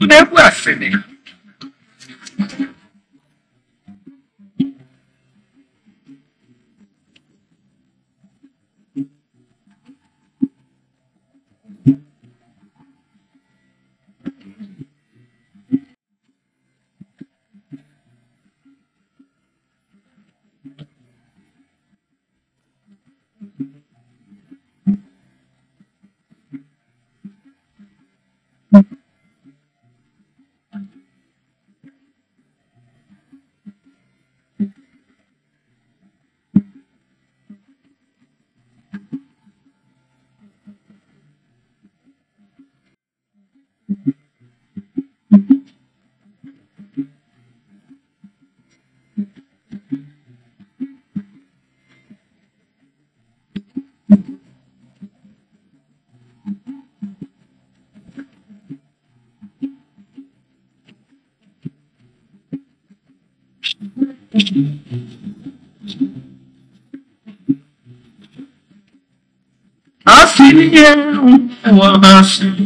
They're blaspheming. A lot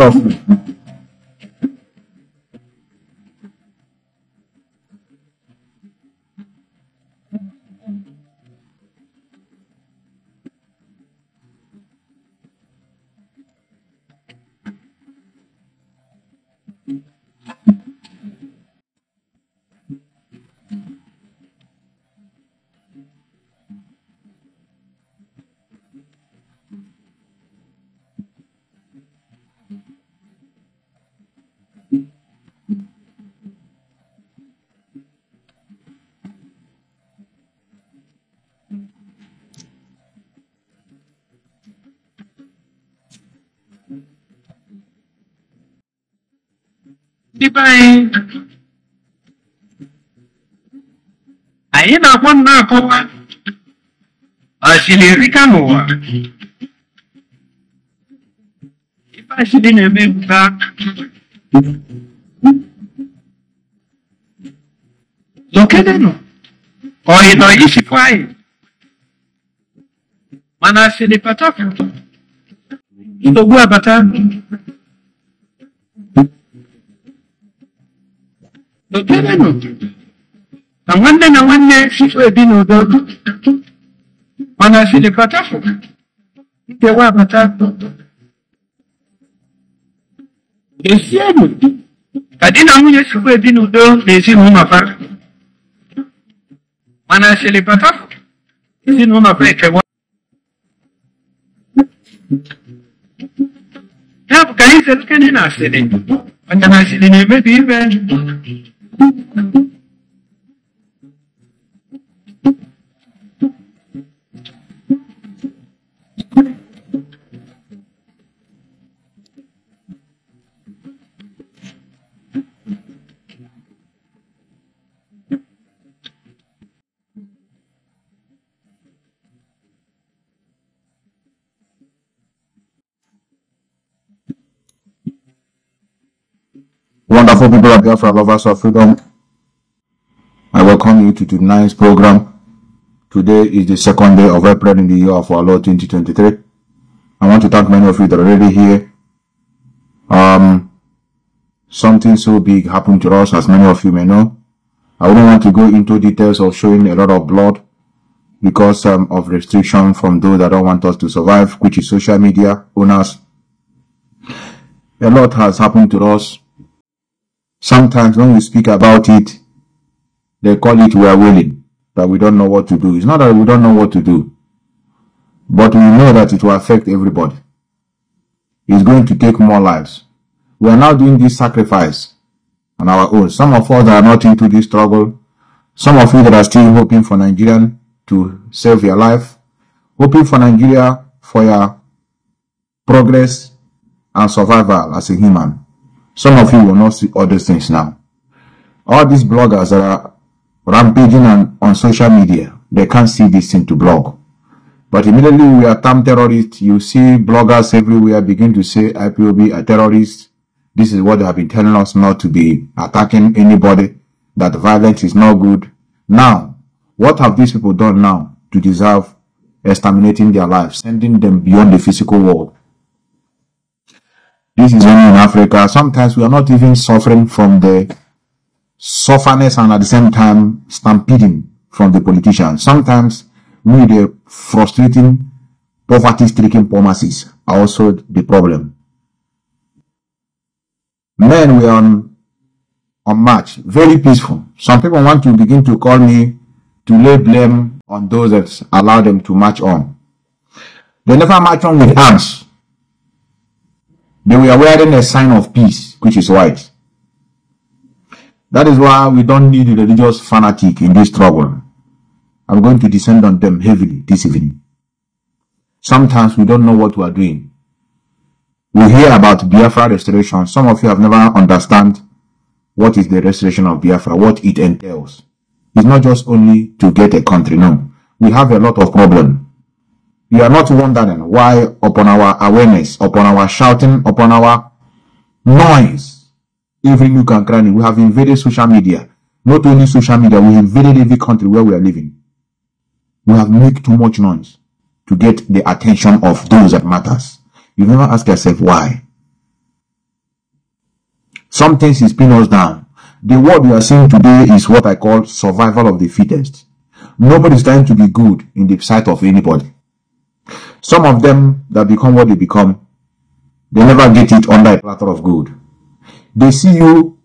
of them. hapụ ka anyị sere kene na asịrị ọnya na asịrị na-emebi ibe Wonderful people of Biafra, lovers of freedom, I welcome you to tonight's program. Today is the second day of April in the year of our Lord 2023. I want to thank many of you that are already here. Something so big happened to us, as many of you may know. I wouldn't want to go into details of showing a lot of blood because of restriction from those that don't want us to survive, which is social media owners. A lot has happened to us. Sometimes when we speak about it, they call it we are willing, that we don't know what to do. It's not that we don't know what to do, but we know that it will affect everybody. It's going to take more lives. We are now doing this sacrifice on our own. Some of us that are not into this struggle, some of you that are still hoping for Nigeria to save your life, hoping for Nigeria for your progress and survival as a human. Some of you will not see all these things now. All these bloggers that are rampaging on social media, they can't see this thing to blog. But immediately we are termed terrorists. You see bloggers everywhere begin to say IPOB are terrorists. This is what they have been telling us not to be attacking anybody, that violence is not good. Now, what have these people done now to deserve exterminating their lives, sending them beyond the physical world? This is only in Africa. Sometimes we are not even suffering from the sufferness and at the same time stampeding from the politicians. Sometimes we, the frustrating, poverty-stricken poor masses, are also the problem. Men were on march, very peaceful. Some people want to begin to call me to lay blame on those that allow them to march on. They never march on with arms. They were wearing a sign of peace, which is white. That is why we don't need religious fanatic in this struggle. I'm going to descend on them heavily this evening. Sometimes we don't know what we are doing. We hear about Biafra restoration. Some of you have never understand what is the restoration of Biafra, what it entails. It's not just only to get a country, no. We have a lot of problems. You are not wondering why upon our awareness, upon our shouting, upon our noise, every nook and cranny, we have invaded social media. Not only social media, we invaded every country where we are living. We have made too much noise to get the attention of those that matters. You never ask yourself why. Some things is pinning us down. The word we are seeing today is what I call survival of the fittest. Nobody's trying to be good in the sight of anybody. Some of them that become what they become, they never get it under a platter of gold. They see you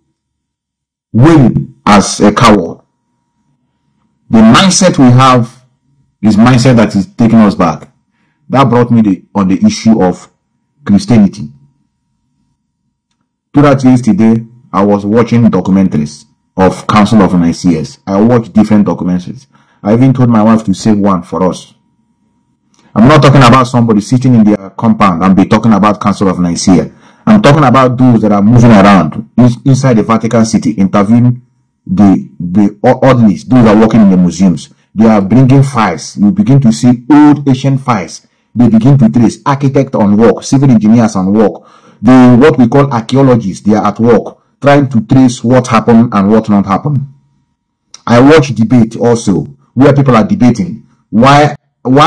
win as a coward. The mindset we have is mindset that is taking us back. That brought me on the issue of Christianity. To that yesterday, I was watching documentaries of Council of Nicaea. I watched different documentaries. I even told my wife to save one for us. I'm not talking about somebody sitting in their compound and be talking about Council of Nicaea. I'm talking about those that are moving around inside the Vatican City, interviewing the oddlies, those that are working in the museums. They are bringing files. You begin to see old ancient files. They begin to trace architects on work, civil engineers on work. What we call archaeologists, they are at work, trying to trace what happened and what not happened. I watch debate also, where people are debating why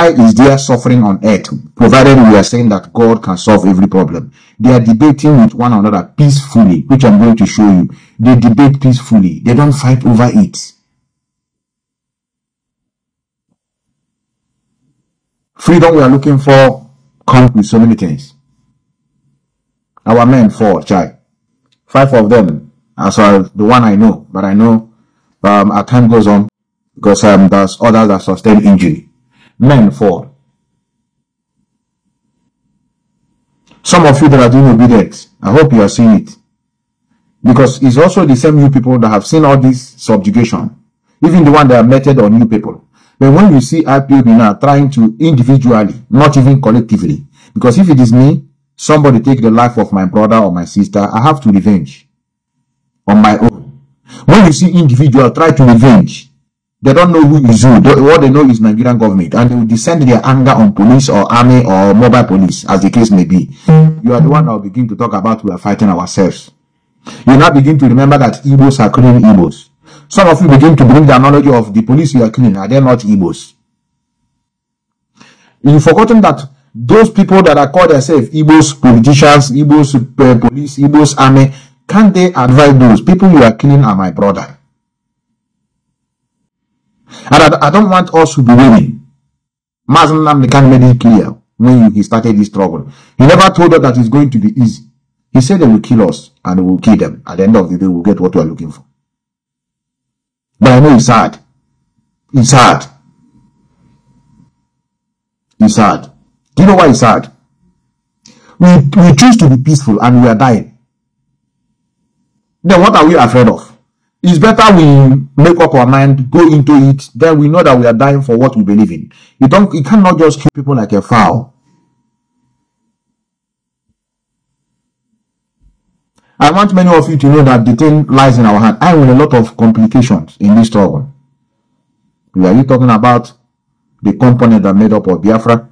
is there suffering on earth, provided we are saying that God can solve every problem. They are debating with one another peacefully, which I'm going to show you. They debate peacefully. They don't fight over it. Freedom we are looking for comes with so many things. Our men, five of them, as well as the one I know, but I know our time goes on because there's others that sustain injury. Men fall. Some of you that are doing obedience, I hope you are seeing it. Because it's also the same you people that have seen all this subjugation. Even the one that are meted on you people. But when you see IPOB now trying to individually, not even collectively. Because if it is me, somebody take the life of my brother or my sister, I have to revenge on my own. When you see individual try to revenge, they don't know who is who. What they know is Nigerian government. And they will descend their anger on police or army or mobile police, as the case may be. You are the one that will begin to talk about we are fighting ourselves. You now begin to remember that Igbos are killing Igbos. Some of you begin to bring the analogy of the police you are killing. Are they not Igbos? You've forgotten that those people that are called themselves Igbos politicians, Igbos police, Igbos army, can't they advise those people you are killing are my brother? And I don't want us to be winning. Mazi Nnamdi Kanu made it clear when he started this struggle. He never told us that it's going to be easy. He said they will kill us and we will kill them. At the end of the day, we'll get what we are looking for. But I know it's sad. It's sad. It's sad. Do you know why it's sad? We choose to be peaceful and we are dying. Then what are we afraid of? It's better we make up our mind, go into it, then we know that we are dying for what we believe in. You cannot just kill people like a fowl. I want many of you to know that the thing lies in our hand. I have a lot of complications in this struggle. Are you talking about the component that made up of Biafra?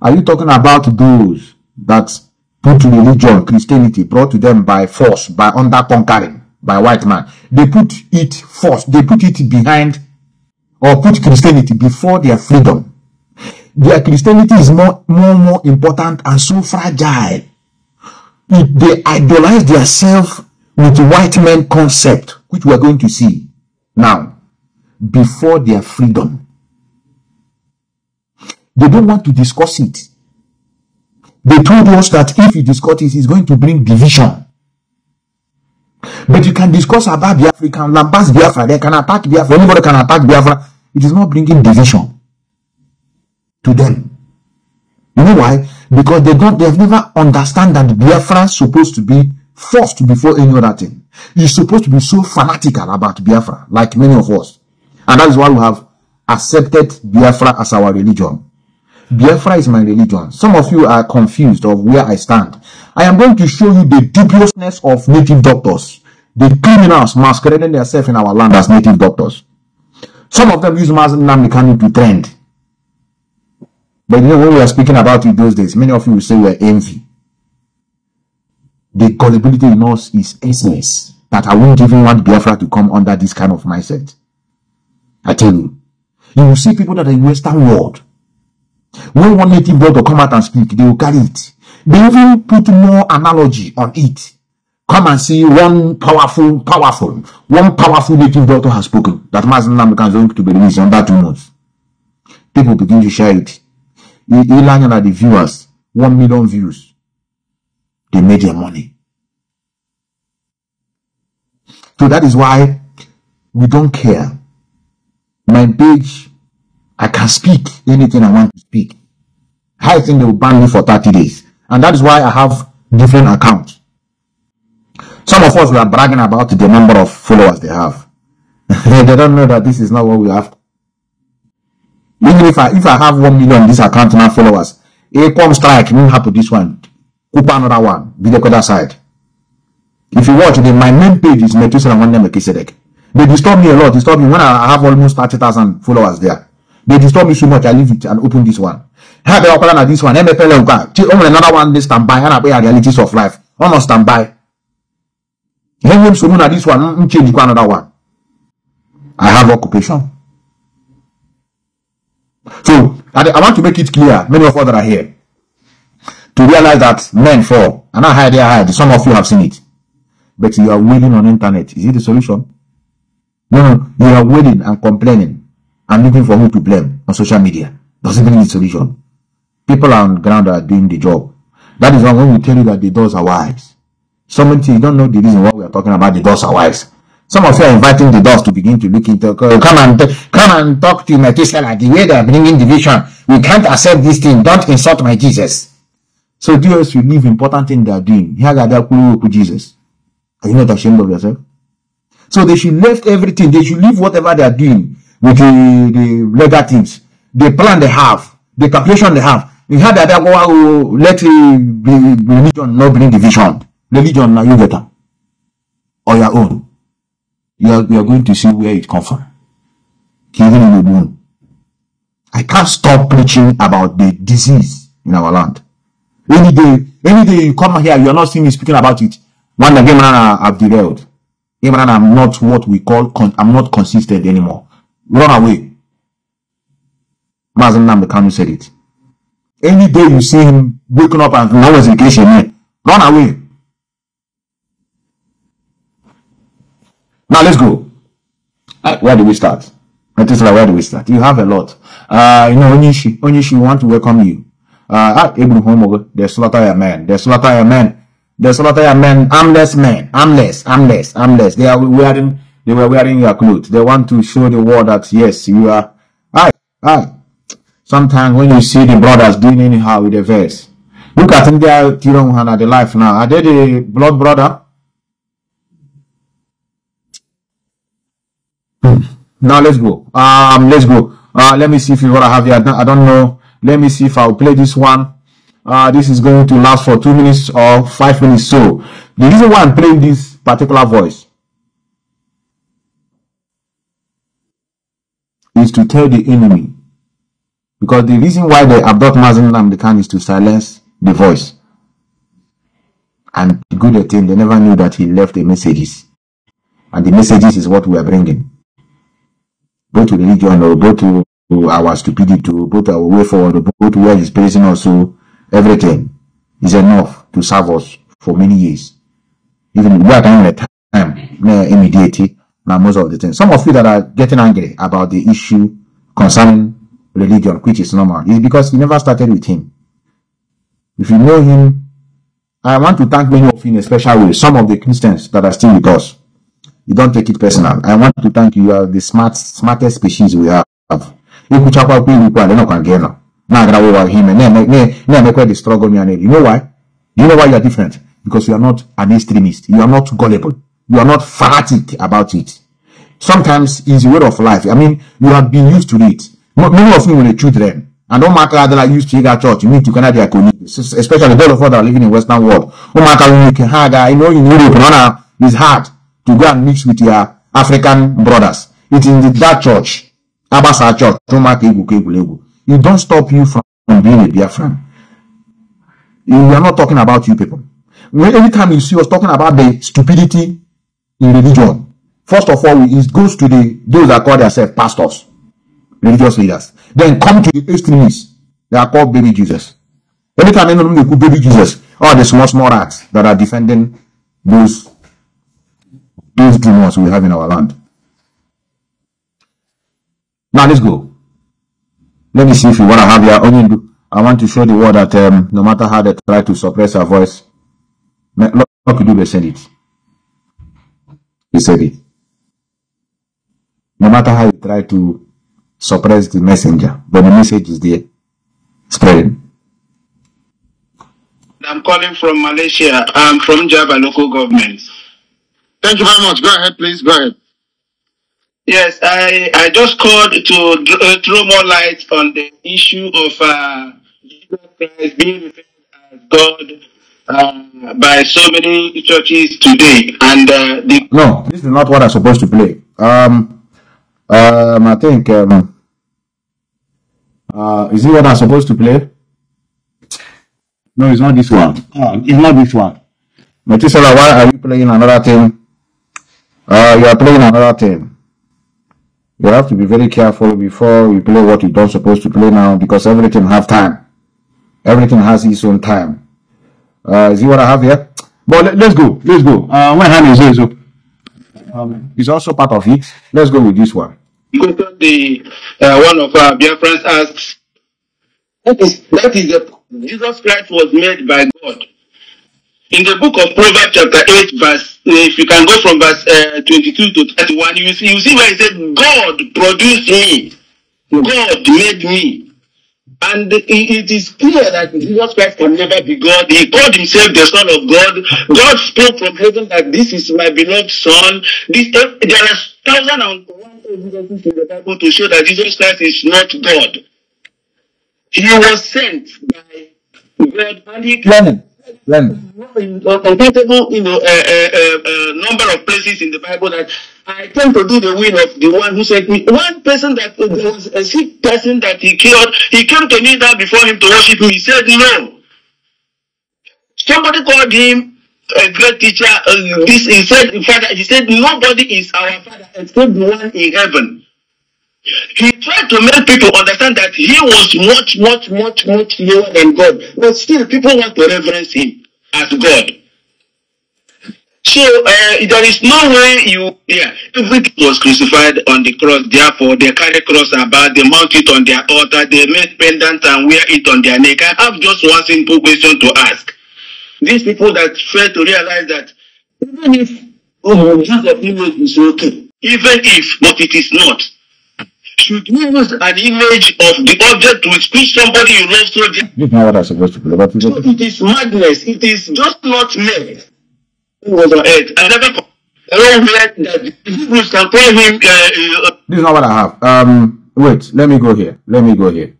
Are you talking about those that put religion, Christianity, brought to them by force, by under conquering, by white man? They put it first. They put it behind or put Christianity before their freedom. Their Christianity is more important and so fragile. They idolize themselves with the white man concept, which we are going to see now, before their freedom. They don't want to discuss it. They told us that if you discuss it, it's going to bring division. But you can discuss about Biafra, you can lambast Biafra, they can attack Biafra, anybody can attack Biafra. It is not bringing division to them. You know why? Because they've never understand that Biafra is supposed to be first before any other thing. You're supposed to be so fanatical about Biafra, like many of us. And that is why we have accepted Biafra as our religion. Biafra is my religion. Some of you are confused of where I stand. I am going to show you the dubiousness of native doctors, the criminals masquerading themselves in our land as native doctors. Some of them use Mazi Nnamdi Kanu to trend. But you know, when we are speaking about it those days, many of you will say we are envy. The gullibility in us is essence. That I won't even want Biafra to come under this kind of mindset. I tell you. You will see people that are in Western world. When one native doctor come out and speak, they will carry it. They even put more analogy on it. Come and see one powerful native doctor has spoken. That Mazi Nnamdi Kanu is going to be released under 2 months. People begin to share it. Ilanya and the viewers, 1 million views. They made their money. So that is why we don't care. My page, I can speak anything I want to speak. I think they will ban me for 30 days. And that is why I have different accounts. Some of us were bragging about the number of followers they have. They don't know that this is not what we have. Even if I have 1 million this account now followers, a palm strike will happen this one, Kupa another one, be the other side. If you watch then my main page is Methuselah and one name Melchizedek. They disturb me a lot, disturb me when I have almost 30,000 followers there. They disturb me so much I leave it and open this one. Have a open this one, another one they stand by and I pay realities of life. Almost stand by. Hang so soon at this one, change another one. I have occupation. So, I want to make it clear, many of us that are here, to realize that men fall, and I hide, they hide. Some of you have seen it. But you are wailing on internet. Is it the solution? No, you are wailing and complaining and looking for who to blame on social media. Doesn't mean it's a solution. People on the ground are doing the job. That is why when we tell you that the doors are wide. Somebody, you don't know the reason why we are talking about the doors are wide. Some of you are inviting the doors to begin to look into. Come and talk to Methuselah. The way they are bringing division, we can't accept this thing. Don't insult my Jesus. So DOS will leave important thing they are doing. Jesus. Are you not ashamed of yourself? So they should leave everything. They should leave whatever they are doing with the legal things, the plan they have, the calculation they have. You had that let the religion not bring division. Religion now you better. Or your own. You are going to see where it comes from. Even in the moon. I can't stop preaching about the disease in our land. Any day you come here, you are not seeing me speaking about it. One again, I've derailed. I'm not what we call, I'm not consistent anymore. Run away. Mazi Nnamdi Kanu said it. Any day you see him waking up and now is in case you mean, run away. Now let's go. Where do we start? Methuselah, where do we start? You have a lot. Onyishi want to welcome you. They slaughter your men. They slaughter your men. They slaughter your men. Armless men. Armless. They were wearing your clothes. They want to show the world that yes, you are. Aye. Sometimes when you see the brothers doing anyhow with the verse, look at them. They are the life now. Are they the blood brother? Now let's go. Let me see if what I have here. I don't know. Let me see if I'll play this one. This is going to last for 2 minutes or 5 minutes. So the reason why I'm playing this particular voice is to tell the enemy, because the reason why they abduct Mazi Nnamdi Kanu is to silence the voice. And the good thing, they never knew that he left the messages, and the messages is what we are bringing. Go to religion, or go to our stupidity, to go to our way forward, go to where he's placing us. So everything is enough to serve us for many years. Even we are coming at time, immediately. Now most of the things. Some of you that are getting angry about the issue concerning religion, which is normal, is because you never started with him. If you know him, I want to thank many of you in a special way. Some of the Christians that are still with us, you don't take it personal. I want to thank you. You are the smartest species we have. You know why? You know why you are different? Because you are not an extremist. You are not gullible. You are not fanatic about it. Sometimes it's a way of life. I mean, you have been used to it. Many of you were children. And no matter that I used to that church, you need to connect their colleagues, especially those of us that are living in Western world. No matter when you can hide, I know in Europe, it's hard to go and mix with your African brothers. It's in that church, Abasa church, it don't stop you from being a Biafran. We are not talking about you people. Anytime you see us talking about the stupidity in religion, first of all, it goes to those that call themselves pastors, religious leaders. Then come to the extremists. They are called baby Jesus. Anytime they call baby Jesus, all the small rats that are defending those demons we have in our land. Now let's go. Let me see if you want to have your own. I want to show the world that no matter how they try to suppress our voice, Lord Kudu said it. He said it. No matter how you try to suppress the messenger, but the message is there, spreading. I'm calling from Malaysia. I'm from Java local government. Thank you very much. Go ahead, please. Go ahead. Yes, I just called to throw more light on the issue of Jesus Christ being referred as God by so many churches today. And no, this is not what I'm supposed to play. I think is it what I'm supposed to play? No, it's not this one. Oh, it's not this one. Methuselah, why are you playing another thing? You are playing another thing. You have to be very careful before you play what you don't supposed to play now, because everything have time. Everything has its own time. Is it what I have here? But let's go. Let's go. One hand is here. It's also part of it. Let's go with this one. One of our dear friends asks, that is Jesus Christ was made by God. In the book of Proverbs chapter 8 verse, if you can go from verse 22 to 31, you see where it said, God produced me. God made me. And it is clear that Jesus Christ can never be God. He called himself the Son of God. God spoke from heaven that this is my beloved Son. There are 1,001 evidences in the Bible to show that Jesus Christ is not God. He was sent by God, and he came in a compatible, number of places in the Bible that I came to do the will of the one who sent me. One person that was a sick person that he cured, he came to kneel down before him to worship him. He said no. Somebody called him a great teacher. He said, Father, he said, nobody is our Father except the one in heaven. He tried to make people understand that he was much lower than God, but still people want to reverence him as God. So there is no way everything was crucified on the cross. Therefore, they carry cross about, they mount it on their altar, they make pendant and wear it on their neck. I have just one simple question to ask. These people that fail to realize that even if Jesus' image is okay, even if, but it is not. Should we use an image of the object to which somebody you love so dear? You know what I'm supposed to do about it. It is madness. It is just not made. It was on earth. I never heard that the Hebrews can call him. This is not what I have. Wait. Let me go here.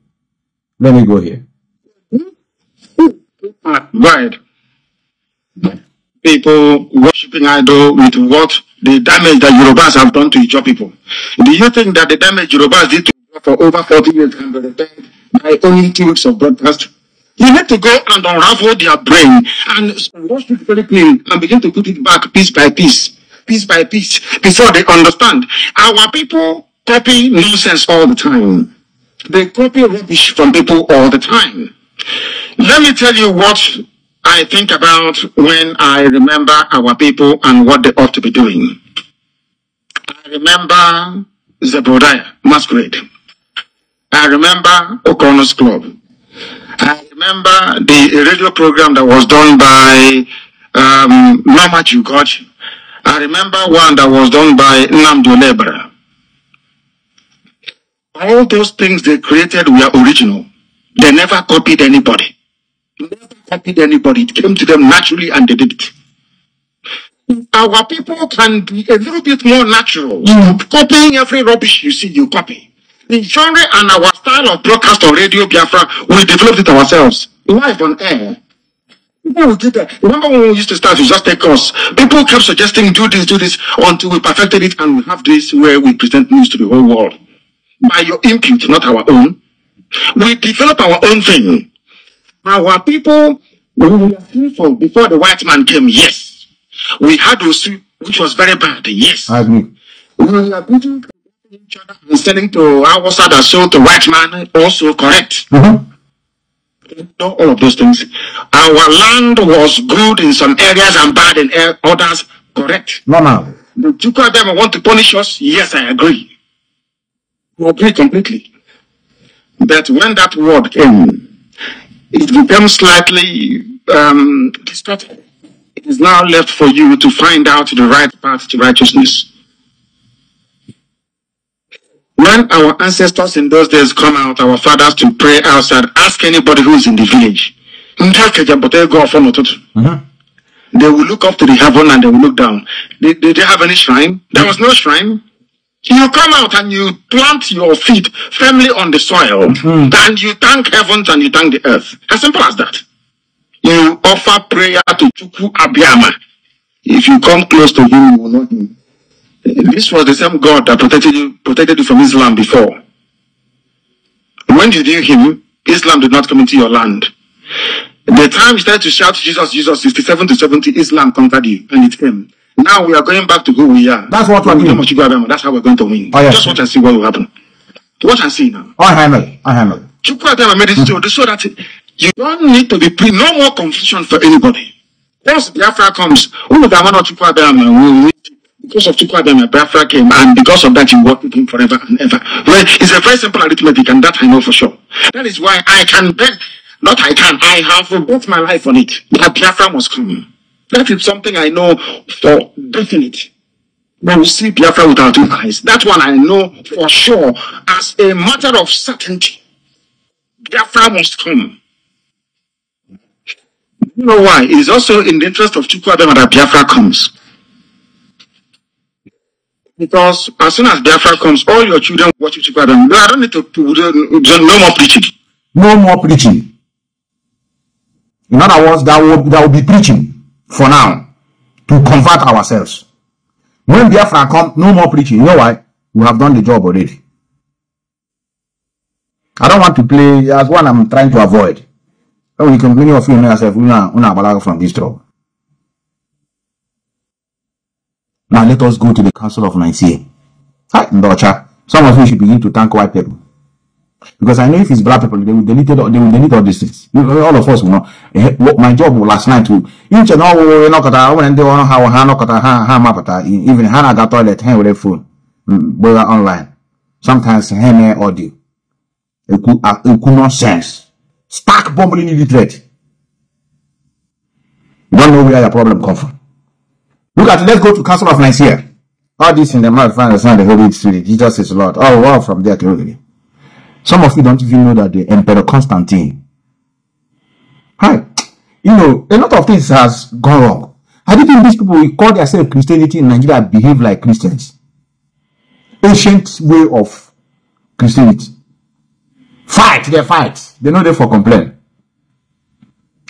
Right. People worshipping idol with what? The damage that Yorubas have done to Ijaw people. Do you think that the damage Yorubas did to Ijaw for over 40 years can be repaired by only 2 weeks of broadcast? You need to go and unravel their brain and wash it very clean and begin to put it back piece by piece before they understand. Our people copy nonsense all the time. They copy rubbish from people all the time. Let me tell you what I think about when I remember our people and what they ought to be doing. I remember Zebodiah Masquerade. I remember O'Connor's Club. I remember the radio program that was done by Mama Jugoch. I remember one that was done by Nnamdi Lebara. All those things they created were original. They never copied anybody. It came to them naturally and they did it. Our people can be a little bit more natural. Copying every rubbish you see, you copy. The genre and our style of broadcast on Radio Biafra, we developed it ourselves. Live on air. People did that. Remember when we used to start, we just take course. People kept suggesting do this until we perfected it and we have this where we present news to the whole world. By your input, not our own. We develop our own thing. Our people, we were fearful before the white man came, yes. We had Osu, which was very bad, yes. I agree. We were beating each other and selling to our side that sold to white man, also correct. Not all of those things. Our land was good in some areas and bad in others, correct. Mama. The Chukwuabiama want to punish us, yes, I agree. We agree completely. But when that word came, it becomes slightly distorted. It is now left for you to find out the right path to righteousness. When our ancestors in those days come out, our fathers to pray outside, ask anybody who is in the village. They will look up to the heaven and they will look down. Did they have any shrine? There was no shrine. You come out and you plant your feet firmly on the soil, and you thank heavens and you thank the earth. As simple as that. You offer prayer to Chukwuabiama. If you come close to him, you will know him. This was the same God that protected you from Islam before. When you knew him, Islam did not come into your land. The time you started to shout Jesus, Jesus, 67 to 70, Islam conquered you, and it came. Now we are going back to who we are. That's what we're doing. That's how we're going to win. Oh, yes. Just watch and see what will happen. Watch and see now. I handle. Chukwuabiama made it so that you don't need to be no more confusion for anybody. Once Biafra comes, because of Chukwuabiama, Biafra came, and because of that, you work with him forever and ever. Well, it's a very simple arithmetic, and that I know for sure. That is why I can bet, I have bet my life on it, that Biafra must come. That is something I know for definite. When we see Biafra with our two eyes, that one I know for sure as a matter of certainty. Biafra must come. You know why? It is also in the interest of Chukwuabiama that Biafra comes. Because as soon as Biafra comes, all your children watch Chukwuabiama. No, I don't need to no more preaching. No more preaching. In other words, that will be preaching for now to convert ourselves. When Biafra comes, no more preaching. You know why? We have done the job already. I don't want to play as one I'm trying to avoid. Oh, you can many of you know yourself, una from this trouble. Now let us go to the Council of Nicaea. Some of you should begin to thank white people. Because I know if it's black people, they will delete all these things. All of us will know. My job last night will even Hannah got toilet, hand with a phone. But online. Sometimes hand audio. It could not sense. Stark bumbling illiterate. You don't know where your problem comes from. Look at it. Let's go to Council of Nicaea. All this in the mouth, the Son, the Holy Spirit, Jesus is Lord. All well from there to some of you don't even know that the Emperor Constantine. Hi. You know, a lot of things has gone wrong. I didn't think these people who call themselves Christianity in Nigeria behave like Christians. Ancient way of Christianity. Fight, they fight. They know they for complain.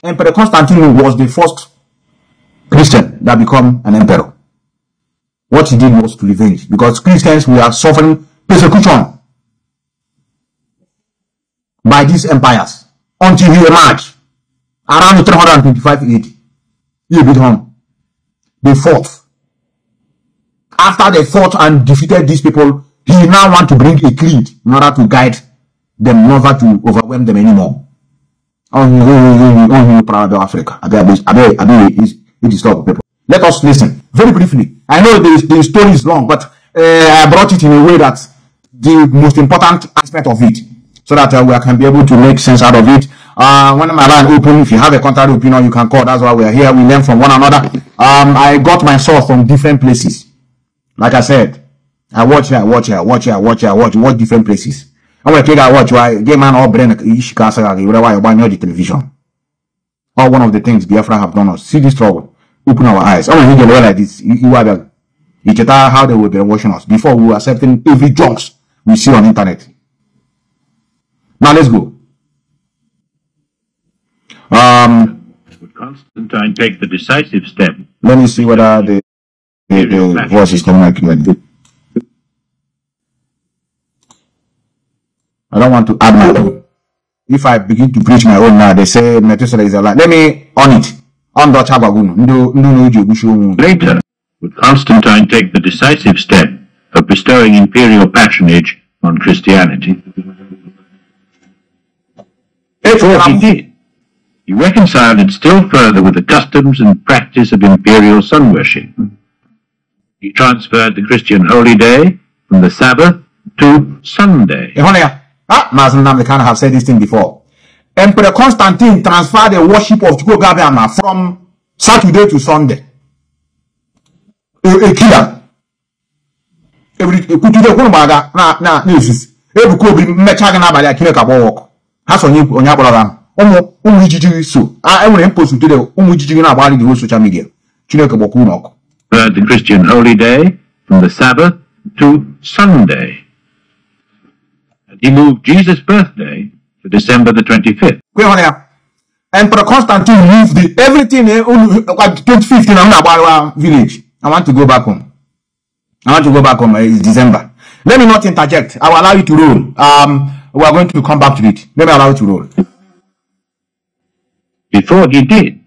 Emperor Constantine was the first Christian that became an emperor. What he did was to revenge, because Christians we are suffering persecution by these empires until he emerged around 325 AD. He became the fourth. After they fought and defeated these people, he now wants to bring a creed in order to guide them, never to overwhelm them anymore. Let us listen very briefly. I know the story is long, but I brought it in a way that the most important aspect of it, so that we can be able to make sense out of it. When my line open, if you have a contrary opinion, you can call. That's why we are here. We learn from one another. I got my source from different places. Like I said, I watch here, I watch here, I watch here, I watch here, I watch different places. I want to take a watch why gay man or brain ish cancer the television. Or one of the things Biafra have done us. See this trouble. Open our eyes. I want to get like this. You are how they will be watching us before we were accepting every jokes we see on the internet. Now let's go. Would Constantine take the decisive step? Let me see whether the voice is coming like that. I don't want to add my own. If I begin to preach my own now, they say Methuselah is alive. Let me on it. On the Chabagun. Later, would Constantine take the decisive step of bestowing imperial patronage on Christianity? He did. He reconciled it still further with the customs and practice of imperial sun worship. He transferred the Christian holy day from the Sabbath to Sunday. Mazi Nnamdi Kanu have said this thing before. Emperor Constantine transferred the worship of Chukwuabiama from Saturday to Sunday. The Christian holy day from the Sabbath to Sunday. He moved Jesus' birthday to December the 25th. Emperor Constantine moved everything in 2015 in our village. I want to go back home. I want to go back home. It's December. Let me not interject. I will allow you to roll. We are going to come back to it. Let me allow you to roll. Before he did,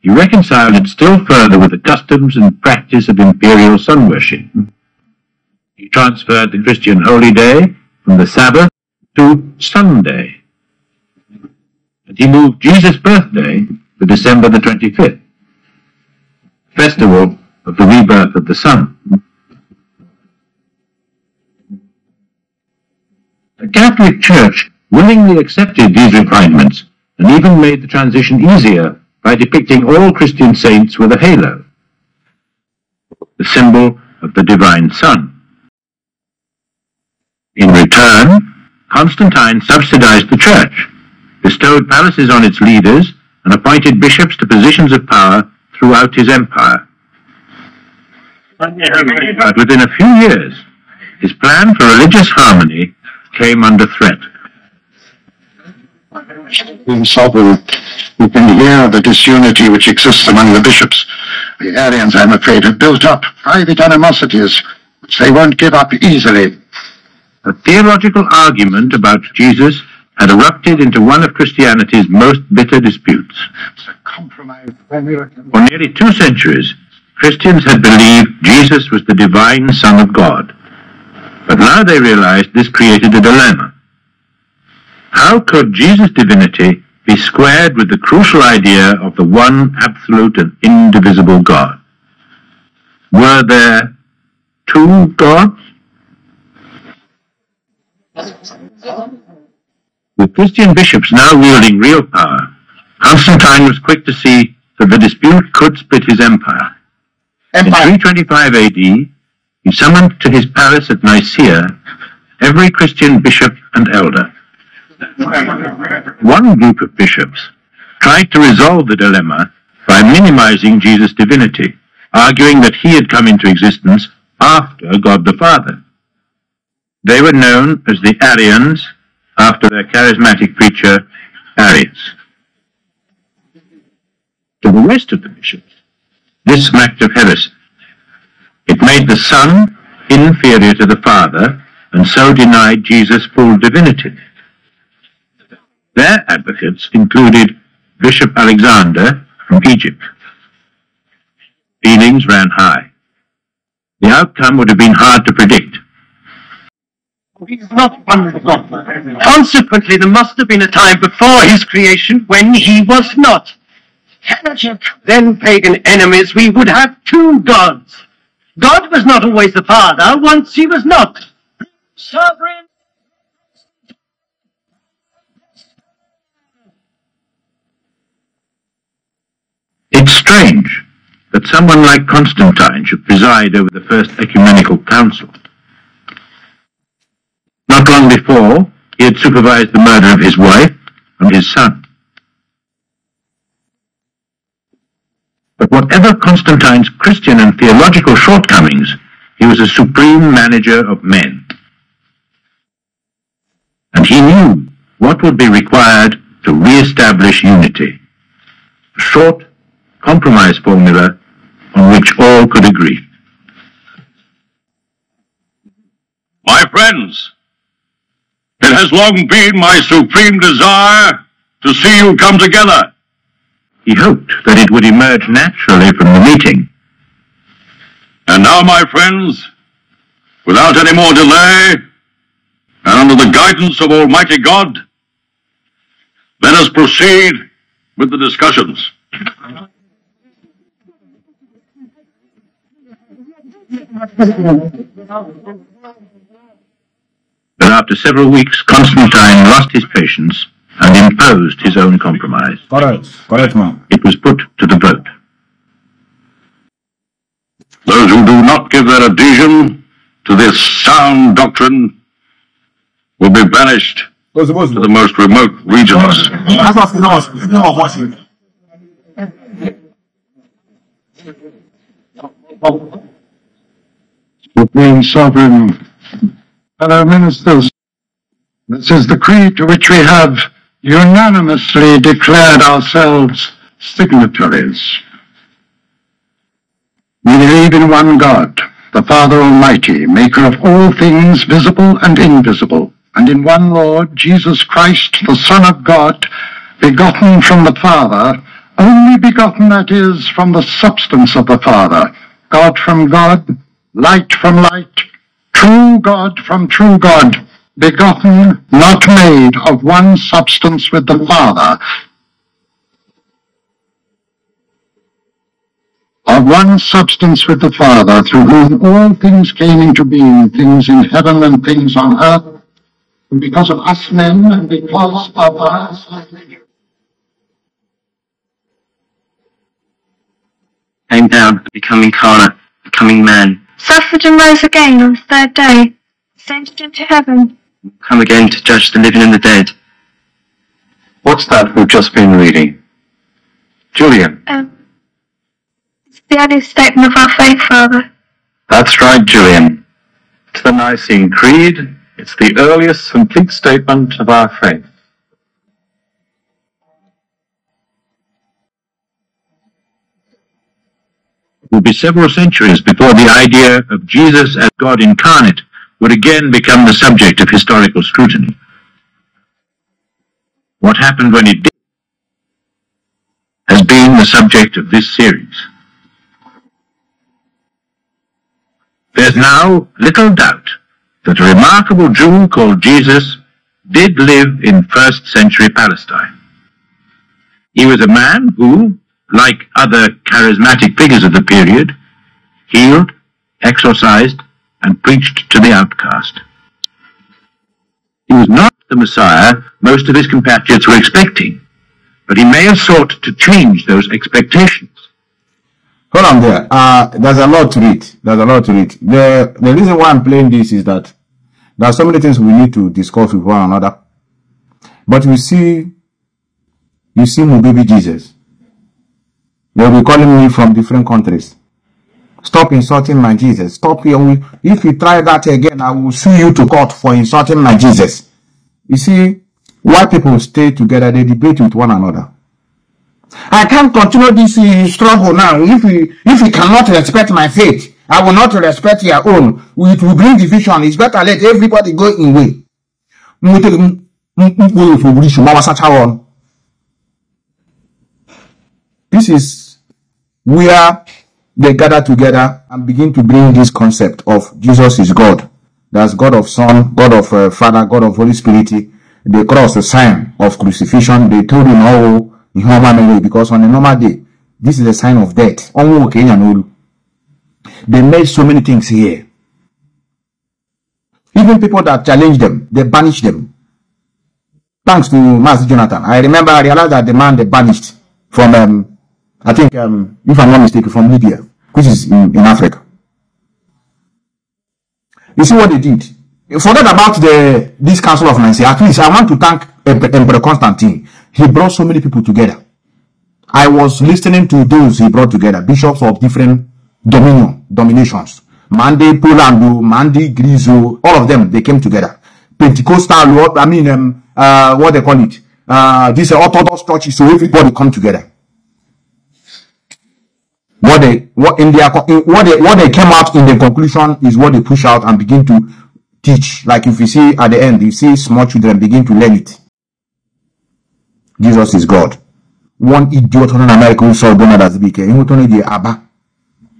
he reconciled it still further with the customs and practice of imperial sun worship. He transferred the Christian holy day from the Sabbath to Sunday. And he moved Jesus' birthday to December the 25th, festival of the rebirth of the sun. The Catholic Church willingly accepted these refinements and even made the transition easier by depicting all Christian saints with a halo, the symbol of the divine sun. In return, Constantine subsidized the church bestowed palaces on its leaders, and appointed bishops to positions of power throughout his empire. But within a few years, his plan for religious harmony came under threat. Being sovereign, you can hear the disunity which exists among the bishops. The Arians, I'm afraid, have built up private animosities which they won't give up easily. A theological argument about Jesus had erupted into one of Christianity's most bitter disputes. For nearly 2 centuries, Christians had believed Jesus was the divine Son of God. But now they realized this created a dilemma. How could Jesus' divinity be squared with the crucial idea of the one absolute and indivisible God? Were there 2 gods? With Christian bishops now wielding real power, Constantine was quick to see that the dispute could split his empire. In 325 AD, he summoned to his palace at Nicaea every Christian bishop and elder. One group of bishops tried to resolve the dilemma by minimizing Jesus' divinity, arguing that he had come into existence after God the Father. They were known as the Arians, after their charismatic preacher, Arius. To the rest of the bishops, this smacked of heresy. It made the Son inferior to the Father, and so denied Jesus' full divinity. Their advocates included Bishop Alexander from Egypt. Feelings ran high. The outcome would have been hard to predict. He's not one of God. Consequently, there must have been a time before his creation when he was not. Had you then pagan enemies, we would have 2 gods. God was not always the Father, once he was not. Sovereign. It's strange that someone like Constantine should preside over the first ecumenical council. Not long before, he had supervised the murder of his wife and his son. But whatever Constantine's Christian and theological shortcomings, he was a supreme manager of men. And he knew what would be required to re-establish unity. A short, compromise formula on which all could agree. My friends, it has long been my supreme desire to see you come together. He hoped that it would emerge naturally from the meeting. And now, my friends, without any more delay, and under the guidance of Almighty God, let us proceed with the discussions. But after several weeks, Constantine lost his patience and imposed his own compromise. Correct, ma'am. It was put to the vote. Those who do not give their adhesion to this sound doctrine will be banished to the most remote regions. Supreme Sovereign, fellow ministers, this is the creed to which we have unanimously declared ourselves signatories. We believe in one God, the Father Almighty, maker of all things visible and invisible, and in one Lord, Jesus Christ, the Son of God, begotten from the Father, only begotten, that is, from the substance of the Father, God from God, light from light, true God from true God, begotten, not made, of one substance with the Father, through whom all things came into being, things in heaven and things on earth, and because of us men and because of us. Came down, becoming incarnate, becoming man. Suffered and rose again on the 3rd day, ascended into heaven. Come again to judge the living and the dead. What's that we've just been reading? Julian? It's the annual statement of our faith, Father. That's right, Julian. It's the Nicene Creed. It's the earliest complete statement of our faith. It will be several centuries before the idea of Jesus as God incarnate would again become the subject of historical scrutiny. What happened when it did has been the subject of this series. There's now little doubt that a remarkable Jew called Jesus did live in first-century Palestine. He was a man who, like other charismatic figures of the period, healed, exorcised, and preached to the outcast. He was not the Messiah most of his compatriots were expecting, but he may have sought to change those expectations. Hold on there. There's a lot to read. The reason why I'm playing this is that there are so many things we need to discuss with one another. But you see my baby Jesus. They'll be calling me from different countries. Stop insulting my Jesus. Stop here. If you try that again, I will sue you to court for insulting my Jesus. You see, white people stay together, they debate with one another. I can't continue this struggle now. If you cannot respect my faith, I will not respect your own. It will bring division. It's better let everybody go in way. This is where they gather together and begin to bring this concept of Jesus is God. That's God of Son, God of Father, God of Holy Spirit. They cross the sign of crucifixion. They told him, oh, because on a normal day, this is a sign of death. They made so many things here. Even people that challenged them, they banished them. Thanks to Master Jonathan. I remember, I realized that the man they banished from, I think, if I'm not mistaken, from Libya, which is in Africa. You see what they did? Forget about this Council of Nicaea. At least I want to thank Emperor Constantine. He brought so many people together. I was listening to those he brought together, bishops of different dominations. Mande Polando, Mande Griso, all of them, they came together. Pentecostal, what they call it? These are Orthodox churches, so everybody come together. What they came out in the conclusion is what they push out and begin to teach. Like if you see at the end, you see small children begin to learn it. Jesus is God. One idiot in America who saw Donald as big. He would only be Abba.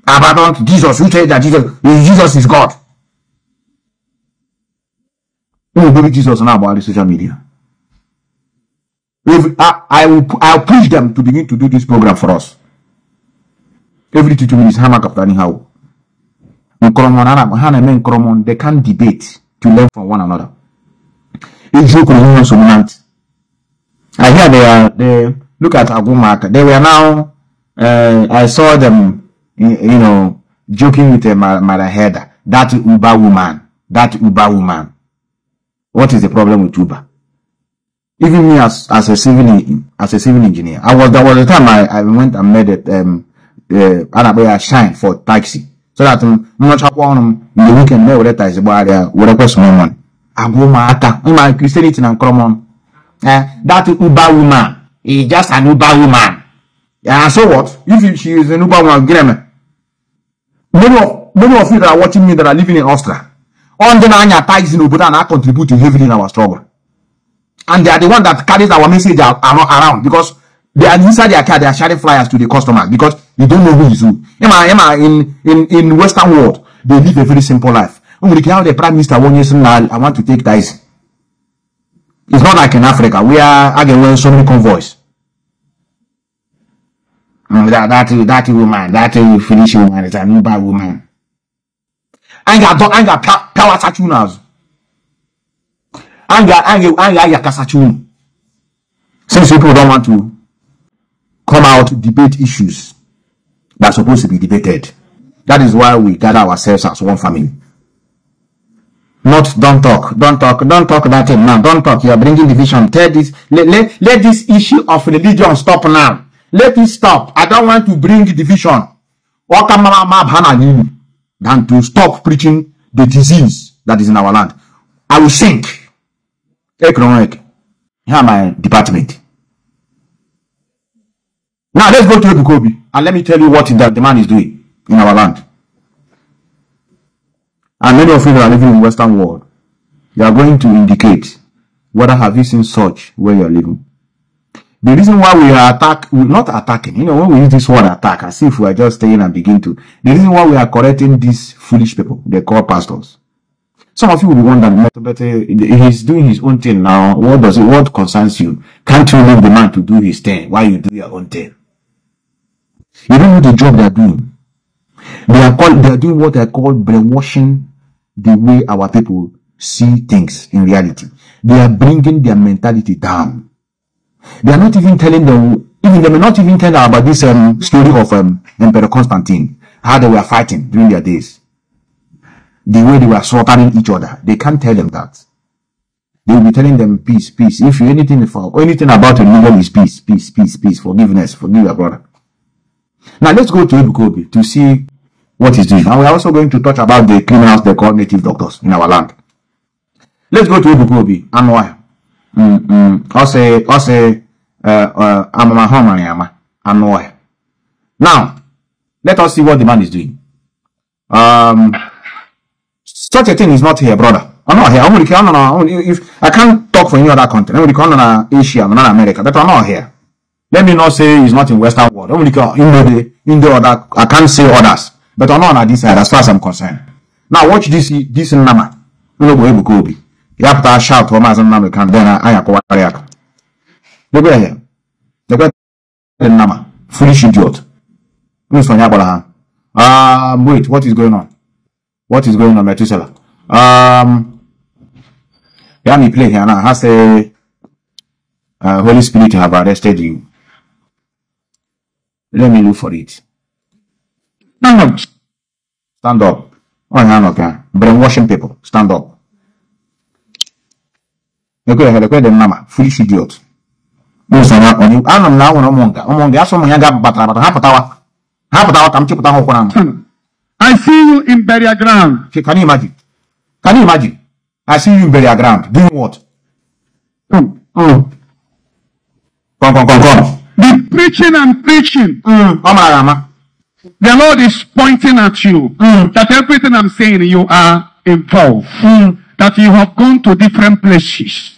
Abba don't Jesus. Who said that Jesus is God? Oh, baby Jesus now about the social media. I'll push them to begin to do this program for us. Every 2 minutes, hammer captain how. They can't debate to learn from one another. I hear they look at Agumak. They were now. I saw them, joking with Maraheda. That Uber woman. What is the problem with Uber? Even me as a civil engineer, there was a time I went and made it. I shine for taxi so that not on the weekend they that is about whatever small money. I go my Christianity and come on. That Uber woman is just an Uber woman. And so what? If she is an Uber woman, many of you that are watching me that are living in Austria, on the Nanya ties in Uber and I contribute heavily in our struggle. And they are the one that carries our message around because they are inside their car, they are sharing flyers to the customers because you don't know who is who. In Western world, they live a very simple life. The Prime Minister 1 year now, I want to take this. It's not like in Africa. We are again wearing so many convoys. That woman, that Finnish woman is an Uber woman. Anger power satunas. Anger yakasachun. Since people don't want to come out to debate issues that are supposed to be debated, that is why we gather ourselves as one family. Not don't talk about it now. Don't talk. You are bringing division. Tell this. Let this issue of religion stop now. Let it stop. I don't want to bring division. Than to stop preaching the disease that is in our land. I will sink. Economic. Here my department. Now let's go to Ebukobi and let me tell you what the man is doing in our land. And many of you that are living in the Western world, you are going to indicate whether have you seen such where you are living. The reason why we are not attacking, you know, when we use this word attack, as if we are just staying and begin to. The reason why we are correcting these foolish people, they call pastors. Some of you will be wondering, but he's doing his own thing now. What concerns you? Can't you leave the man to do his thing? Why you do your own thing? You don't know the job they are doing. They are doing what I call brainwashing the way our people see things in reality. They are bringing their mentality down. They are not even telling them, even they may not even tell them about this story of Emperor Constantine, how they were fighting during their days, the way they were slaughtering each other. They can't tell them that. They will be telling them peace, peace. If anything for anything about religion is peace, peace, peace, peace, forgiveness, forgive your brother. Now let's go to Ebukobi to see what is doing. And we are also going to touch about the criminals they call native doctors in our land. Let's go to Ebukobi and why. Now, let us see what the man is doing. Such a thing is not here, brother. I'm not here. I can't talk for any other country. I'm not Asia, I'm not America, but I'm not here. Let me not say it's not in Western world. Only in the other, I can't say others. But I'm not on this side as far as I'm concerned. Now watch this number. You have to shout for Mazi Nnamdi Kanu. Then I acquire. Look at here. Look at the number. Foolish idiot. Wait. What is going on? What is going on, Methuselah? Let me play here now. I say, Holy Spirit have arrested you. Let me look for it. No. Stand up. Oh, no, okay. Brainwashing people. Stand up. Look at the mama. Foolish idiot. I see you in burial ground. Can you imagine? Can you imagine? I see you in burial ground. Doing what? Come. The preaching and preaching. The Lord is pointing at you that everything I'm saying, you are involved. That you have gone to different places.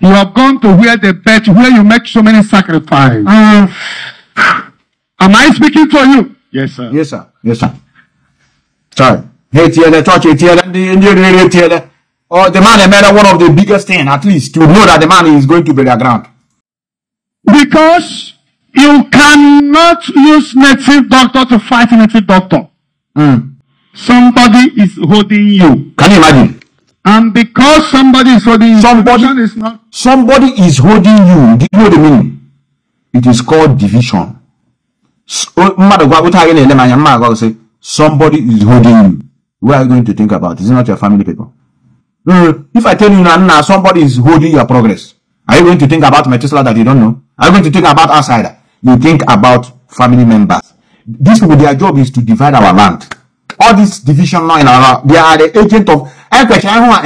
You have gone to where you make so many sacrifices. Am I speaking for you? Yes, sir. Yes, sir. Yes, sir. Sorry. Hey, the church, the man made one of the biggest things, at least, to know that the man is going to burial ground. Because you cannot use native doctor to fight native doctor. Somebody is holding you. Can you imagine? And because somebody is holding you, somebody is holding you. Do you know the meaning? It is called division. Somebody is holding you. What are you going to think about? Is it not your family people? If I tell you now, somebody is holding your progress, are you going to think about Methuselah that you don't know? Are you going to think about outsider? You think about family members. These people, their job is to divide our land. All this division now in our land, they are the agent of. They will be on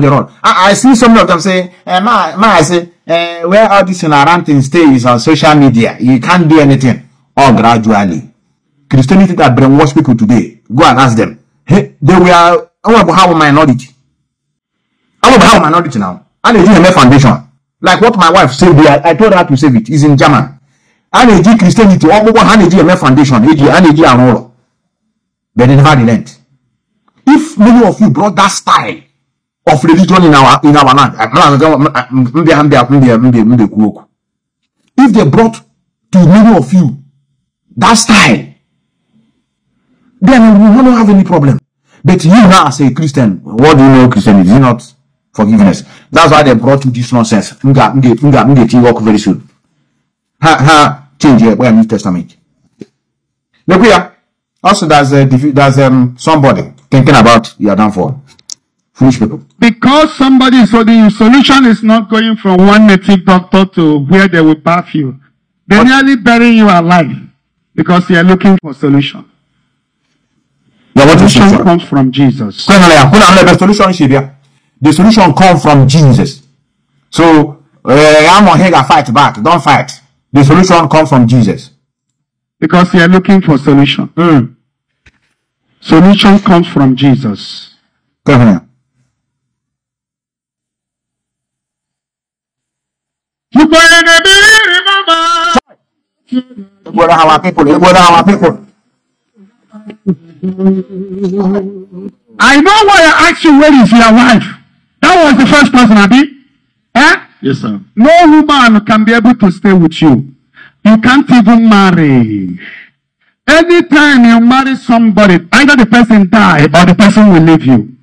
the road. I see some of them say, where all this in our land thing stay is on social media. You can't do anything. All gradually. Christianity that brainwash people today, go and ask them. Hey, they were how minority. I will have minority now. And it's a foundation. Like what my wife said, I told her to save it. It's in German. And it's Christianity. All over and it's foundation. And all. They didn't have the length. If many of you brought that style of religion in our land, if they brought to many of you that style, then we will not have any problem. But you now as a Christian, what do you know Christian is? Is it not forgiveness? That's why they brought you this nonsense. Nga, work very soon. Change your New Testament. Look here. Also, there's somebody thinking about you are done for. Foolish people. Because somebody, so the solution is not going from one native doctor to where they will bath you. They're nearly burying you alive because you are looking for solution. Yeah, what solution comes from Jesus. The solution comes from Jesus. So, I'm on here to fight back. Don't fight. The solution comes from Jesus. Because you are looking for solution. Mm. Solution comes from Jesus. Come here. What are our people? What are our people? I know why I asked you where is your wife. That was the first person, Abi. Eh? Yes, sir. No woman can be able to stay with you. You can't even marry. Anytime you marry somebody, either the person die or the person will leave you.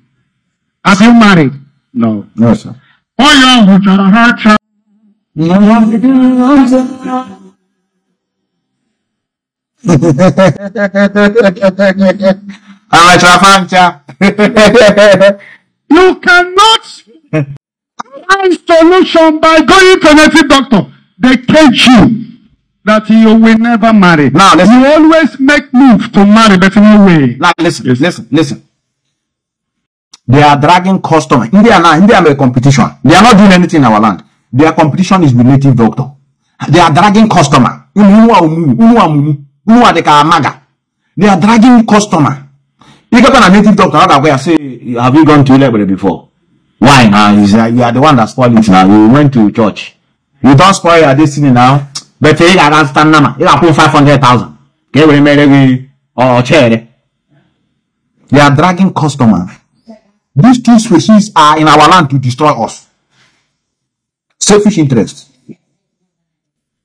Have you married? No. No, sir. Oh, yeah. You cannot find solution by going to a native doctor. They cage you that you will never marry. Now listen. You always make move to marry, but no way. Now listen, yes. listen. They are dragging customers. India are a competition. They are not doing anything in our land. Their competition is with native doctor. They are dragging customer. They are dragging customer. You get on a native doctor, not aware, say, have you gone to library before? Why now? You are the one that spoiled it now. You went to church. You don't spoil your destiny now. But you can't stand now. You can put 500,000. They are dragging customer. These two species are in our land to destroy us. Selfish interest.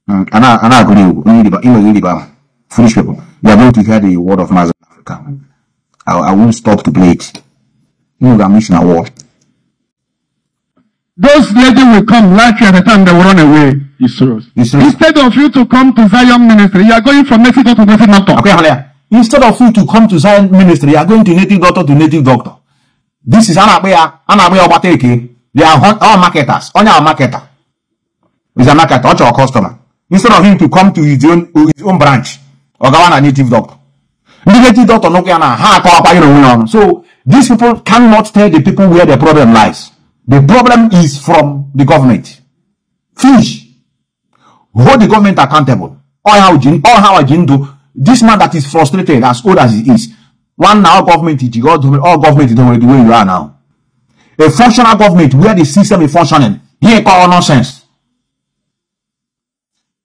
And I agree with foolish people. You are going to hear the word of Mazi Africa. I won't stop to play it. You are missing a word. Those ladies will come like at the time they will run away. Instead of you to come to Zion ministry, you are going from Mexico to native doctor. Okay, instead of you to come to Zion ministry, you are going to native doctor to native doctor. This is Anabea Obateke. They are all marketers. Only our marketer. He's a marketer, not your customer. Instead of him to come to his own branch, or go on a native doctor. Native doctor, no can. So these people cannot tell the people where the problem lies. The problem is from the government. Fish. Hold the government accountable. All how Jin do. This man that is frustrated, as old as he is. One now government is all government is the way you are now. A functional government where the system is functioning. He ain't call nonsense.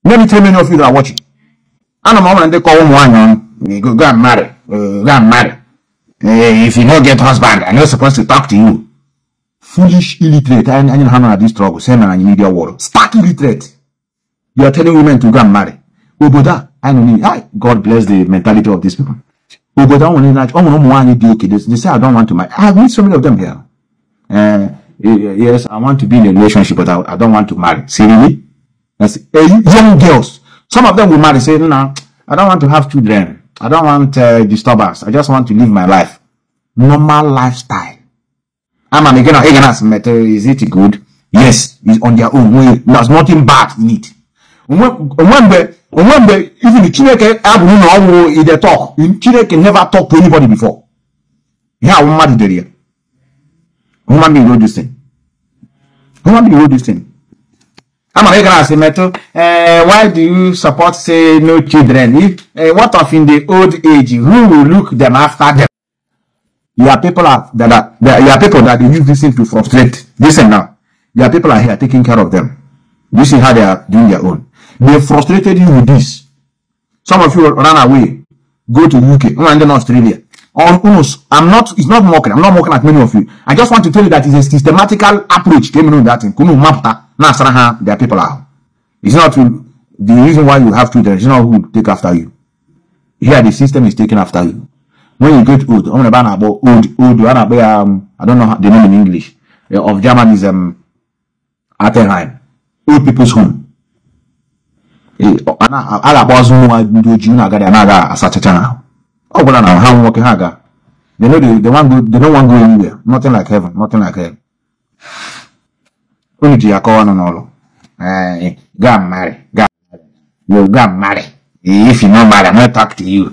Let me tell many of you that are watching. And I'm and they call him one, go and marry. Go and marry. If you don't get husband, I'm not supposed to talk to you. Foolish illiterate. I didn't handle this struggle. Same man in media world. Stark illiterate. You are telling women to go and marry. Oboda, I don't need. God bless the mentality of these people. Oboda only like, oh no, I need you. They say I don't want to marry. I meet so many of them here. Yes, I want to be in a relationship, but I don't want to marry. Seriously? That's young girls. Some of them will marry, say, no, I don't want to have children. I don't want disturbance. I just want to live my life. Normal lifestyle. I'm an again, is it good? Yes, it's on their own way. There's nothing bad in it. Remember, even the Chineke have they talk. Chineke never talk to anybody before. Yeah, I'm married there. Human being will do this thing. Human being will do this thing. I'm going to say, Metal, why do you support, say, no children? If, what of in the old age? Who will look them after them? Your people are, your people that you use this thing to frustrate. Listen now. Your people are here taking care of them. You see how they are doing their own. They frustrated you with this. Some of you ran away. Go to UK. I'm in Australia. It's not mocking. I'm not mocking at many of you. I just want to tell you that it's a systematical approach. Their people are. It's not the reason why you have children. It's not who will take after you. Here, the system is taking after you. When you get old, I'm about old. I don't know how they name in English. Of Germanism, Attenheim, old people's home. Mana ala bazu nwa ndoji na ga na asachacha. Ogbona na ha nwoke ha ga. They know they don't want to go anywhere. Nothing like heaven, nothing like hell. Only the Akawa no no. Go marry. You go marry. If you not marry, I'm not talk to you.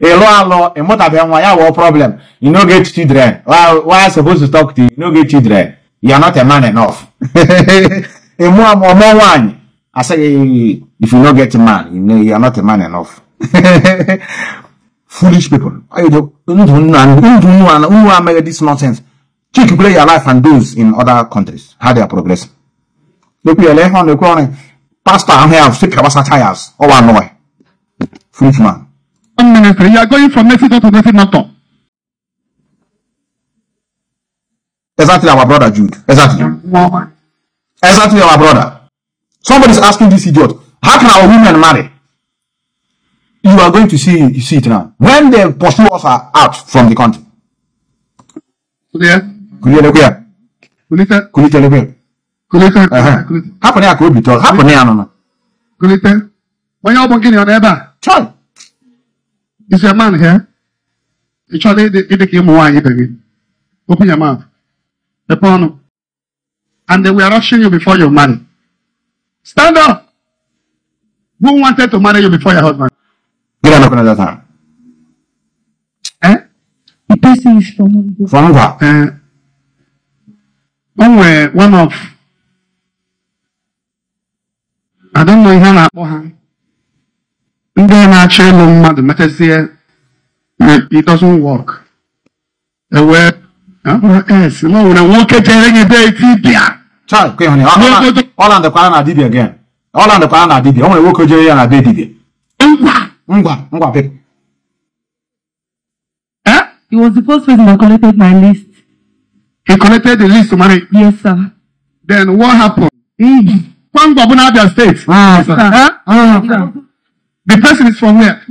A lot of your problem. You no get children. Why are supposed to talk to you? You no get children. You are not a man enough. I say, if you not get a man, you know you are not a man enough. Foolish people. I don't know who are making this nonsense. Check play your life and those in other countries how they are progressing. Look here, Pastor, I'm here. Stick your tires. Oh, I know. Foolish man. You are going from Mexico to Mexico. Exactly our brother Jude. Exactly our brother. Somebody's asking this idiot, how can our women marry? You are going to see it now. When the pursuers are out from the country. Yeah. Is there a man here? Open your mouth. And they were rushing you before your marry. Stand up. Who wanted to marry you before your husband? The person is from one of, I don't know how it doesn't work. He was the first person that collected my list. He collected the list to marry? Yes, sir. Then what happened? The person is from where?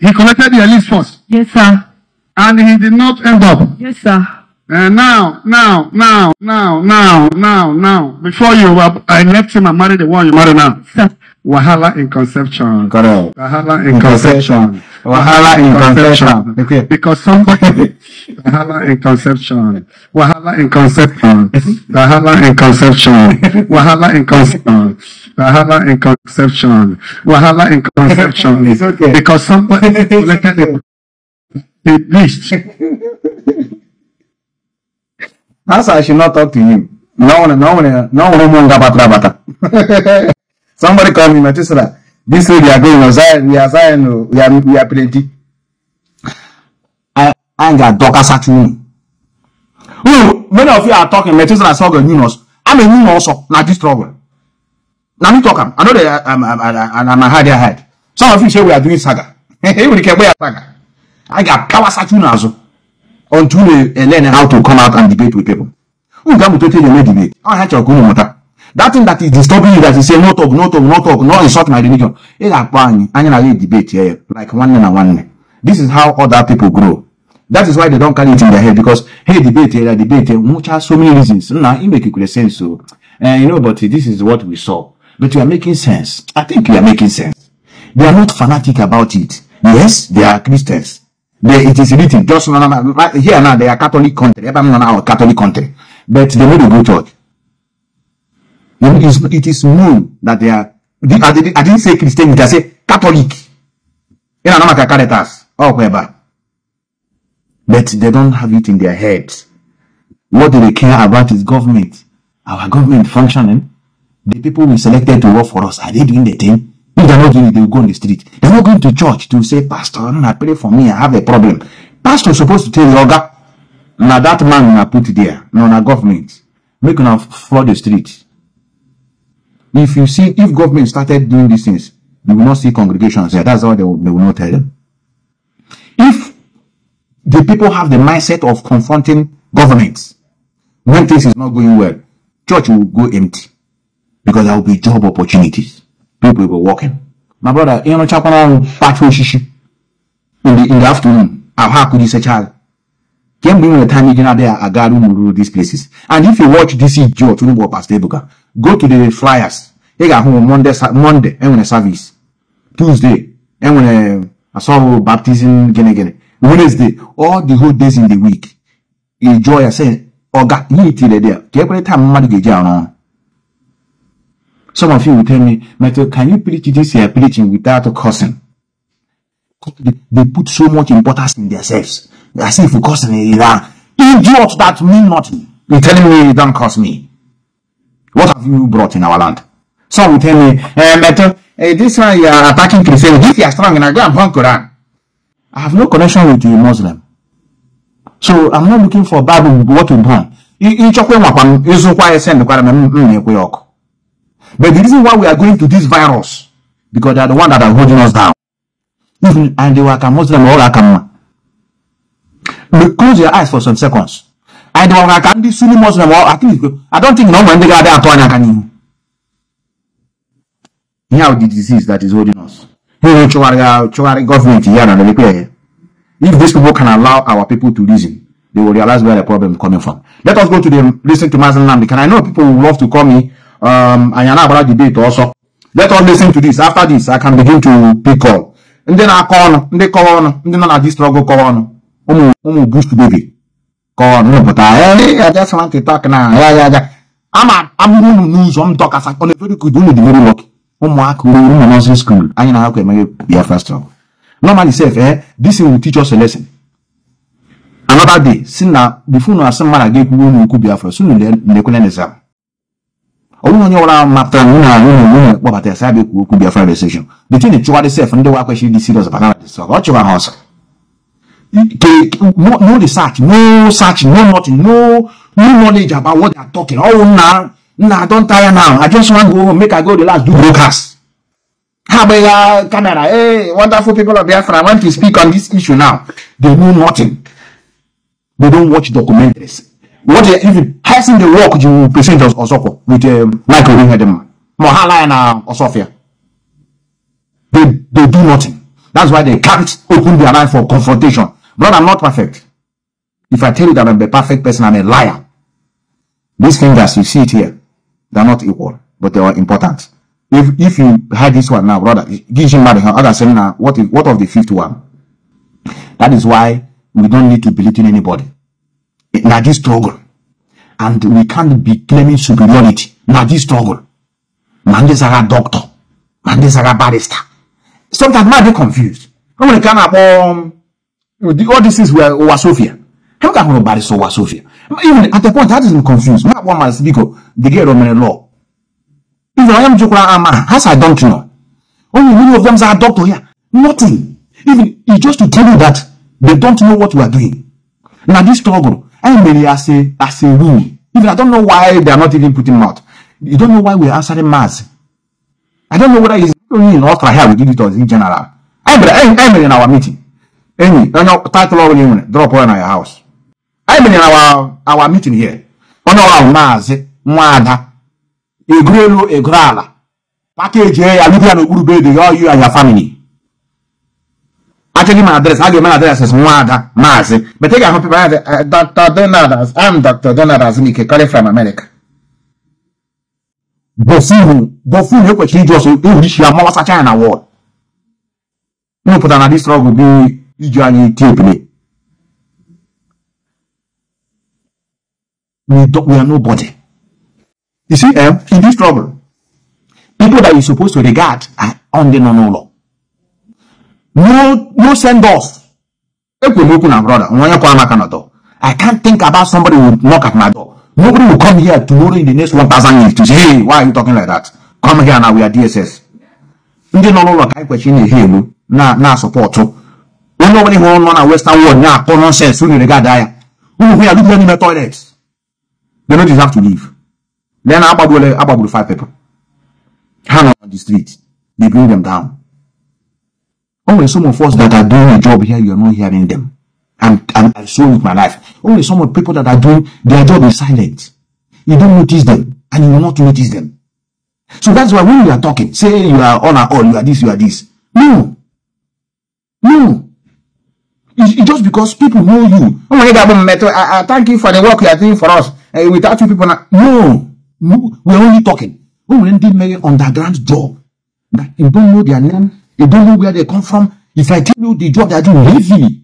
He collected your list first? Yes, sir. And he did not end up? Yes, sir. And now. Before you, I left him and married the one you married now. Sir. Wahala in conception. Correct. Wahala in conception. Wahala in conception. Okay. Because somebody. Wahala in conception. Wahala in conception. Wahala in conception. Wahala in conception. Wahala in conception. Wahala in conception. It's okay. Because somebody look at the list. That's why I should not talk to him. No one. Somebody called me Methuselah. This way they are going, we are plenty. I ain't a dog as many of you are talking Methuselah so good news. I'm a new also, not this trouble. Now me talking. I know they I'm a hide. Some of you say we are doing saga. Hey, we can wear saga. I got Kawasatuna also. Until they learn how to come out and debate with people. We got to tell you debate. I had your good matter. That thing that is disturbing you that you say no talk, no insult my religion. It's a bang, and debate here, like one. This is how other people grow. That is why they don't carry it in their head because hey, debate here, which has so many reasons. Now, it makes sense. So, but this is what we saw. But you are making sense. I think you are making sense. They are not fanatic about it. Yes, they are Christians. It is written just right here now. They are Catholic country. But they know the church. It is known that they are. I didn't say Christian, I say Catholic. But they don't have it in their heads. What do they care about is government. Our government functioning. The people we selected to work for us, are they doing the thing? If they're not doing it, they will go on the street. They're not going to church to say, Pastor, I pray for me, I have a problem. Pastor is supposed to tell Yoga, now that man I put there, now government, make them flood the street. If you see, if government started doing these things, you will not see congregations there. That's why they will not tell them. If the people have the mindset of confronting governments, when things is not going well, church will go empty. Because there will be job opportunities. People will be working. My brother, in the afternoon, I've had a child. Can bring the time you know there are Agaru these places. And if you watch DC Joe to know Pastor Ebuka, go to the flyers. They got home Monday and when a service. Tuesday and when a sorrow baptism again. Wednesday, all the whole days in the week. Enjoy yourself. Or got you till there. Every time Madge down. Some of you will tell me, Matthew, can you preach this here preaching without a cursing? They put so much importance in themselves. As if you cursing idiots that mean nothing. You're telling me you don't curse me. What have you brought in our land? Some will tell me, Matthew, this one you are attacking Christians. If you are strong, go and burn Quran. I have no connection with you, Muslim. So I'm not looking for Bible what to burn. But the reason why we are going to this virus, because they are the one that are holding us down. Even and they were a Muslim or a Kama. Look, close your eyes for some seconds. And they were like a Sunni Muslim or I think I don't think no one they got there to now the disease that is holding us. If these people can allow our people to reason, they will realize where the problem is coming from. Let us go to them, listen to Mazi Nnamdi Kanu. I know people will love to call me and you're not about debate also. Let us listen to this. After this, I can begin to pick call. And then I call, and they call, and then I this struggle call on. Boost baby. Call on, but I just want to talk now. Yeah. I'm going to lose some talk as I call it very good. Do the very work. Nonsense school. I know how can make Biafra struggle. Normally, say, this will teach us a lesson. Another day, since before now, some man again who could be afraid, soon they couldn't exam. The thing is, you yourself and the work she did serious about this. What you are no research, no search, no nothing, no knowledge about what they are talking. Oh, now, don't tire now. I just want to go make I go the last do broadcast. How about camera? Hey, wonderful people of Biafra, I want to speak on this issue now. They know nothing. They don't watch documentaries. What even passing the work you present us Osoko with Michael Wingedem, Mohala and Osofia? They do nothing. That's why they can't open their eye for confrontation. Brother, I'm not perfect. If I tell you that I'm a perfect person, I'm a liar. These fingers, you see it here, they're not equal, but they are important. If you had this one now, brother, what of the fifth one? That is why we don't need to believe in anybody. Now this struggle, and we can't be claiming superiority. Now this struggle, man, this are a doctor, man, this are a barrister. Sometimes man, they confused. How many can all this is where Owasofia? How can we barrister Owasofia? Even at the point that isn't confused. Not one must be go the get Roman law. Even I am Chukwuabiama man, has I don't know. Only many of them are doctor here. Nothing. Even it's just to tell you that they don't know what we are doing. Now this struggle. I mean, as a rule, even I don't know why they are not even putting out. You don't know why we are answering mass. I don't know whether it's only in Australia here we did it or in general. I mean, in our meeting, any title of the drop on our house. I mean, in our meeting here, on our mass, mother, a grelo, a grala, package, a Libyan Urube, the all you and your family. Actually, my address is Mwada Mazi. But I hope Dr. Donadas. I'm Dr. Donadas Nike, calling from America. Bofu, you could just wish your mama such an award. No, put another struggle be usually typically. We are nobody. You see, in this struggle, people that you're supposed to regard are on the no law. No send off. I can't think about somebody who will knock at my door. Nobody will come here tomorrow in the next 1,000 years to say, hey, why are you talking like that? Come here now, we are DSS. Nobody who on Western world now, nonsense, we regard that. We are looking in the toilets. They don't deserve to leave. Then about 5 people. Hang on the street. They bring them down. Only some of us that are doing a job here, you're not hearing them. I'm so with my life. Only some of people that are doing their job is silent. You don't notice them, and you will not notice them. So that's why when you are talking, say you are on or all, you are this, you are this. No. It's just because people know you. Oh my God, I thank you for the work you are doing for us. Without you people, no, we're only talking. We will end up underground job. You don't know their name. You don't know where they come from. If I tell you the job they are doing lazily,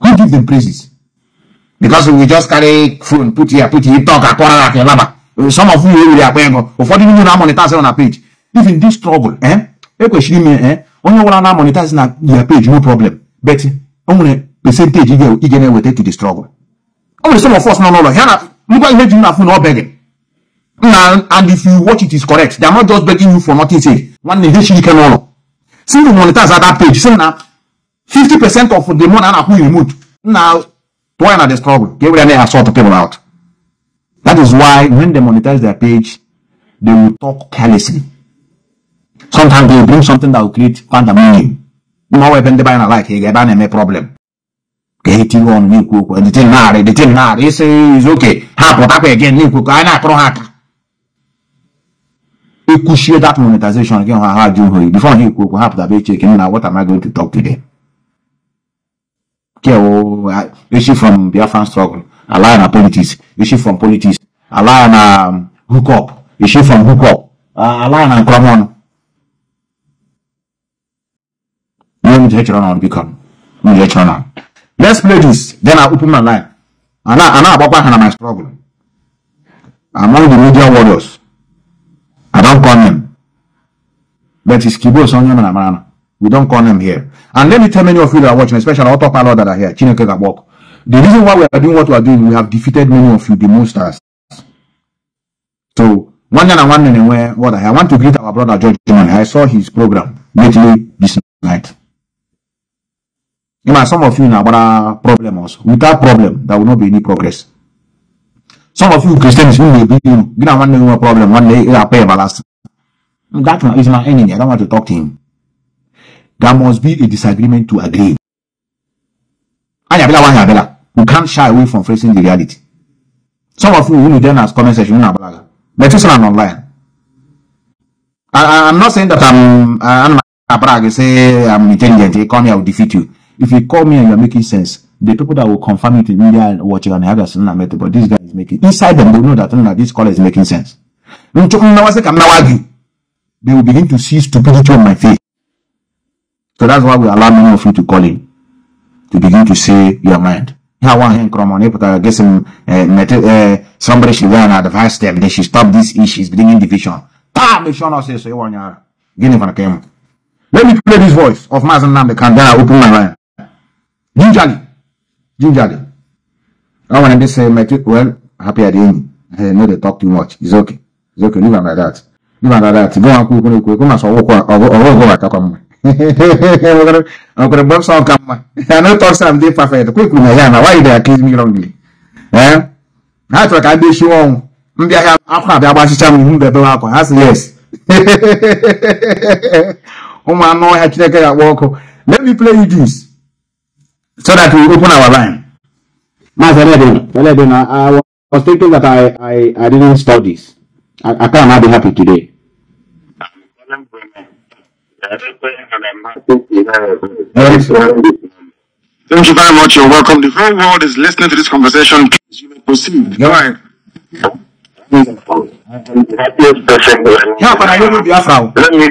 who give them praises? Because we just carry phone, put here, talk, some of you really are paying for the monetization on our page. Even this trouble, on your monetization on your page, no problem. But only percentage you get with it to the struggle. Only some of us no. You guys not begging. And if you watch it is correct, they are not just begging you for nothing. Say one nation you can all. See the monetize at that page. Say now 50% of the money and who you removed. Now why not the struggle? They will have sort of people out. That is why when they monetize their page, they will talk carelessly. Sometimes they will bring something that will create pandemonium. No weapon they buy a like, they ban a problem. Hating on new cook, and the thing now, they say is okay. Happen again, new cook, I'm not pro hacker. You could share that monetization again, how do before you cook, have the paycheck, and now what am I going to talk today? Issue from Biafran struggle, a lie on politics, issue from politics, a lie on hookup, issue from hookup, a lie on common. Let's play this, then I'll open my line. And I'm about back on my struggle. Among the media warriors, I don't call them. But it's Kibo Sonia and Amana. We don't call them here. And let me tell many of you that are watching, especially all top allies that are here, the reason why we are doing what we are doing, we have defeated many of you, the monsters. So, I want to greet our brother George Jimani. I saw his program lately this night. Some of you now, what are problems? Without problem, there will not be any progress. Some of you Christians, you will be, you don't want no problem. One day, you are paying ballast. That one is my enemy. I don't want to talk to him. There must be a disagreement to agree. We can't shy away from facing the reality. Some of you will then ask comment section. Methuselah online. I'm not saying that I'm a brag, say I'm intelligent, they come here, I will defeat you. If you call me and you're making sense, the people that will confirm it in India and watch it and have a but this guy is making inside them, they know that this call is making sense. They will begin to see stupidity on my face. So that's why we allow many of you to call in, to begin to say your mind. I want him come on here, but I guess somebody should go and advise them. They should stop this issue. It's bringing division. Let me play this voice of Mazi Nnamdi Kanu. Then I open my line. Gingerly. I want to say, well, happy at the end. I know they talk too much. It's okay. Leave them like that. Go and cook. I'm gonna bump some camera. I know talk some day perfect. Quickly, why they accuse me wrongly? I thought I be sure. Yes. Oh my no, I check at walk. Let me play you this so that we open our line. I was thinking that I didn't stop this. I can't be happy today. Thank you very much. You're welcome. The whole world is listening to this conversation. Please, you may proceed. Go ahead. Let me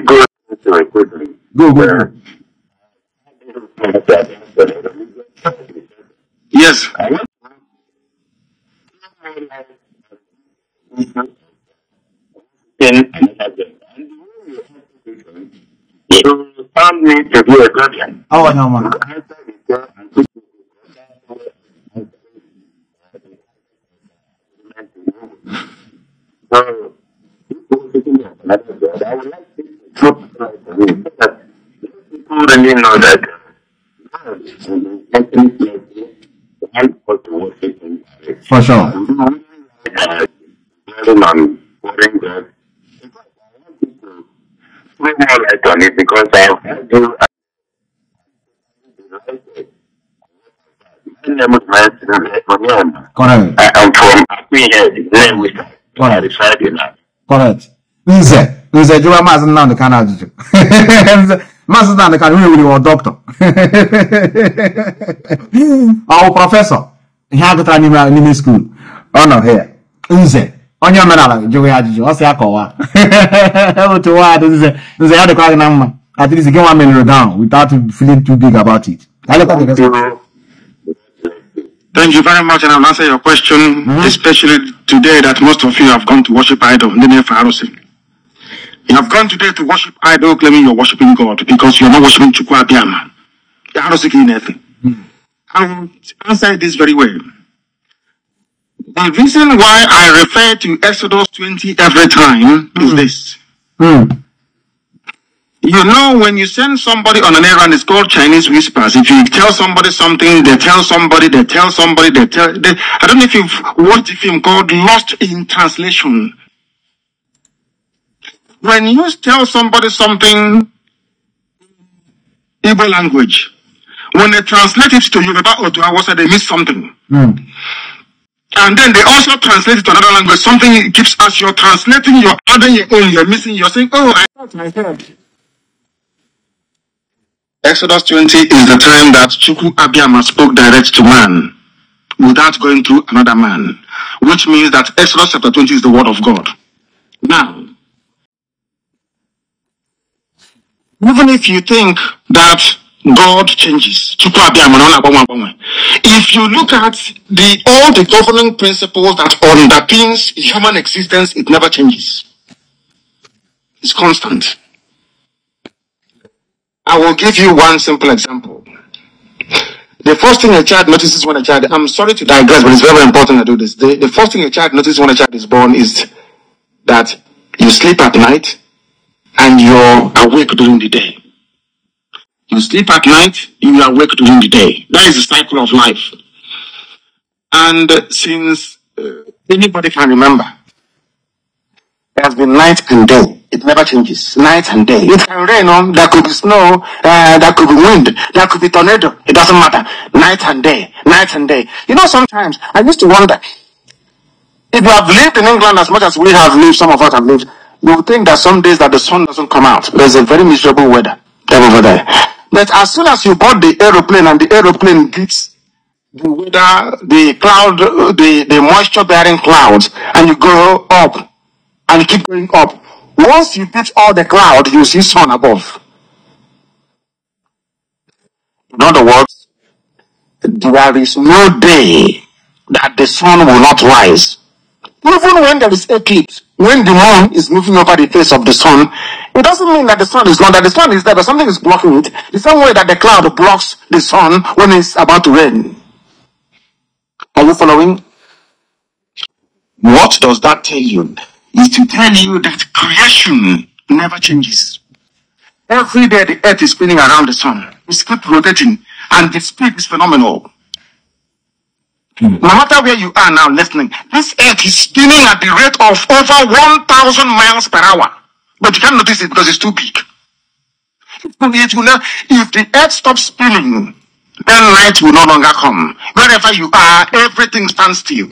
go into it quickly. Go. Yes. You found me to be a good one. Oh, no, man. I would like to people really know that for sure. More light on it because I have to I'm from Correct. Mazi Nnamdi Kanu will be doctor or professor. He had to train in school. Oh no, here. Unze. On your medal, Joey Hadjo, what's your call? To what? This is how the crowd number. At least get 1 million down without feeling too big about it. Thank you very much, and I'll answer your question, especially today that most of you have gone to worship idol in the name of Arius. You have gone today to worship idol claiming you're worshiping God because you're not worshiping Chukwuabiama. The Arius in anything. I will answer this very well. The reason why I refer to Exodus 20 every time is this. You know, when you send somebody on an errand, it's called Chinese whispers. If you tell somebody something, they tell somebody, they tell somebody, they tell... I don't know if you've watched a film called Lost in Translation. When you tell somebody something in Igbo language, when they translate it to Yoruba or to Hausa, they miss something. And then they also translate it to another language. Something keeps us, you're translating, you're adding your own, you're missing, you're saying, oh, I thought I heard. Exodus 20 is the time that Chukwuabiama spoke direct to man without going through another man, which means that Exodus chapter 20 is the word of God. Now, even if you think that God changes, if you look at all the governing principles that underpins human existence, it never changes. It's constant. I will give you one simple example. The first thing a child notices when a child... I'm sorry to digress, but it's very, very important I do this. The first thing a child notices when a child is born is that you sleep at night and you're awake during the day. You sleep at night, you are awake during the day. That is the cycle of life. And since anybody can remember, there has been night and day. It never changes. Night and day. It can rain on, there could be snow, there could be wind, there could be tornado. It doesn't matter. Night and day. Night and day. You know, sometimes I used to wonder, if you have lived in England as much as we have lived, some of us have lived, you would think that some days that the sun doesn't come out. There's a very miserable weather over there. But as soon as you board the aeroplane and the aeroplane gets the weather, the cloud, the moisture-bearing clouds, and you go up and keep going up, once you beat all the cloud, you see sun above. In other words, there is no day that the sun will not rise. Even when there is eclipse, when the moon is moving over the face of the sun, it doesn't mean that the sun is gone, that the sun is there, but something is blocking it. The same way that the cloud blocks the sun when it's about to rain. Are you following? What does that tell you? It's to tell you that creation never changes. Every day the earth is spinning around the sun. It's keep rotating, and the speed is phenomenal. No matter where you are now listening, this earth is spinning at the rate of over 1,000 miles per hour. But you can't notice it because it's too big. If the earth stops spinning, then light will no longer come. Wherever you are, everything stands still.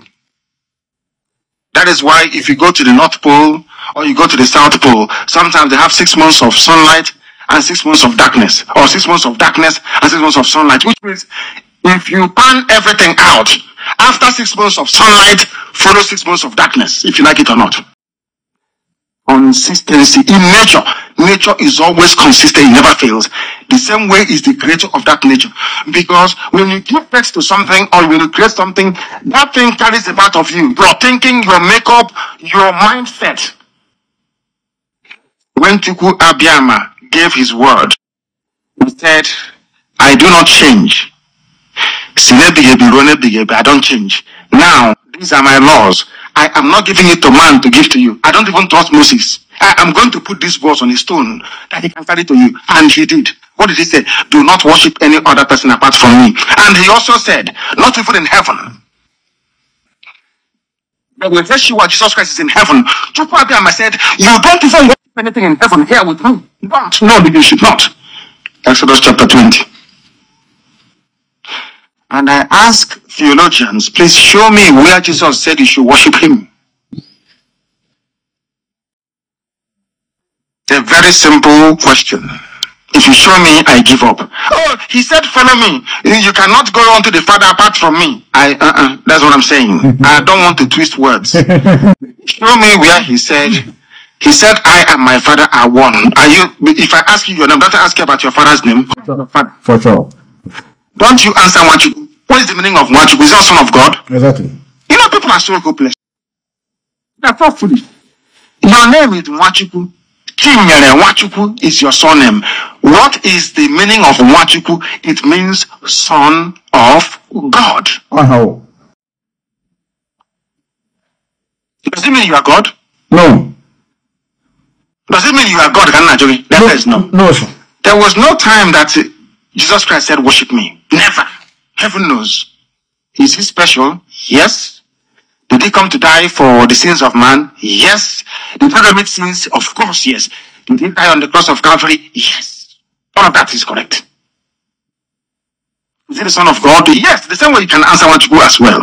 That is why if you go to the North Pole or you go to the South Pole, sometimes they have 6 months of sunlight and 6 months of darkness, or 6 months of darkness and 6 months of sunlight, which means if you pan everything out, after 6 months of sunlight, follow 6 months of darkness, if you like it or not. Consistency in nature. Nature is always consistent, it never fails. The same way is the creator of that nature. Because when you give birth to something or when you create something, that thing carries a part of you. Your thinking, your makeup, your mindset. When Chukwuabiama gave his word, he said, I do not change. I don't change. Now, these are my laws. I am not giving it to man to give to you. I don't even trust Moses. I am going to put this verse on his stone that he can carry to you. And he did. What did he say? Do not worship any other person apart from me. And he also said, not even in heaven. But when Jesus Christ is in heaven, Chukwuabiama said, you don't even worship anything in heaven here with me. Don't. No, you should not. Exodus chapter 20. And I ask theologians, please show me where Jesus said you should worship him. It's a very simple question. If you show me, I give up. Oh, he said, follow me. You cannot go on to the Father apart from me. That's what I'm saying. I don't want to twist words. Show me where he said, I and my Father are one. Are you, if I ask you your name, don't ask you about your father's name. For sure. Don't you answer Nwachukwu? What is the meaning of Nwachukwu? Is that Son of God? Exactly. You know, people are so hopeless. They're so foolish. Your name is Nwachukwu. Chimere Nwachukwu is your surname. What is the meaning of Nwachukwu? It means Son of God. Oh. Does it mean you are God? No. Does it mean you are God? No. No, sir. There was no time that Jesus Christ said, worship me. Never. Heaven knows. Is he special? Yes. Did he come to die for the sins of man? Yes. Did he commit sins? Of course, yes. Did he die on the cross of Calvary? Yes. All of that is correct. Is he the Son of God? Yes. The same way you can answer Nwachukwu as well.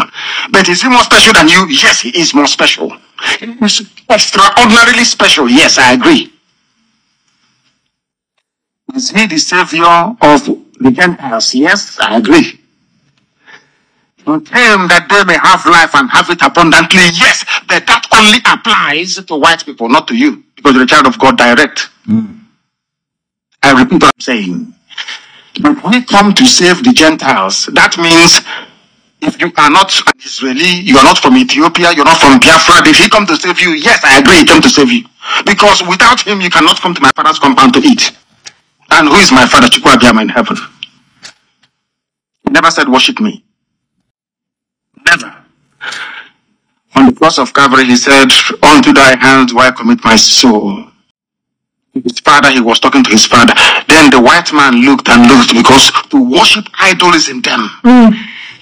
But is he more special than you? Yes, he is more special. He is extraordinarily special. Yes, I agree. Is he the Savior of the Gentiles? Yes, I agree. He came that they may have life and have it abundantly. Yes, but that only applies to white people, not to you, because you're a child of God direct. I repeat what I'm saying. But we come to save the Gentiles. That means if you are not an Israeli, you are not from Ethiopia, you're not from Biafra, did he come to save you? Yes, I agree, he came to save you. Because without him, you cannot come to my Father's compound to eat. And who is my Father? Chukwuabiama in heaven. He never said, worship me. Never. On the cross of Calvary, he said, unto thy hands why commit my soul. His father, he was talking to his father. Then the white man looked and looked, because to worship idol is in them.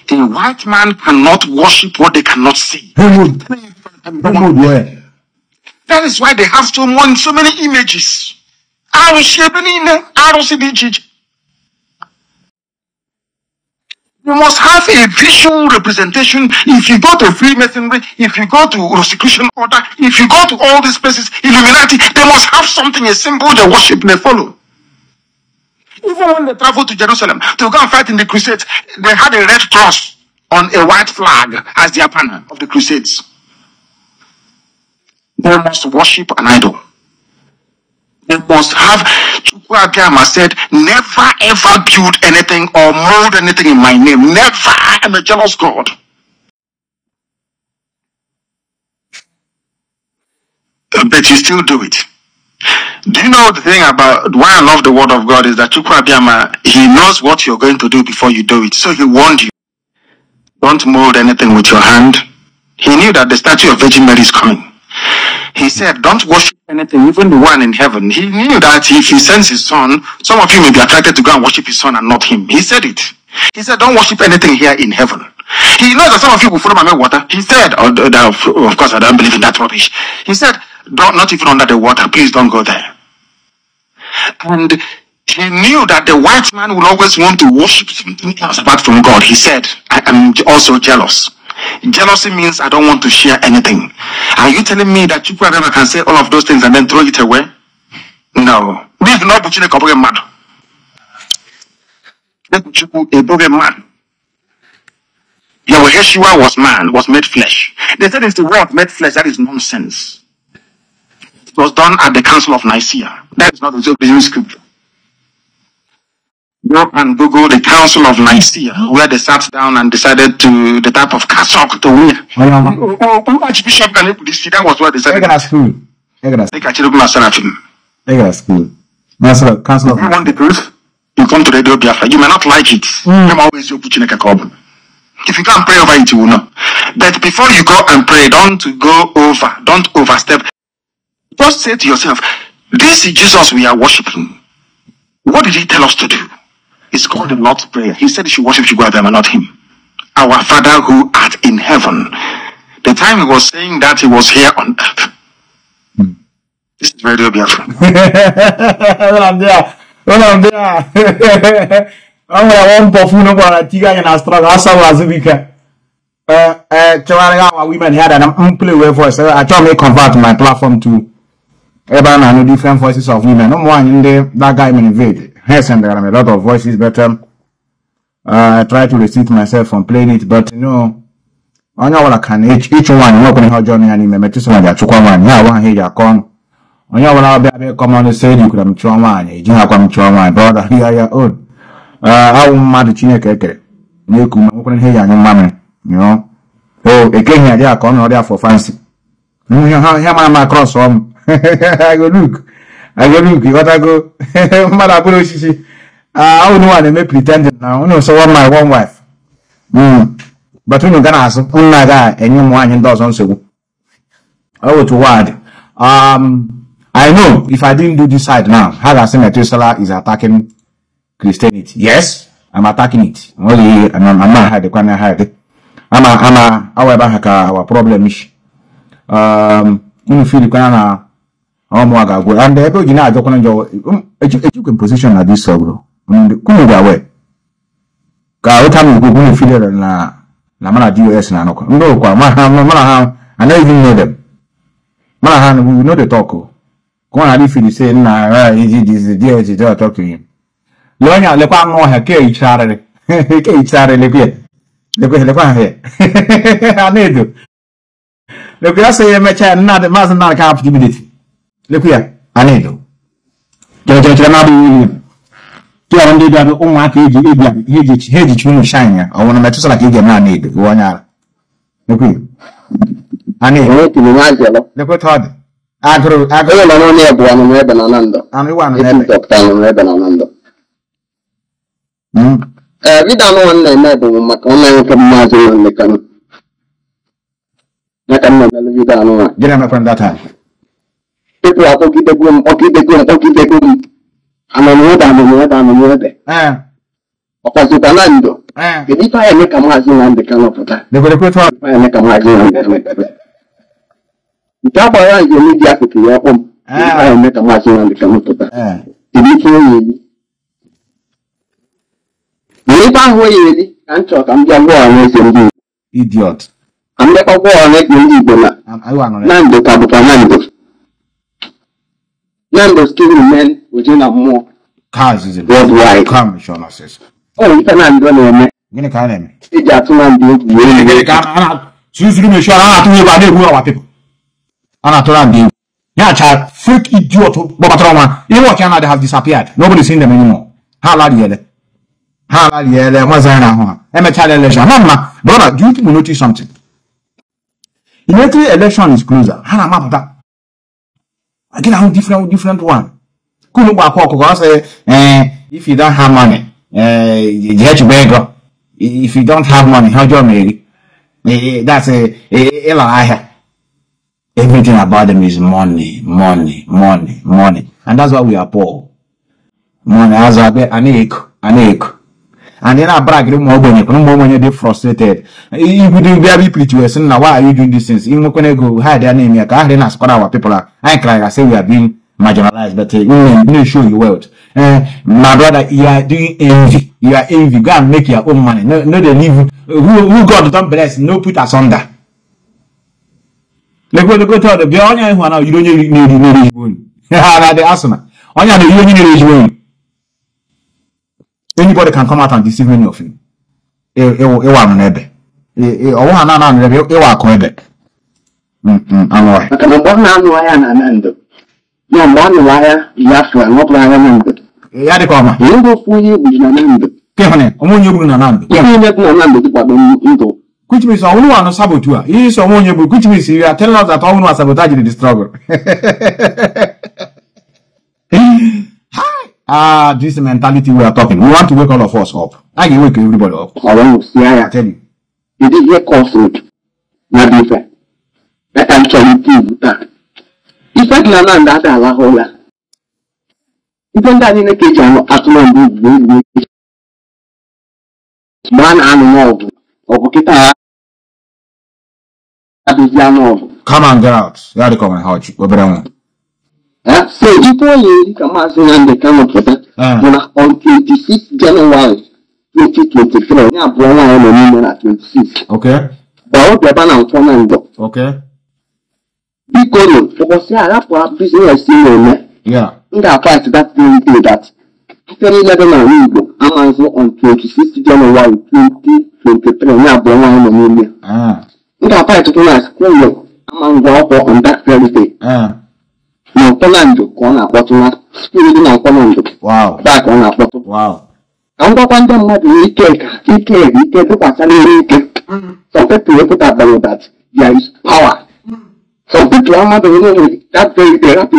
A white man cannot worship what they cannot see. That is why they have so many images. You must have a visual representation. If you go to Freemasonry, if you go to Rosicrucian Order, if you go to all these places, Illuminati, they must have something, a symbol they worship, they follow. Even when they travel to Jerusalem to go and fight in the Crusades, they had a red cross on a white flag as their banner of the Crusades. They must worship an idol. They must have. Chukwuabiama said, never ever build anything or mold anything in my name. Never. I am a jealous God. But you still do it. Do you know the thing about why I love the word of God is that Chukwuabiama, he knows what you're going to do before you do it. So he warned you. Don't mold anything with your hand. He knew that the statue of Virgin Mary is coming. He said, don't worship anything, even the one in heaven. He knew that if he sends his son, some of you may be attracted to go and worship his son and not him. He said it. He said, don't worship anything here in heaven. He knows that some of you will follow my water. He said, of course, I don't believe in that rubbish. He said, not even under the water. Please don't go there. And he knew that the white man will always want to worship something else apart from God. He said, I am also jealous. Jealousy means I don't want to share anything. Are you telling me that Chukwuabiama can say all of those things and then throw it away? No. Yeshua was man, was made flesh. They said it's the word made flesh. That is nonsense. It was done at the Council of Nicaea. That is not the original scripture. Go and Google the Council of Nicaea, where they sat down and decided to the type of cassock to wear. Archbishop can put this. That was what they said. Council of. You want the truth? You come to Radio Biafra. You may not like it. I'm always your Puchineka Cob. If you can't pray over it, you will know. But before you go and pray, don't go over. Don't overstep. Just say to yourself, "This is Jesus we are worshiping. What did he tell us to do?" It's called the Lord's Prayer. He said you should worship Chukwuabiama, not him. Our Father who art in heaven. The time he was saying that, he was here on earth. This is Radio Biafra. Well, I'm there. I'm one women here that I'm play with voice. I try to convert my platform to different voices of women. No more in there, that guy may invade. Yes, and there are a lot of voices, but I try to restrict myself from playing it, but you know, I know what I can. Each one, you know, journey and me to someone that took one. Yeah, one here, you come. I know what I'll be come on and say you could have trauma. You have come trauma, brother. Here, your own. I won't matter to you, Keke. You come open here, young mammy, you know. So again, here, come out there for fancy. You know, here, my cross home. I go look. I go look. You gotta go. Mother, she. I don't know why they may pretend now. No, so I'm my one wife. But when you can ask, and you want doesn't so. Oh, to what? I know if I didn't do this side now, how does Methuselah is attacking Christianity? Yes, I'm attacking it. Only I'm not hiding. I'm however, our problem is. And the people, you know, I don't know. You can position at this level. I don't even know them. We know the talk. Go on, if you say, nah, is it, talk to him. Leonia, I need you. Look, I say, not the master, not capability. Look here, I need you. Don't I want to I I'm a mother. Because you can do. If I make a margin and they cannot put that, they will put up and make a margin. You tap around your media to your home. I make a margin and they cannot put that. If you can't wait and talk, I'm going to go and idiot. I'm going to go and let I want to Nando Cabutanando. Nando's killing men within a more. Cars worldwide. Come, Jonas. Oh, you can't do it. You can't do it. You can't do it. You can't do it. You can't do it. You can't have disappeared. Nobody's seen them anymore. How loud yell? What's that? Mama, brother, do you think we notice something? Electoral election is closer. How map that? Again, I'm different one. If you don't have money, if you don't have money, how do you marry? That's a lie. Everything about them is money. And that's why we are poor. Money has an ache. And then I brag when you're frustrated. If you do very pretty, why are you doing these things? If you can go hide their name, I cry, I say we are being marginalized, but you show your wealth. My brother, you are doing envy. You are envy. Go and make your own money. No, they leave. Who God don't bless, no put asunder. They go tell the be on your one now. You don't need the wound. The asthma. On your you don't need the wound. Anybody can come out and deceive any of you. I no money wire, yes, well, not like a number. Yadicoma, you go for you with an number. Kevin, among you, Nanando. You let no number to Babylon Ido. Which means all who are no saboteur. He is among you, which means you are telling us that all who are sabotaging the struggle. Hi! This mentality we are talking. We want to wake all of us up. I can wake everybody up. I tell you. It is your conflict. Not different. That I'm trying to do that. If I can that I will hold her. Even that in a cage, I will absolutely be one animal of Kita. Come and get out. You are the common hodge. Go down. So, if you come out and they come up with that, on 26th January 2023, I am born at 26. Okay. But what happened? Okay. Because I have to have business in. Yeah. And I fight that thing that After 11 and Amazon on 26 January 2023. Now, on that very day. Wow. Wow. I'm going to take some people put up that there is power. Some people are that very day, that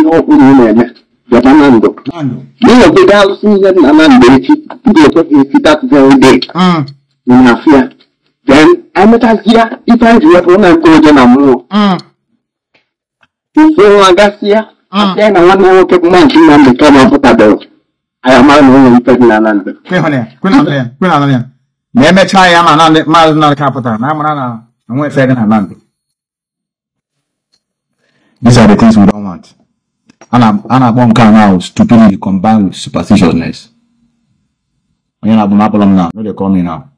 is Nando. You be down that very day. In then I'm not here. If I do when I go, then I'm more. So I got here. Then I want to take money and become a football. I am not going to be pregnant. Nemetai am another capital. I'm going to say that. These are the things we don't want. And I'm one can now stupidity combined with superstitiousness. You know, I'm now. They call me now.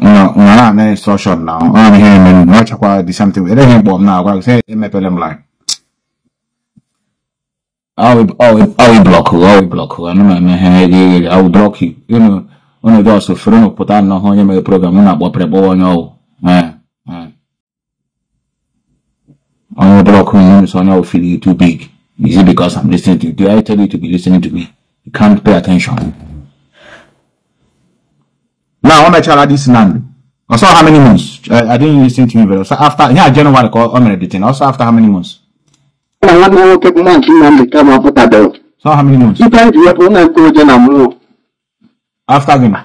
I'm instruction now. I'm hearing me. Not quite the same thing. They hear bomb now. I say, "Me pelem line." I will block you. I will block you. I know me. I will block you. You know, when you do so, friend, put on no honey. Me program. You know, what prepare now. I'm block you, so now I feel you too big. Is it because I'm listening to you? Do I tell you to be listening to me? You can't pay attention. Now I'm a child this land. I saw how many months? I didn't listen to me, but so after yeah, January call I'm editing. Also after how many months? So how many months? After Gima.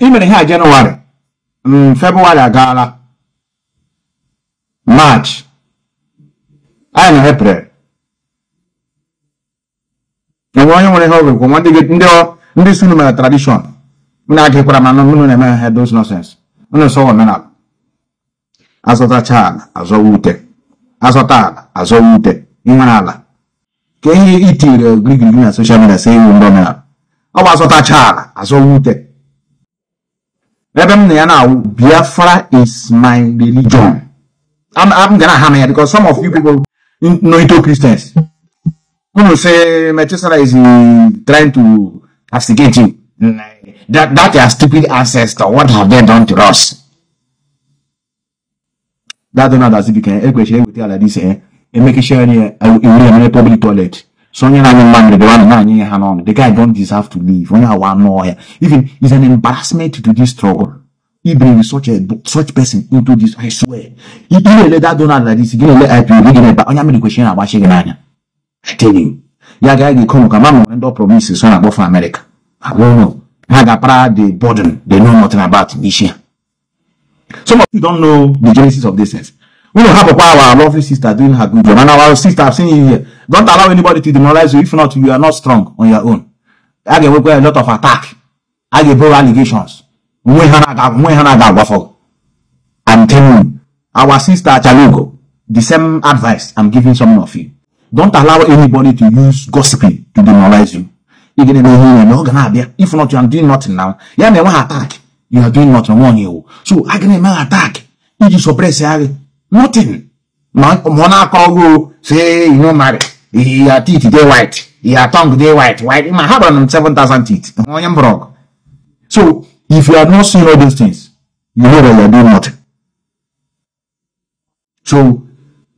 Even here January. February Agala, March, and April. And why you want to help him? Want to get into this tradition? Not here for a man, no, had those nonsense. No, so on up. As a child, as a woote, as a tag, as a woote, in Manala. Can you eat the Greek and social media saying, I was a child, as a woote. Biafra is my religion. I'm gonna hammer it because some of you people know into Christians. Who say Methuselah is trying to castigate you? That your stupid ancestor. What have they done to us? That don't know if you can question with like this. And make sure in public toilet. So you the guy don't deserve to leave. Even it's an embarrassment to this struggle. He brings such person into this. I swear. He didn't let that donor like this. He didn't let I question about shaking. I tell you, your guy will come and do promises when I go for America. I don't know. I got proud the burden. They know nothing about Nisha. Some of you don't know the genesis of this sense. We don't have a power. Our lovely sister doing her good job. And our sister, I've seen you here. Don't allow anybody to demoralize you. If not, you are not strong on your own. I get a lot of attack. I get bold allegations. I'm telling you, our sister Chalugo, the same advice I'm giving some of you. Don't allow anybody to use gossiping to demoralize you. If not, you are doing nothing now. You have never attack. You are doing nothing. So I can attack. You suppress nothing. Monaco say you know marry. Your teeth they white. Your tongue they white. White. My husband 7,000 teeth. So if you are not seeing all those things, you know that you are doing nothing. So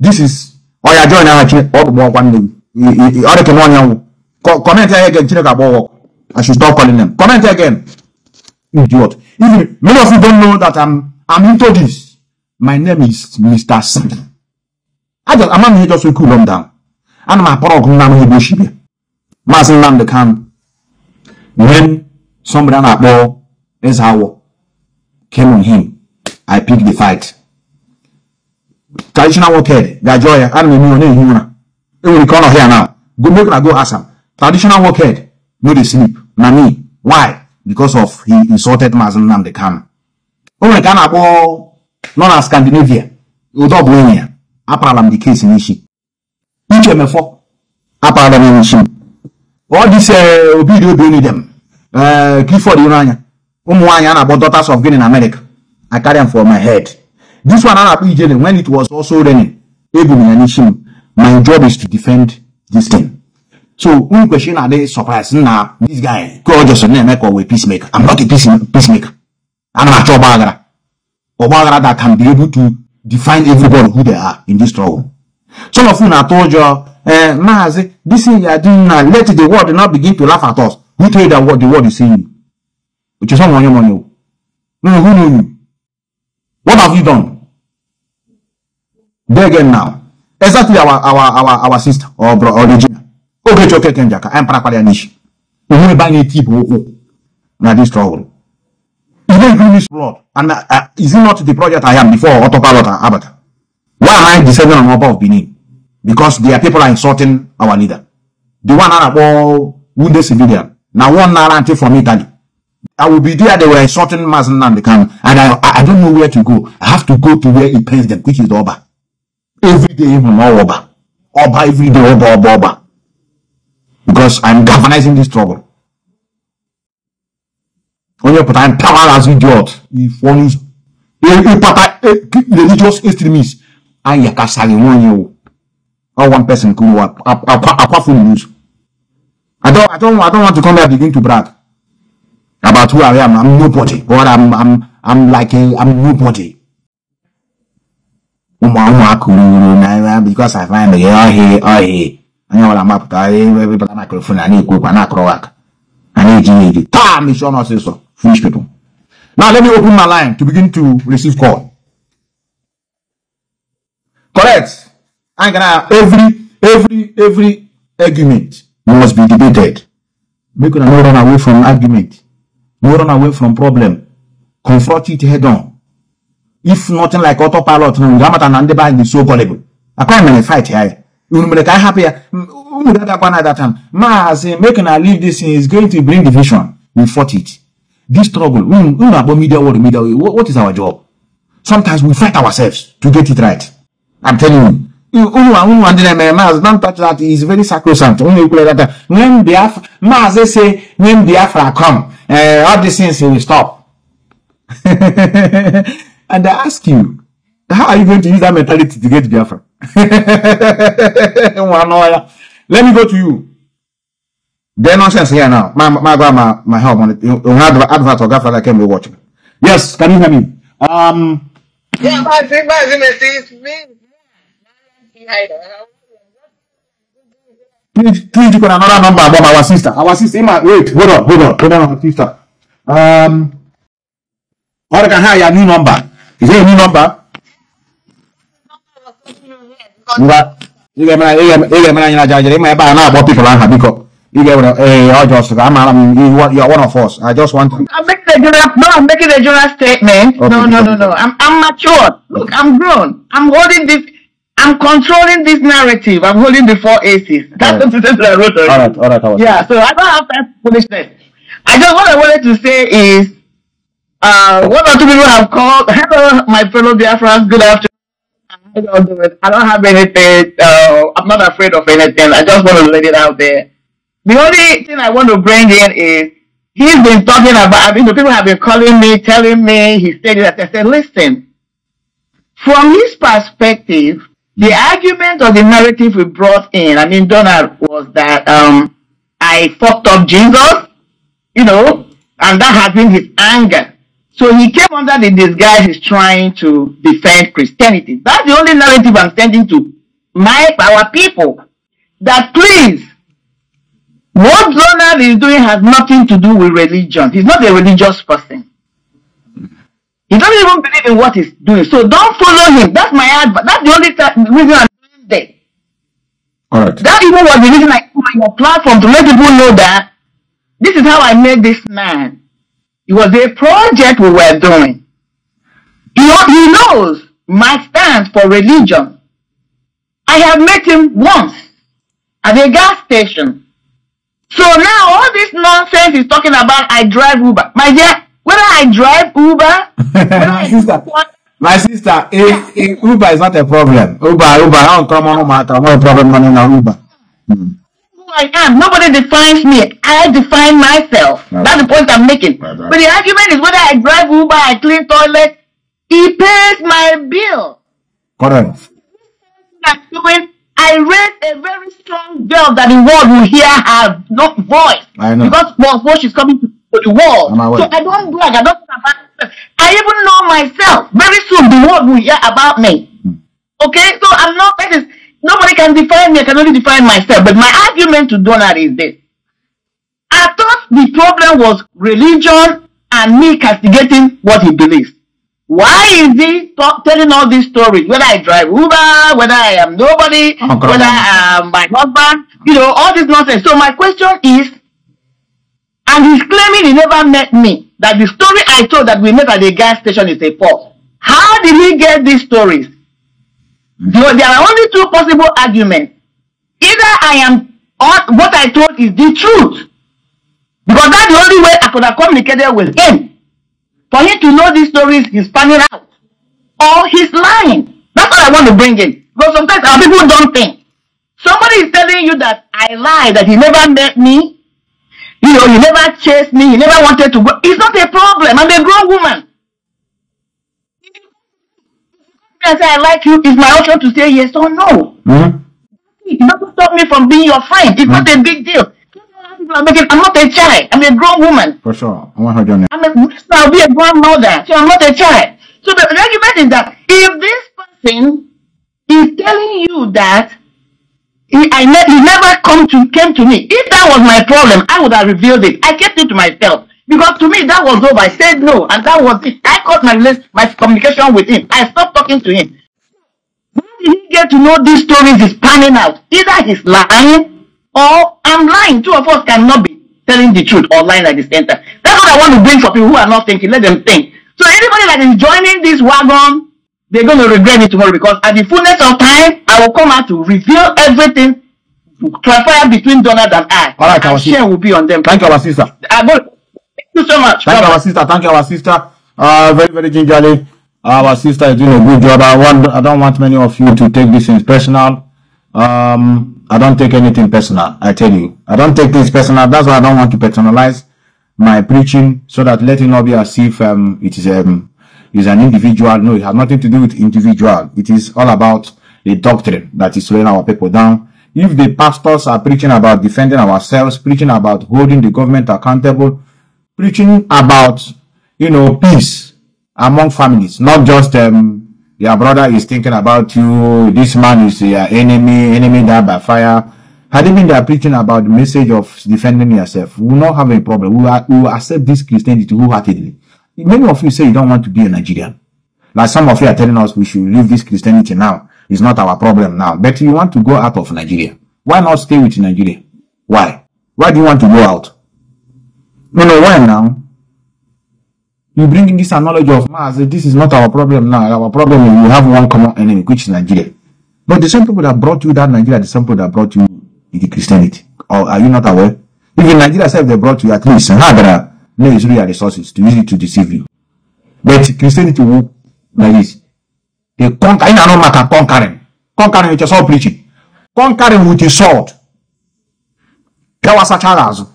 this is why I join our comment again. I should stop calling them. Comment again. Idiot. Even many of you don't know that I'm into this. My name is Mr. Satan. I'm here just to cool them down. And my parole name is Bishop. Mazi Nnamdi Kanu. When somebody on a ball is how came on him, I picked the fight. Traditional worker, Gajoya, I don't know any human. It will come here now. Go make a go ask him. Traditional worker, no they sleep. Nani. Why? Because of he insulted Mazi Nnamdi Kanu. Oh my God, not as Scandinavia, Udobwenia, Apalam the case in Ishi. Ichemefo, Apalam in Ishi. All this Obido Bini them, Clifford Urania, Umwayan about daughters of Green in America. I carry them for my head. This one, when it was also raining, Ebony and Ishim, My job is to defend this thing. So when question are they surprised? Nah, this guy God just name make a peacemaker. I'm not a peacemaker. I'm a troublemaker. A troublemaker that can be able to define everybody who they are in this trouble. Some of you now told you, Mazi, this thing you are doing now, let the world not begin to laugh at us. Who told you that what the world is saying? Which is someone you know. No, who know you? What have you done? There again now. Exactly our sister or brother or Regina. Okay, okay, Kenjaka. I'm Parakwalianish. We will buy any tip. Now this trouble. You don't include this blood. And is it not the project I am before autopilot and Abata? Why am I descending on Oba of Benin? Because their people are insulting our leader. The one out of all wounded civilian. Now one Naranti from Italy. I will be there. They were insulting Mazi Nnamdi Kanu. And I don't know where to go. I have to go to where it pains them, which is the Oba. Every day, even more Oba. Oba every day, Oba. Because I'm galvanizing this trouble. Only put I'm power as idiot. If one is religious extremists, I yakasali one you. Or one person could work apart from news. I don't want to come here begin to brag about who I am. I'm nobody. But I'm like a nobody. Because I find the I people. Now let me open my line to begin to receive call. Correct. I'm gonna every argument must be debated. We could not run away from argument, no run away from problem. Confront it head on. If nothing like autopilot, is so gullible. I can't even fight here. Making I leave this is going to bring division. We fought it. This struggle, what is our job? Sometimes we fight ourselves to get it right. I'm telling you. Don't touch that. It's very sacrosanct. When Mazi say, when Biafra come, all these things will stop. And I ask you, how are you going to use that mentality to get Biafra? Let me go to you. There nonsense here now. My grandma, my help on it. You had the advert or graphic that came to watch me. Yes, can you hear me? Yeah, my thing, it's me. Please, you got another number about our sister. Our sister, wait, hold on, sister. Or I can have your new number. Is there a new number? But you get you're one of us. I just want to. I'm making a general statement. Okay. No. I'm mature. Look, I'm grown. I'm holding this. I'm controlling this narrative. I'm holding the four aces. That's the sentence I wrote. All right. Yeah. So I don't have that foolishness. I just what I wanted to say is, one or two people have called. Hello, my fellow Biafrans. Good afternoon. I don't do it. I don't have anything. I'm not afraid of anything. I just want to let it out there. The only thing I want to bring in is he's been talking about. I mean, the people have been calling me, telling me he said that. I said, listen. From his perspective, the argument or the narrative we brought in. I mean, Donald was that I fucked up Jesus, you know, and that has been his anger. So he came under the disguise he's trying to defend Christianity. That's the only narrative I'm sending to our people. That please, what Donald is doing has nothing to do with religion. He's not a religious person. He doesn't even believe in what he's doing. So don't follow him. That's my advice. That's the only reason I'm doing that. All right. That even was the reason I put on your platform to let people know that this is how I made this man. It was a project we were doing. He knows my stance for religion. I have met him once at a gas station. So now all this nonsense he's talking about, I drive Uber. My dear, whether I drive Uber... my sister, Uber is not a problem. Uber, I don't come on, I don't have a problem running on Uber. I am. Nobody defines me. I define myself. No. That's the point I'm making. No. But the argument is whether I drive Uber, I clean toilet, he pays my bill. Correct. I'm doing I raise a very strong bell that the world will hear her not voice. I know. Because what she's coming to the world. So I don't brag. I don't talk about myself. I even know myself. Very soon the world will hear about me. Okay? So I'm not, that is, nobody can define me. I can only define myself. But my argument to Donald is this. I thought the problem was religion and me castigating what he believes. Why is he telling all these stories? Whether I drive Uber, whether I am nobody, whether I am my husband, you know, all this nonsense. So my question is, and he's claiming he never met me, that the story I told that we met at the gas station is a false. How did he get these stories? So there are only two possible arguments. Either I am, or what I told is the truth. Because that's the only way I could have communicated with him. For him to know these stories, he's panning out. Or he's lying. That's what I want to bring in. Because sometimes our people don't think. Somebody is telling you that I lied, that he never met me. You know, he never chased me. He never wanted to go. It's not a problem. I'm a grown woman. I say I like you. It's my option to say yes or no. It doesn't stop me from being your friend. It's not a big deal. I'm not a child. I'm a grown woman. For sure. I want her doing that. I'll be a grandmother. So I'm not a child. So the argument is that if this person is telling you that he never came to me, if that was my problem, I would have revealed it. I kept it to myself. Because to me, that was over. I said no. And that was it. I cut my communication with him. I stopped talking to him. When did he get to know these stories is panning out? Either he's lying, or I'm lying. Two of us cannot be telling the truth or lying at the same time. That's what I want to bring for people who are not thinking. Let them think. So anybody that is joining this wagon, they're going to regret it tomorrow, because at the fullness of time, I will come out to reveal everything to transpire between Donald and I. All right, our share will be on them. Thank you, our sister. Thank you so much. Thank you, our sister. Thank you, our sister. Very, very gingerly. Our sister is doing a good job. I don't want many of you to take this as personal. I don't take anything personal, I tell you. I don't take things personal. That's why I don't want to personalize my preaching, so that let it not be as if it is an individual. No, it has nothing to do with individual. It is all about a doctrine that is slowing our people down. If the pastors are preaching about defending ourselves, preaching about holding the government accountable, preaching about, you know, peace among families, not just your brother is thinking about you, this man is your enemy, enemy died by fire. Had it been they are preaching about the message of defending yourself, we will not have a problem. We will accept this Christianity wholeheartedly. Many of you say you don't want to be a Nigerian. Like some of you are telling us we should leave this Christianity now. It's not our problem now. But you want to go out of Nigeria. Why not stay with Nigeria? Why? Why do you want to go out? No, why now? You bring in this analogy of Mazi. This is not our problem now. Our problem is we have one common enemy, which is Nigeria. But the same people that brought you that Nigeria, the same people that brought you the Christianity. Or are you not aware? Even Nigeria said they brought you at least Hadra, no Israeli resources to use it to deceive you. But Christianity will like this. They conquer. In no matter conquering, conquering with your sword preaching, conquering with your sword. There was such a,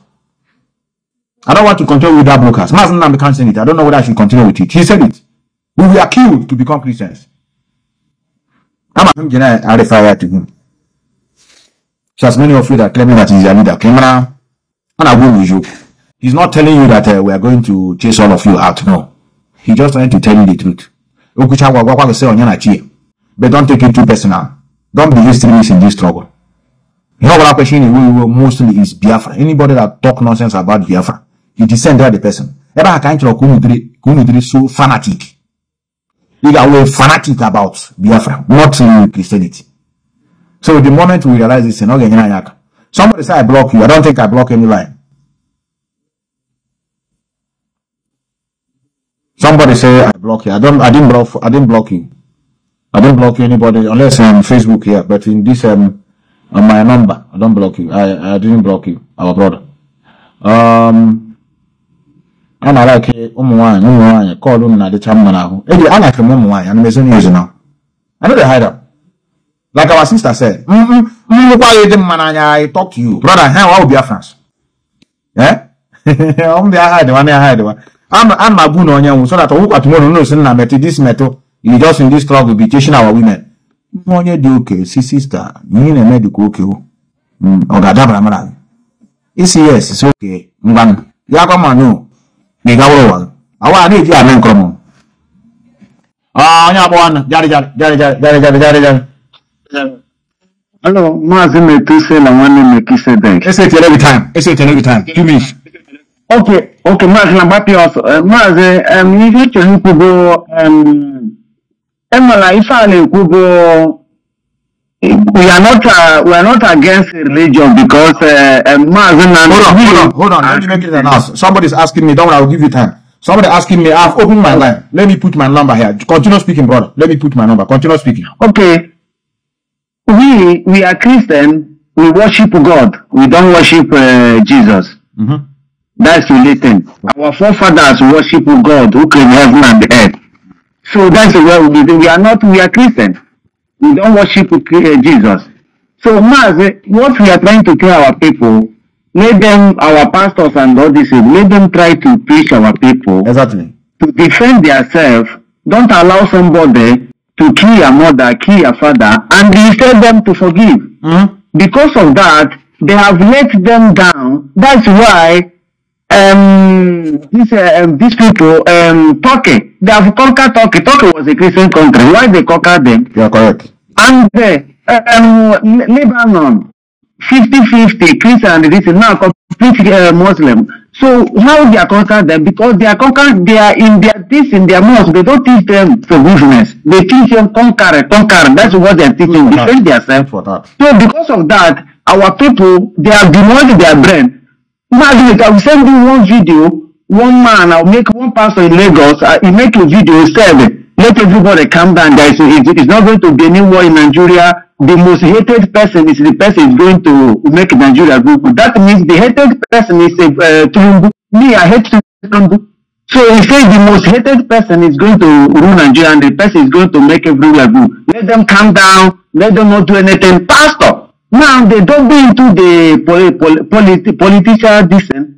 I don't want to continue with that broadcast. Mazi Nnamdi Kanu said it. I don't know whether I should continue with it. He said it. We were killed to become Christians. I refer to him. So as many of you that claiming that he's a leader, camera, and I will with you. He's not telling you that we are going to chase all of you out. No. He just wanted to tell you the truth. But don't take it too personal. Don't be extremist in this struggle. You know what we mostly is Biafra. Anybody that talk nonsense about Biafra, you descend there the person. Ever kind of community so fanatic. You are fanatic about Biafra, not Christianity. So the moment we realize this, somebody say I block you. I don't think I block any line. Somebody say I block you. I didn't block you. I didn't block you anybody unless on Facebook here, but in this on my number, I don't block you. I didn't block you, our brother. I'm like a call him at the time now. I like a woman, and there's any reason now. I know they hide up. Like our sister said, I talk to you, brother. How will be a France? Yeah, I'm the hide one. I'm my boon on you, so that I hope at one knows in this metal. You just in this struggle be teaching our women. Money do okay, see sister, mean a medical okay. Ogadabra, it's yes, it's okay. Mban, Yakama no, Nigawal. I need your men come. Ah, Yabuan, Daddy. Hello, Mazi Methuselah, one Methuselah. It's it every time, it's it every time. You mean? Okay, Mazi, you need to go we are not against religion because hold on, let me make it an house. Somebody's asking me, don't worry, I'll give you time. Somebody asking me, I've opened my line. Let me put my number here. Continue speaking, brother. Let me put my number. Continue speaking. Okay. We are Christian, we worship God, we don't worship Jesus. Mm-hmm. That's the only thing. Our forefathers worship God who created heaven and the earth. So that's the way we are Christian. We don't worship Jesus. So Mazi, what we are trying to tell our people, let them, our pastors and all this, let them try to preach our people. Exactly. To defend themselves. Don't allow somebody to kill your mother, kill your father, and instead them to forgive. Mm-hmm. Because of that, they have let them down. That's why these people, Turkey, they have conquered Turkey. Turkey was a Christian country. Why they conquered them? You are correct. And Lebanon, 50-50 Christian and Christian, now completely Muslim. So how they are conquered them? Because they are conquered, they are in their mosque. They don't teach them forgiveness. They teach them conquer. That's what they are teaching. Defend themselves for that. So because of that, our people, they have demanded their brain. Mazi, I will send you one video, one man, I'll make one pastor in Lagos, he make a video, said, let everybody calm down, guys, it's not going to be any war in Nigeria, the most hated person is the person who's going to make Nigeria good. That means the hated person is Tinubu. Me, I hate Tinubu. So he says the most hated person is going to rule Nigeria and the person is going to make everywhere good. Let them calm down, let them not do anything. Pastor! Now they don't go into the political distance.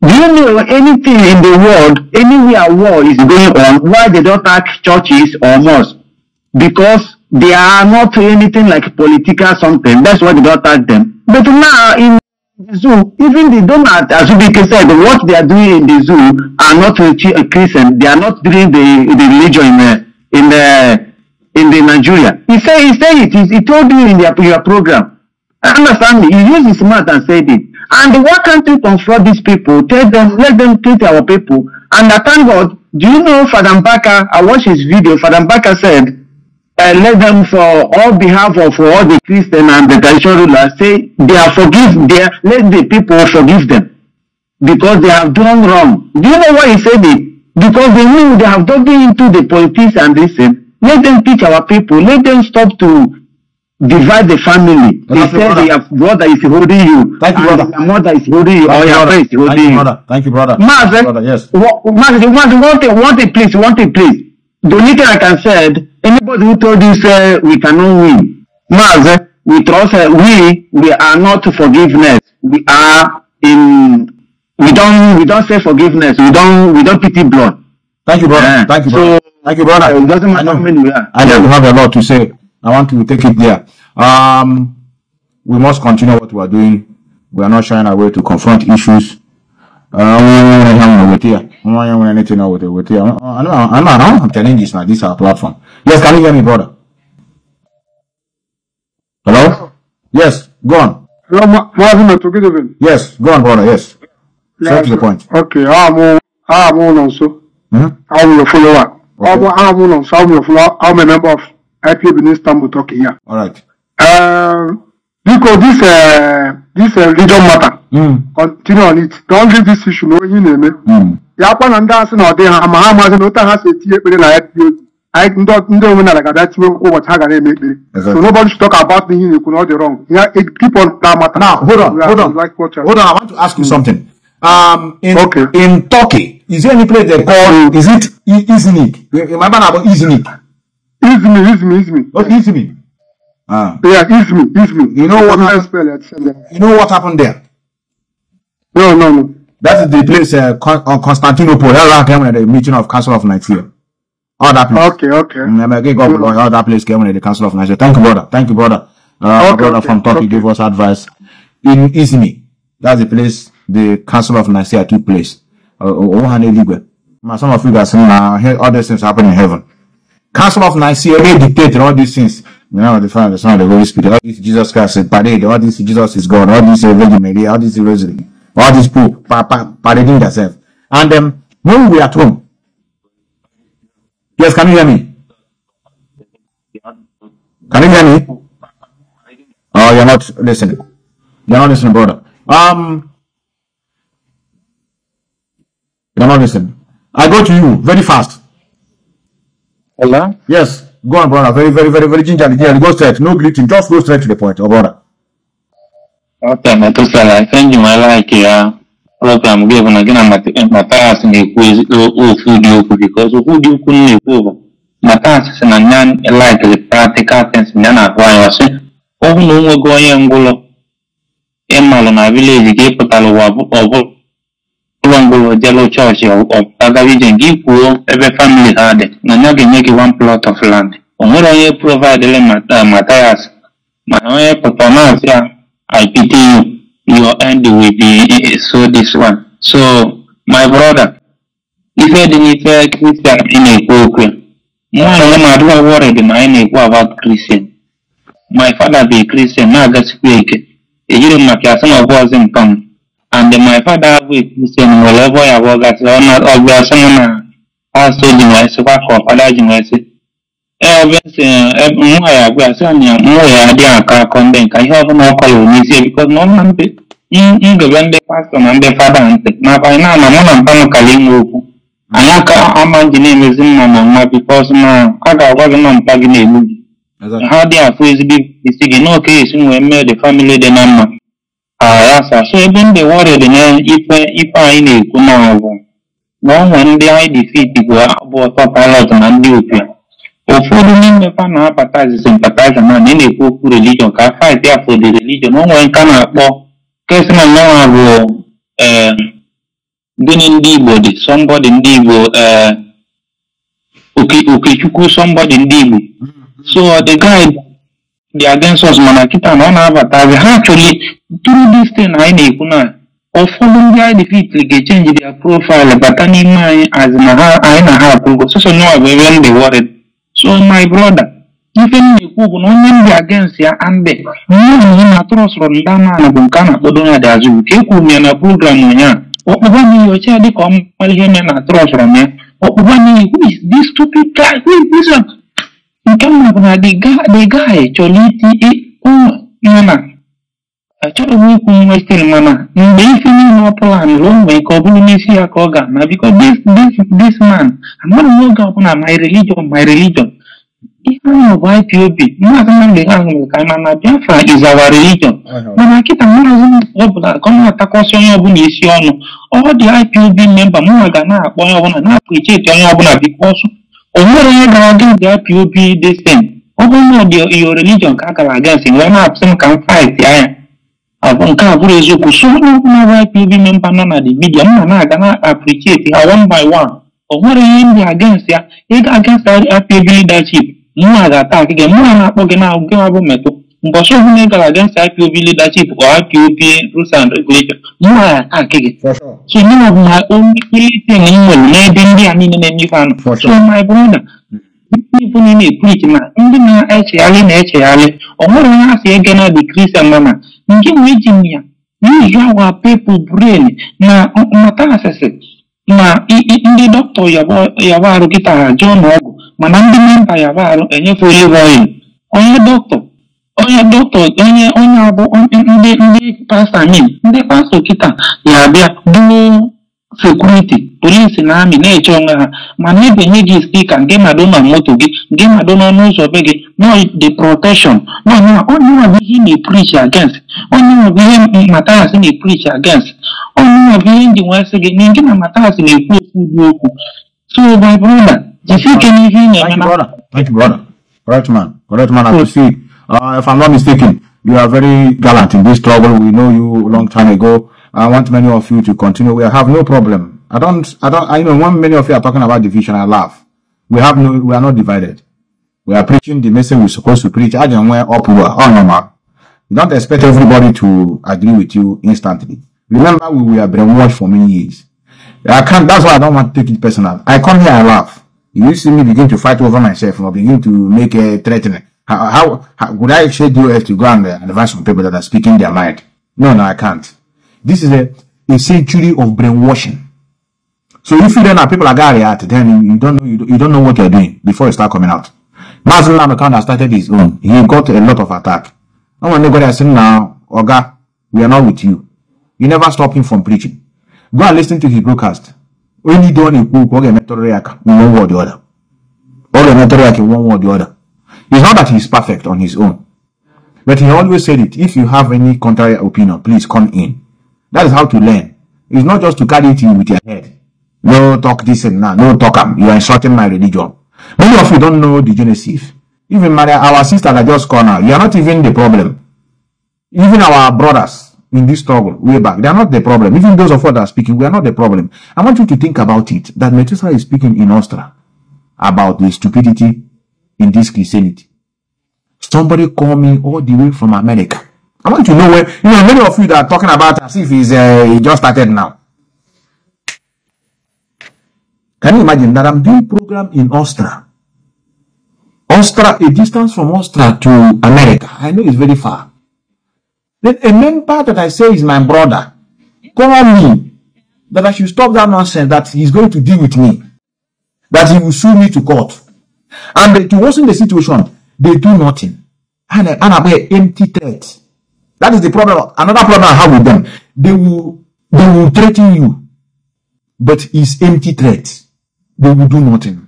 Do you know anything in the world, anywhere war is going on, why they don't attack churches or mosques? Because they are not anything like political something. That's why they don't attack them. But now in the zoo, even they don't, as Ubike said, what they are doing in the zoo are not Christian. They are not doing the religion in Nigeria. He told you in your program. Understand me, he used his mouth and said it. And why can't you confront these people? Tell them, let them treat our people. And I thank God, do you know Father Mbaka? I watched his video. Father Mbaka said, let them for all the Christian and the traditional rulers say they are let the people forgive them because they have done wrong. Do you know why he said it? Because they knew they have dug into the politics and they said, let them teach our people, let them stop to divide the family. They say your brother is holding you. Thank you, brother. Your mother is holding you. Or your brother is holding you. Thank you, brother. Mazi, yes. Mazi, want it, please. The only thing I can say, anybody who told you say we cannot win. Mazi, we trust. We are not forgiveness. We don't say forgiveness. We don't pity blood. Thank you, brother. Thank you, brother. So, thank you, brother. It doesn't matter. I don't have a lot to say. I want to take it there. We must continue what we are doing. We are not shying away to confront issues. I'm telling this now. This is our platform. Yes, can you hear me, brother? Hello? Yes, go on. Yes, go on, brother. Yes. Straight to the point. Okay, I'm on also. I'm your follower. I'm a member of IPOB in Istanbul, Turkey. Yeah. All right. Because this religion matter. Continue on it. Don't leave this issue. No, you name it. So nobody should talk about me. You could not do wrong. Yeah, it keep on that matter. Now hold on. I want to ask you something. In Turkey, is there any place they call? Is it Iznik? Remember about Iznik? Izmi. Oh, Izmi. Yeah, Izmi. You know what happened? You know what happened there? No. That is the place on Constantinople. That was the meeting of Council of Nicaea. All that place. Okay. All that place came in the Council of Nicaea. Thank you, brother. Brother from Turkey gave us advice. In Izmir, that's the place the Council of Nicaea took place. Some of you guys hear all these things happen in heaven. Council of Nicaea may dictate all these things. You know, the Father, the Son, the Holy Spirit, all this Jesus Christ is parade, all this Jesus is God, all this Virgin Mary, all this Rosary, all this Pope parading themselves. And when we are at home, yes, can you hear me? Oh, you're not listening. Brother. You're not listening. I go to you very fast. Hello? Yes. Go on, brother. Very gingerly. Go straight. No glitching. Just go straight to the point, brother. Okay, Methuselah. Thank you, my like here. Program given again. Matas in the quiz. Because who do you couldn't improve? Matas and a non like the practical things. Nana, why I say, oh, no, we're going to Emmalona village, gave Patalo of Jello Church of Pagavijan Gipu, every family had it. Nanagi make one plot of land. Omoraye provide the Matthias. Manoe Potomasia, I pity you. Your end will be so this one. So, my brother, if I didn't say Christian in a book, more I do worry the mine about Christian. My father be Christian, now that's quick. A year Macassam of wasn't come. And my father with Christian wherever I was as honor of the Samana, also the work of Father Jimmy. Moya, we are Sonia, Moya, dear car convent. I have no colony because no one did. When they passed on and the father and said, now by now, my mother Kalingo. Anaka, I'm on the name is in my mama because my father wasn't unplugging a movie. How they are frisbee is in occasion when made the family the number. So even the worried man, if I need to know, no one day I defeat it, both of us and duty. Or for the name of an appetizer, sympathizer, and any poor religion can fight there for the religion. No one can afford. Case my law, doing indeed, somebody indeed, okay, somebody indeed. So the guy. The against us, Manakita, non advertising. Actually, through this thing, I need to or following the IDP to change their profile, but I need as I know so no, I will be worried. So, my brother, even the people who against you and they, trust Rondana and Bunkana, Bodona, the Azu, Kekumi and a program, or one your child, come, well, him and a trust Roman, or one who is this stupid guy, who is this? The guy, Choliti, oh, Nana. A child who still Nana. They feel no plan, long way, Kobunisia Koga. Now, because this man, I'm not going on my religion. Even why POB, Mazaman, the Anglo, Kaimana Biafra is our religion. Manakita, Mazan, Obla, Konatakosonia Bunisiano, all the IPOB member, Mugana, one of an appreciate Yabuna because. Over the IPOB this thing. Over your religion, Kakala against him, one up some can fight. I won't come to Zuku, so no IPOB member, none of the media, I cannot appreciate one by one. Over the against ya, it against the IPOB leadership. No other attack again, more than up again, I'll give up metal. But so make against IPOB leadership or IPOB rules and regulations. No other attack again. So none of my own thing in the so my brother, people in a preaching, Indian HL, or more than us again at the Christian Mama. Give me, Jimmy. You are people brain. Now, Matasas. Now, in the doctor Yavaru Kita, John Hog, Manandi Yavaru, and you for you on your doctor. Oya doctor, oya abo, onde pastor ni, onde pastor kita, ya bia blue security, police na mi na chonga, manebe niji speaker, game adona moto gi, game adona no sobege, no the protection, no, only we him preach against, only we him matters in preach against, only we him the once again, ningi na matters in preach yoku. So my brother, if you can hear me, thank you brother, correct man, I see. If I'm not mistaken, you are very gallant in this trouble. We know you a long time ago. I want many of you to continue. We have no problem. I know when many of you are talking about division, I laugh. We are not divided. We are preaching the message we're supposed to preach. I don't wear up normal. You don't expect everybody to agree with you instantly. Remember, we were brainwashed for many years. That's why I don't want to take it personal. I come here, I laugh. You see me begin to fight over myself or begin to make a threatening. How would I shade you to go and advise some people that are speaking their mind? No, I can't. This is a century of brainwashing. So if you don't have people like Ariat, then you don't know what you're doing before you start coming out. Mazi Nnamdi Kanu started his own. He got a lot of attack. And when nobody has said, now, Oga, we are not with you. You never stop him from preaching. Go and listen to his broadcast. When you don't equal, okay, Metoriak, one word or the other. Okay, Metoriak, one word or the other. It's not that he's perfect on his own. But he always said it. If you have any contrary opinion, please come in. That is how to learn. It's not just to carry it in with your head. No talk this and that. No talk am. You are insulting my religion. Many of you don't know the Genesis. Even our sister that just called now, you are not even the problem. Even our brothers in this struggle way back, they are not the problem. Even those of us that are speaking, we are not the problem. I want you to think about it, that Methuselah is speaking in Austria about the stupidity in this Christianity. Somebody called me all the way from America. I want you to know where, you know, many of you that are talking about as if he just started now. Can you imagine that I'm doing program in Austria? Austria, a distance from Austria to America. I know it's very far. Then a main part that I say is my brother. Call me that I should stop that nonsense, that he's going to deal with me, that he will sue me to court. And to worsen the situation, they do nothing. And I'm an empty threat. That is the problem. Another problem I have with them. They will threaten you, but it's empty threat. They will do nothing.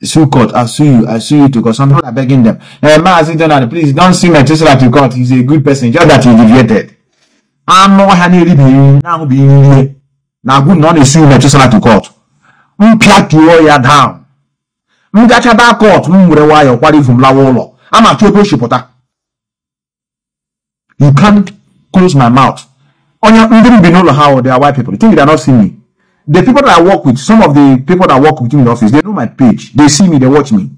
Sue court, I sue you to court. Some people are begging them. Please don't see Methuselah to court. He's a good person, just that he deviated. I'm not honey now being now good not sue Methuselah to court. Plat lawyer down. Mgachaba court, mureway or quarry from Lawolo. I'm a total shipota. You can't close my mouth. On your below how they are white people. You think they're not seeing me? The people that I work with, some of the people that work with me in the office, they know my page. They see me, they watch me.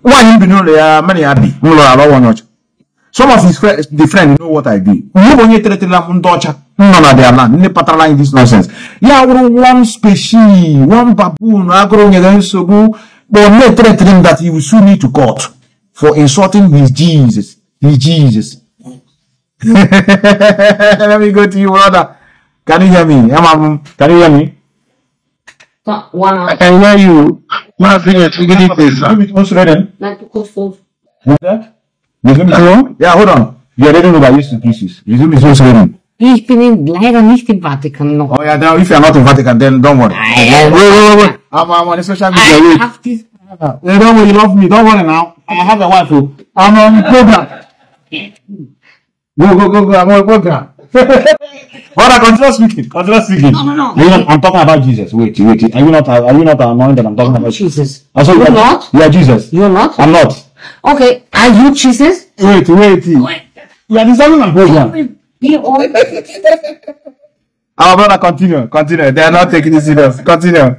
Why you know they are many happy? Some of his friends, the friends know what I do. None of their land, they patronize this nonsense. Yeah, one species, one baboon, they may threaten him that he will sue me to court for insulting his Jesus. His Jesus. Let me go to you, brother. Can you hear me? Can you hear me? I can hear you. Hello? Yeah, hold on. We are reading over Jesus pieces. Resume is also reading. Ich bin leider nicht im Vatican noch. Oh yeah, now if you are not in Vatican, then don't worry. Wait. I'm on a social media. I have this. Don't worry, you love me. Don't worry now. I have a wife who. I'm on program. Go. I'm on program. Brother, continue speaking. No. I'm talking about Jesus. Wait. Are you not annoying that I'm talking about Jesus? You're not? You are Jesus. You're not? I'm not. Okay. Are you Jesus? Wait. You are designing a program. Our brother, continue. They are not taking this serious. Continue.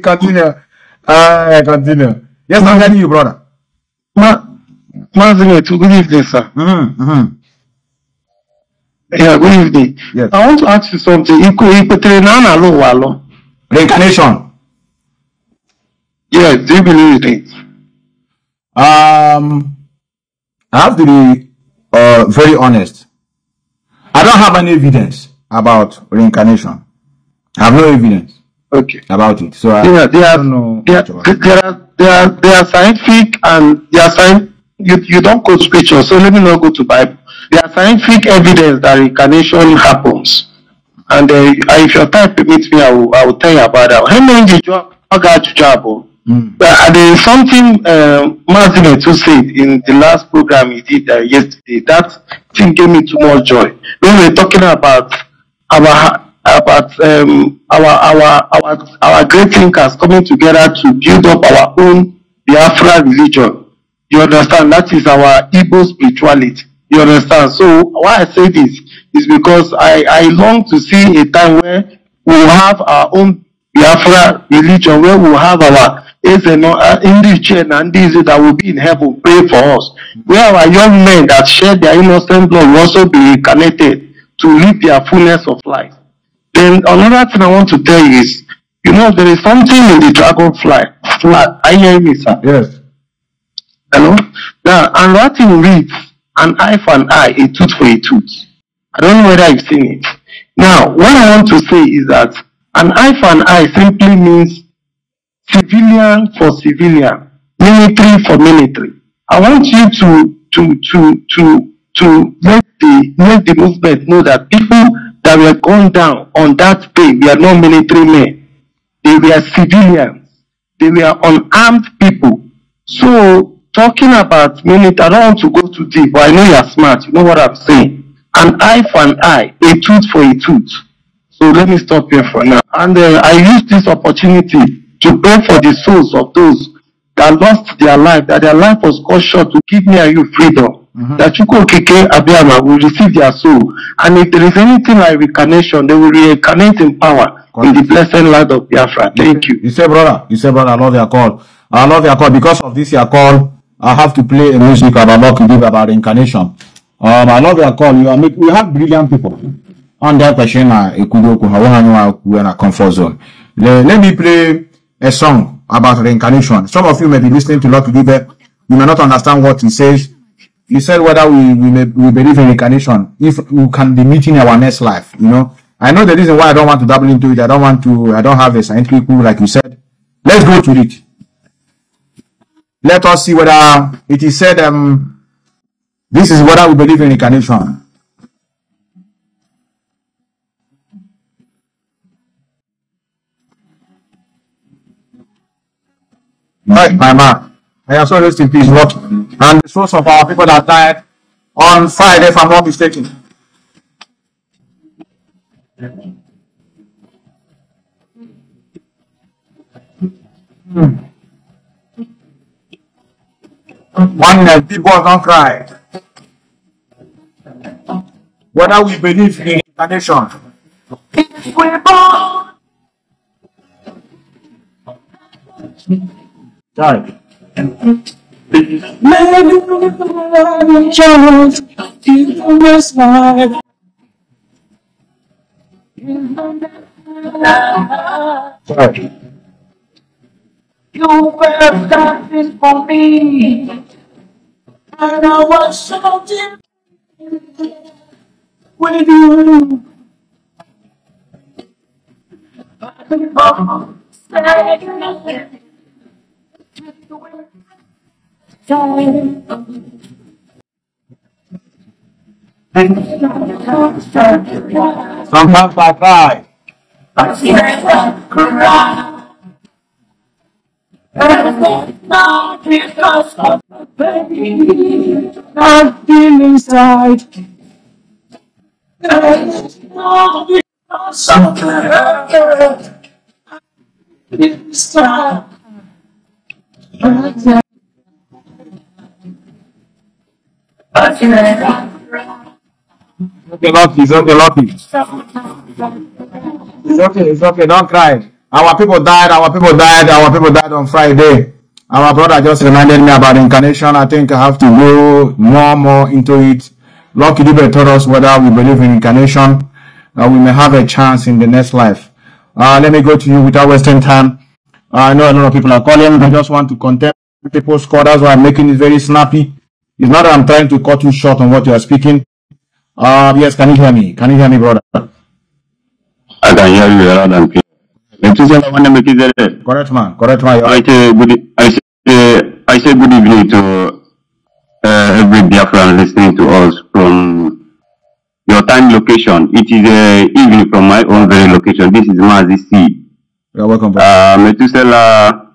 Continue. Yes, I'm hearing you, brother. Good evening, sir. Yeah, good evening. Yes. I want to ask you something. Reincarnation. Yes, do you believe in it? I have to be very honest. I don't have any evidence about reincarnation. I have no evidence. Okay. About it. So There are scientific and there are scientific. You don't quote scripture, so let me not go to Bible. There are scientific evidence that reincarnation happens. And if your time permits me, I will tell you about that. How many did you got to travel? But there is something Mazi Nnamdi said in the last program he did yesterday. That thing gave me too much joy. When we were talking about our great thinkers coming together to build up our own Biafra religion. You understand? That is our Igbo spirituality. You understand? So why I say this is because I long to see a time where we will have our own Biafra religion, where we will have our Indigen and these that will be in heaven pray for us, where our young men that shed their innocent blood will also be reincarnated to live their fullness of life. Then another thing I want to tell you is, you know, there is something in the dragonfly. I hear me, sir. Yes. Hello? Now, and that thing reads, an eye for an eye, a tooth for a tooth. I don't know whether you've seen it. Now, what I want to say is that an eye for an eye simply means civilian for civilian, military for military. I want you to make the movement know that people that were gone down on that day, they are not military men. They were civilians. They were unarmed people. So, talking about military, I don't want to go too deep, but I know you are smart. You know what I'm saying. An eye for an eye, a tooth for a tooth. So let me stop here for now. And I use this opportunity to pray for the souls of those that lost their life, that their life was cut short, to give me and you freedom. That Chukwuabiama will receive their soul. And if there is anything like reincarnation, they will reincarnate in power in the blessed land of Biafra. Thank you. You say, brother, I love your call. I love your call. Because of this, your call, I have to play a music about what you give about reincarnation. I love your call. We have brilliant people. On that question, comfort zone. Let me play a song about reincarnation. Some of you may be listening to Lucky Dube. You may not understand what he says. He said whether we believe in reincarnation, if we can be meeting our next life, you know. I know the reason why I don't want to double into it. I don't have a scientific proof like you said. Let's go to it. Let us see whether it is said, this is whether we believe in reincarnation. Right, my man. I am so rest in peace, Lord. And the souls of our people that died on Friday, if I'm not mistaken. One people don't cry. Whether we believe in incarnation. If we're born. Sorry. Maybe I'm just in this life. Sorry. You were nothing for me, and I was so deep with you. But the bomb said nothing. Sometimes I cry. Not because of the pain I've been inside. Not because of the hurt I've been inside. It's okay, don't cry. Our people died on Friday. Our brother just reminded me about incarnation. I think I have to go more into it. Lucky Dube told us whether we believe in incarnation, we may have a chance in the next life. Let me go to you without wasting time. I know a lot of people are calling. I just want to content people's call. That's why I'm making it very snappy. It's not that I'm trying to cut you short on what you are speaking. Yes, can you hear me? Can you hear me, brother? I can hear you loud and clear. Correct, man. I say good evening to every Biafran listening to us from your time location. It is evening from my own very location. This is Mazi C. You are welcome, brother. Methuselah,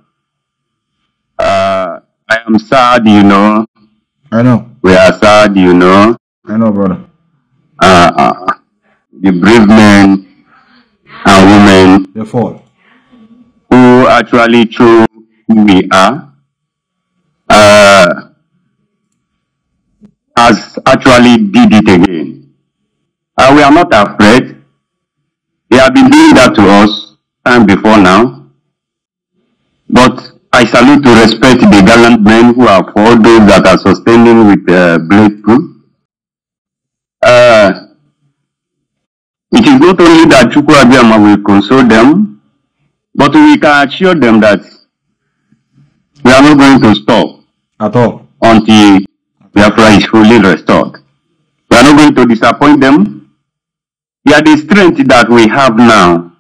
I am sad, you know. I know. We are sad, you know. I know, brother. The brave men and women, they fall, who actually show who we are, has actually did it again. We are not afraid. They have been doing that to us time before now. But I salute to respect the gallant men who are for those that are sustaining with breakthrough. It is not only that Chukwuabiama will console them, but we can assure them that we are not going to stop at all until Biafra is fully restored. We are not going to disappoint them. They are the strength that we have now.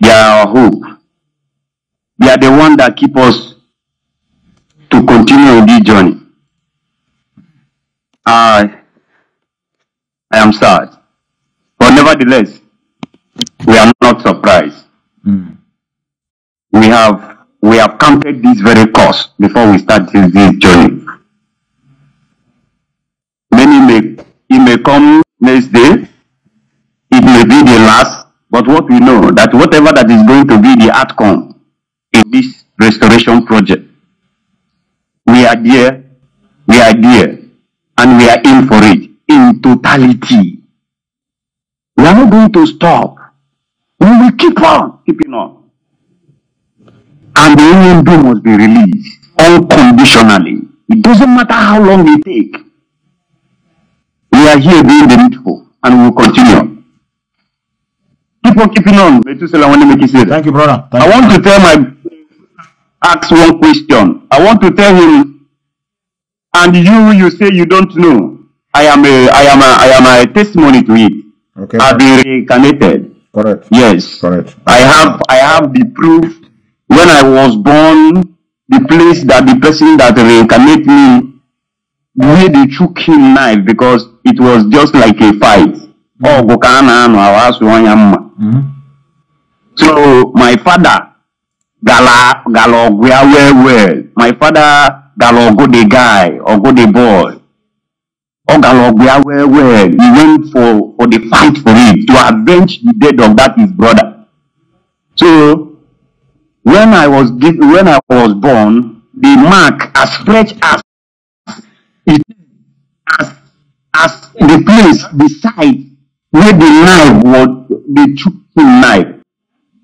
They are our hope. They are the one that keep us to continue this journey. I am sad. But nevertheless, we are not surprised. Mm. We have counted this very cost before we start this journey. Many may come next day, it may be the last, but what we know that whatever that is going to be the outcome in this restoration project, we are there, and we are in for it in totality. We are not going to stop. We will keep on keeping on. And the Indian bill must be released unconditionally. It doesn't matter how long they take. We are here doing the needful, and we will continue. Keep on keeping on. Thank you, brother. Thank you. Ask one question. I want to tell him, and you say you don't know. I am a testimony to it. Okay. I'll be reincarnated. Correct. Yes. Correct. I have the proof. When I was born, the place that the person that reincarnated me, where they took him knife because it was just like a fight. Oh, so my father, my father Galogo the guy or go the boy. He went for the fight for it to avenge the death of that his brother. So when I was born, the mark as fresh as the place, the site where the knife was, the true knife,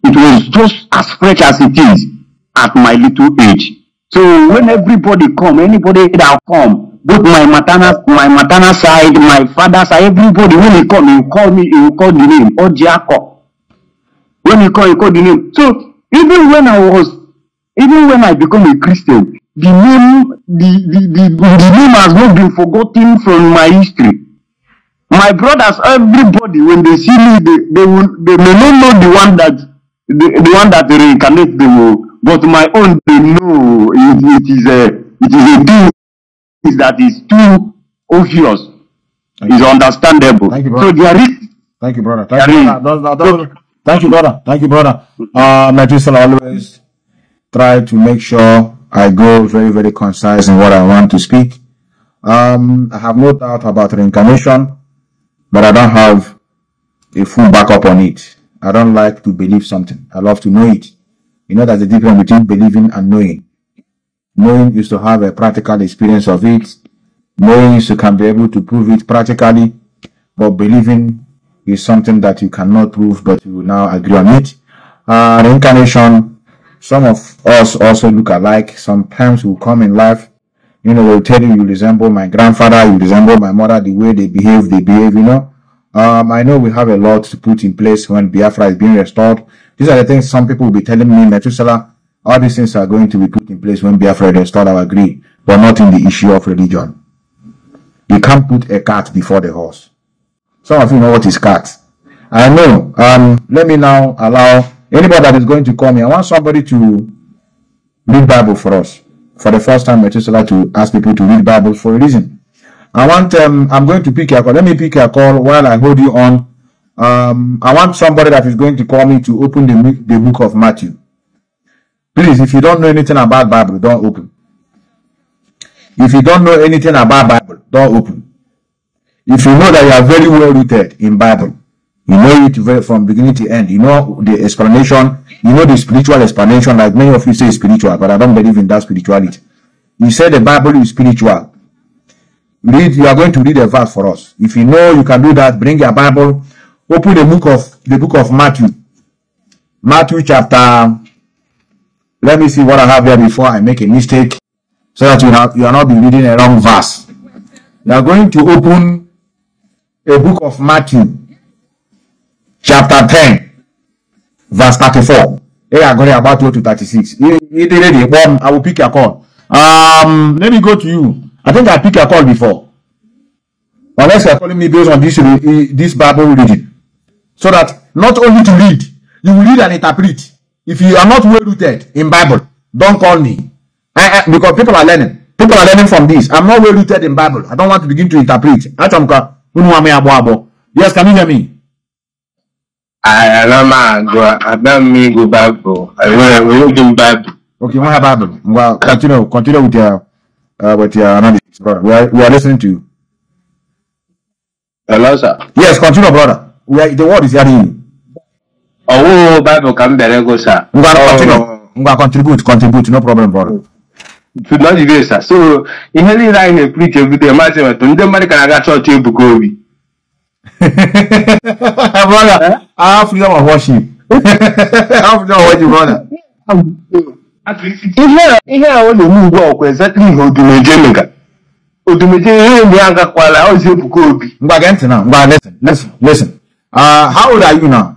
it was just as fresh as it is at my little age. So when anybody that come. Both my maternal side, my father's side, everybody, when he come, he call me, he will call the name, or Jacob. When he call the name. So, even when I become a Christian, the name, the name has not been forgotten from my history. My brothers, everybody, when they see me, they may not know the one that reincarnates the world, but my own, they know it is a thing that is too obvious. Is understandable. Thank you, brother. So there is. Thank you, brother. Thank you, brother. Thank you, brother. Thank you, brother. Methuselah always try to make sure I go very, very concise in what I want to speak. I have no doubt about reincarnation, but I don't have a full backup on it. I don't like to believe something. I love to know it. You know, there's a difference between believing and knowing. Knowing is to have a practical experience of it. Knowing is to can be able to prove it practically. But believing is something that you cannot prove, but you will now agree on it. Reincarnation, some of us also look alike. Sometimes we'll come in life, you know, we'll tell you resemble my grandfather, you resemble my mother, the way they behave, you know. I know we have a lot to put in place when Biafra is being restored. These are the things some people will be telling me, Methuselah. All these things are going to be put in place when Biafra restored our greed, but not in the issue of religion. You can't put a cart before the horse. Some of you know what is cart. I know. Let me now allow anybody that is going to call me. I want somebody to read Bible for us. For the first time, I just like to ask people to read Bible for a reason. I'm going to pick your call. Let me pick your call while I hold you on. I want somebody that is going to call me to open the book of Matthew. Please, if you don't know anything about Bible, don't open. If you don't know anything about Bible, don't open. If you know that you are very well rooted in Bible, you know it from beginning to end, you know the explanation, you know the spiritual explanation, like many of you say spiritual, but I don't believe in that spirituality. You say the Bible is spiritual. You are going to read a verse for us. If you know you can do that, bring your Bible, Open the book of Matthew. Matthew chapter, let me see what I have here before I make a mistake, so that you are not be reading a wrong verse. You are going to open a book of Matthew, chapter 10, verse 34. They are going about 2 to 36. I will pick your call. Let me go to you. I think I picked your call before. Unless you are calling me based on this Bible reading. So that not only to read, you will read and interpret. If you are not well rooted in Bible, don't call me. Because people are learning. People are learning from this. I'm not well rooted in Bible. I don't want to begin to interpret. Yes, can you hear me? I don't Bible. I read in Bible. Okay, you want to have Bible? Well, continue with your analysis, brother. We are listening to you. Hello, sir. Yes, continue, brother. The word is hearing you. Oh, Bible can be go, sir. Contribute, no problem, brother. To not be, sir. So, in any line, I preach every day. Brother, I have freedom of worship. Brother. Listen. How old are you now?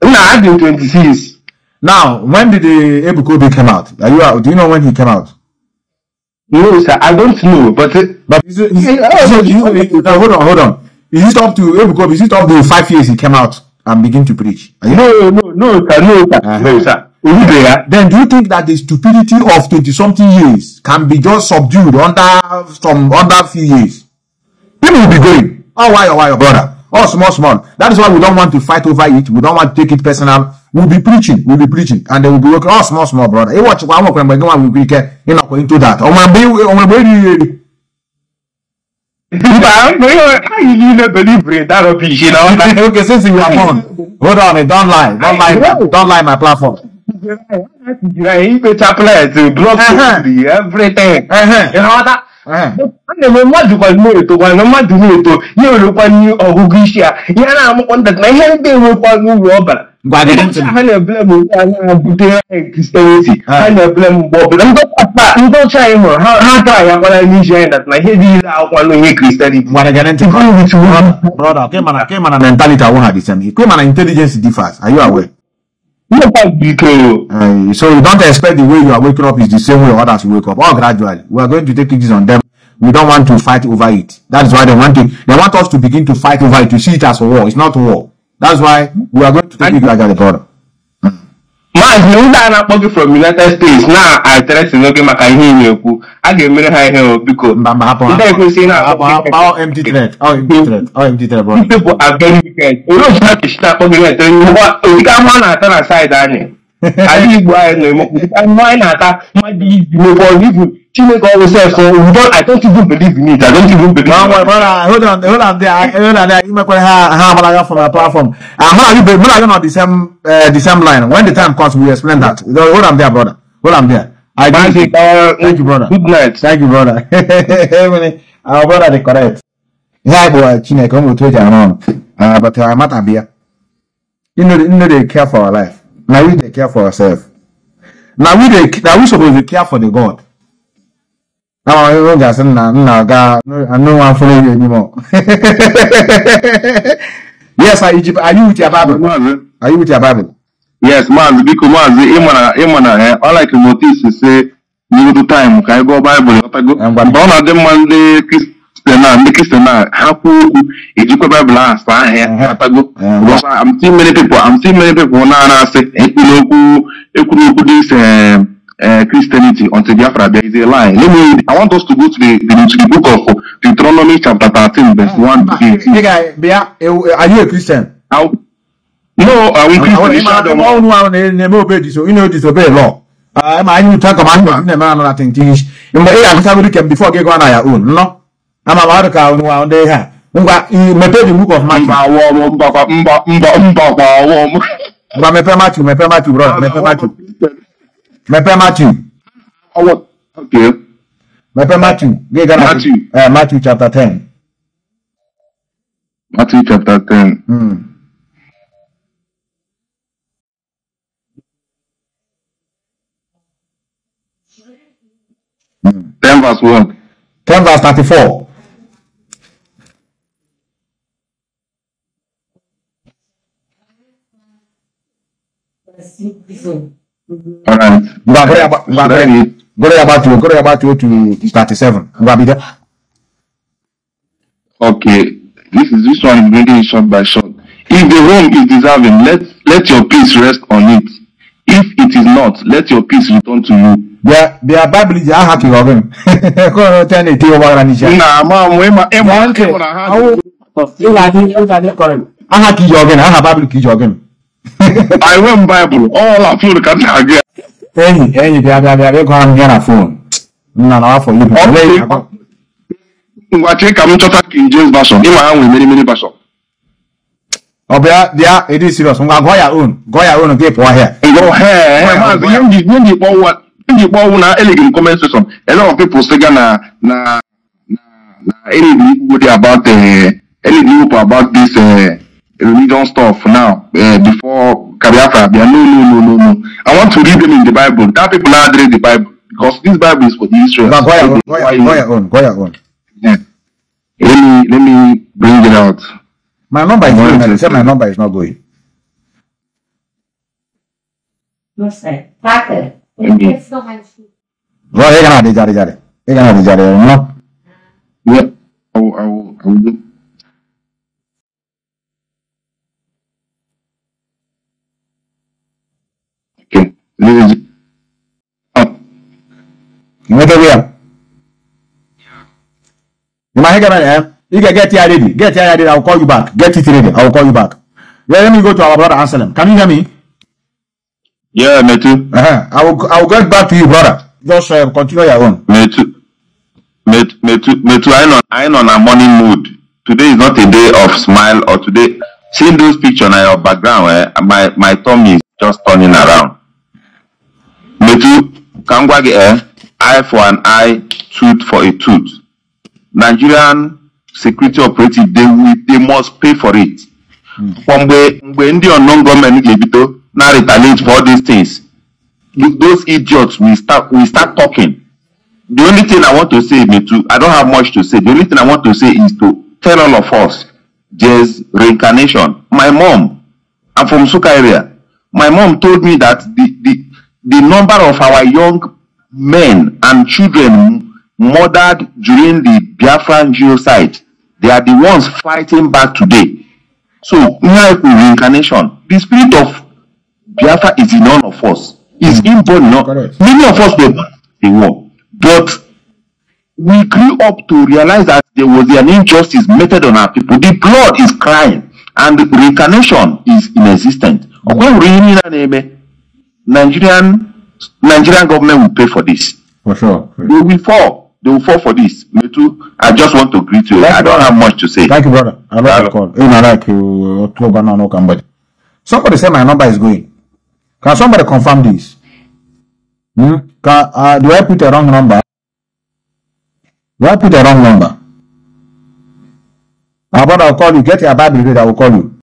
No, I've been 26. Now, when did the Ebukobi come out? Do you know when he came out? No, sir, I don't know, but hold on. Is it up to 5 years he came out and begin to preach? No, sir. Then do you think that the stupidity of 20-something years can be just subdued under few years? People will be going, why, brother? Oh, small. That is why we don't want to fight over it. We don't want to take it personal. We'll be preaching. And they will be working. Oh, small, brother. Hey, watch. I'm going to go into that. I believe in that rubbish, Okay, since you are on. Hold on. Don't lie my platform. You block everything. You know that? So you don't expect the way you are waking up is the same way others wake up, or gradually. We are going to take things on them. We don't want to fight over it. That is why they want us to begin to fight over it, to see it as a war. It's not a war. That's why we are going to take it like a brother. From United States now, I try to look at my I get me high hell because empty threat, brother. People are very wicked. You don't have to stop talking like that. You can't run outside, Danny. I don't even believe in it. Hold on there. You make how my platform. How you not the same line. When the time comes, we explain that. Hold on there, brother. Thank you, brother. Good night. Thank you, brother. Our brother is correct. Yeah, but I matter here. You know they care for our life. Now we they care for ourselves. Now we supposed to care for the God. I don't want you anymore. Yes, are you with your Bible? Are you with your Bible? Yes, man. Because man, all I can notice is say, you do time. Can I go Bible? I go. One of them Monday Christian, how could you go Bible last? I go. I'm seeing many people now say, you could do this. Christianity until Biafra, there is a lie. I want us to go to the book of Deuteronomy chapter 13, verse 1. Are you a Christian? No, I will Christian. Disobey law. Matthew chapter 10. Matthew chapter 10. Mm. 10 verse 1. 10 verse 34. All right. Go about to 37. Okay. This one is bringing it short by short. If the home is deserving, let your peace rest on it. If it is not, let your peace return to you. Their Bible is happy of him. I went Bible, all I feel again. Phone. It is serious. Go your own. Go ahead. Elegant comment section. A lot of people say about this religion stuff now. Before Biafra, no. I want to read them in the Bible. That people are read the Bible because this Bible is for the Israel. Go your own. Yeah. Let me bring it out. My number is not going. No sir. I will. Okay. You can get here ready. Get here ready. I'll call you back. Get it ready. I'll call you back. Yeah, let me go to our brother Anselm. Can you hear me? Yeah, me too. I will get back to you, brother. Just continue your own. Me too. I'm on a morning mood. Today is not a day of smile or today. Seeing those pictures on your background, my tummy is just turning around. Me too. Eye for an eye, tooth for a tooth. Nigerian security operative, they must pay for it. When the unknown government now retaliate for all these things, those idiots will start talking. The only thing I want to say, I don't have much to say. The only thing I want to say is to tell all of us, there's reincarnation. My mom, I'm from Suka area. My mom told me that the number of our young men and children murdered during the Biafran genocide, they are the ones fighting back today. So, miracle reincarnation, the spirit of Biafra is in all of us. It's inborn. Many of us were born in war, but we grew up to realize that there was an injustice meted on our people. The blood is crying, and the reincarnation is inexistent. Nigerian government will pay for this. For sure. They will fall. They will fall for this. Me too. I just want to greet you. I don't have much to say. Thank you, brother. I like the call. Somebody say my number is going. Can somebody confirm this? Do I put a wrong number? I'll call you. Get your Bible read. I will call you.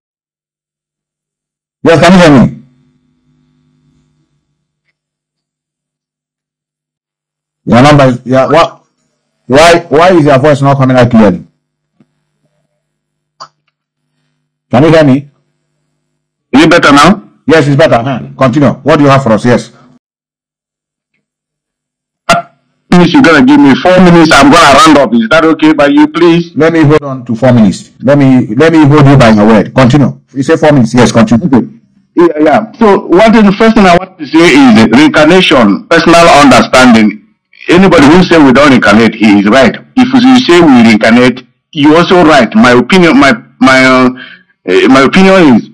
Yes, can you hear me? Your number is, what? Why is your voice not coming out clearly? Can you hear me? Is it better now? Yes, it's better. Continue. What do you have for us? Yes. Please, you're going to give me 4 minutes. I'm going to round up. Is that okay by you, please? Let me hold on to 4 minutes. Let me hold you by your word. Continue. You say 4 minutes. Yes, continue. Okay. Yeah. So, the first thing I want to say is reincarnation, personal understanding. Anybody who say we don't reincarnate, he is right. If you say we reincarnate, you also right. My opinion is,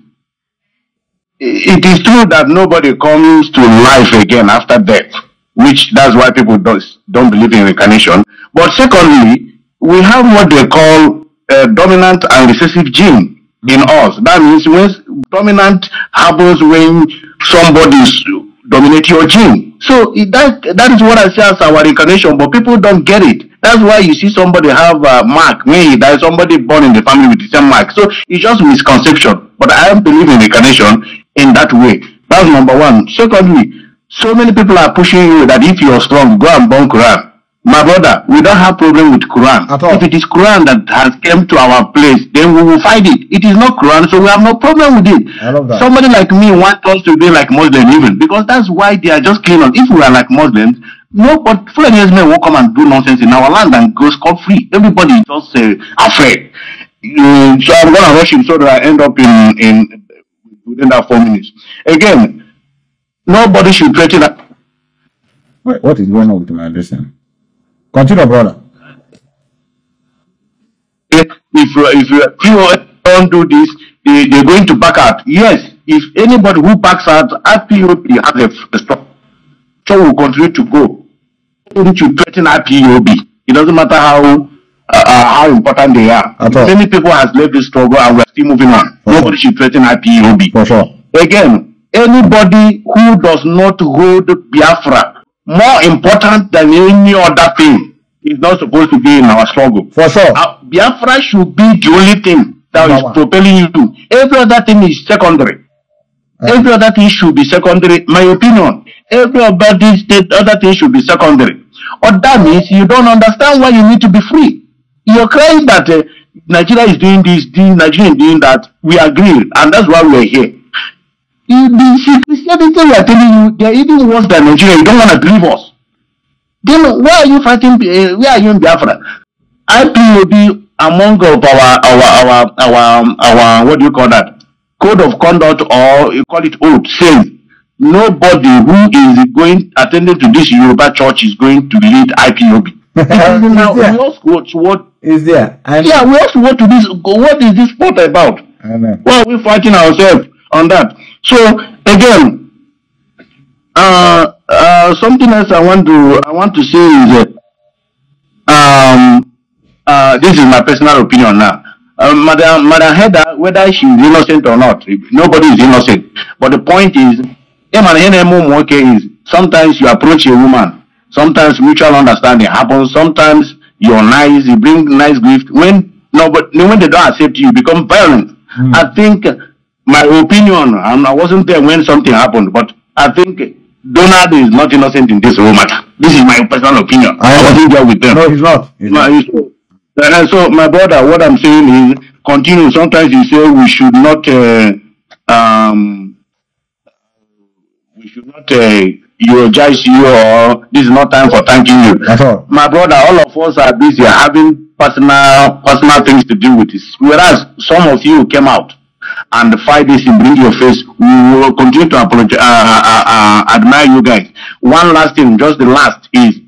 it is true that nobody comes to life again after death, which that's why people don't believe in reincarnation. But secondly, we have what they call a dominant and recessive gene in us. That means when dominant happens when somebody's dominate your gene. So that is what I say as our reincarnation, but people don't get it. That's why you see somebody have a mark, me, that is somebody born in the family with the same mark. So it's just misconception. But I don't believe in reincarnation in that way. That's number one. Secondly, so many people are pushing you that if you're strong, go and burn Quran. My brother, we don't have problem with Quran. If it is Quran that has come to our place, then we will fight it. It is not Quran, so we have no problem with it. I love that. Somebody like me wants us to be like Muslims even, because that's why they are just keen on. If we are like Muslims, no, but foreigners will come and do nonsense in our land and go scot-free. Everybody is just afraid. So I'm going to rush him so that I end up in within that 4 minutes. Again, nobody should create that. Wait, what is going on with my listening? Continue, brother. If you don't do this, they're going to back out. Yes, if anybody who backs out, IPOB has a stop. So we'll continue to go. Don't you threaten IPOB? It doesn't matter how important they are. Many people have left the struggle and we're still moving on. Nobody should threaten IPOB. For sure. Again, anybody who does not hold Biafra more important than any other thing is not supposed to be in our struggle. For sure. Biafra should be the only thing that is propelling you to. Every other thing is secondary. Every other thing should be secondary. My opinion, every other thing should be secondary. Or that means you don't understand why you need to be free. You're crying that Nigeria is doing this, Nigeria is doing that. We agree, and that's why we're here. The Christianity we are telling you, they are even worse than Nigeria. You don't want to believe us. Then why are you fighting? Where are you in Biafra? IPOB among our what do you call that? Code of conduct, or you call it oath, says nobody who is going attending to this Yoruba church is going to lead IPOB. Now we all what is there? Yeah, we also what to this. What is this sport about? Why are we fighting ourselves on that? So again, something else I want to say is this is my personal opinion now. Madam Heather, whether she is innocent or not, nobody is innocent. But the point is sometimes you approach a woman, sometimes mutual understanding happens, sometimes you're nice, you bring nice gift. When they don't accept you, you become violent. I think. My opinion, and I wasn't there when something happened, but I think Donald is not innocent in this whole matter. This is my personal opinion. I wasn't there with them. No, he's not. And so, my brother, what I'm saying is, continue. Sometimes you say we should not eulogize you, or this is not time for thanking you. That's all. My brother, all of us are busy having personal things to deal with this. Whereas some of you came out. And the 5 days you bring your face, we will continue to admire you guys. One last thing, just the last is,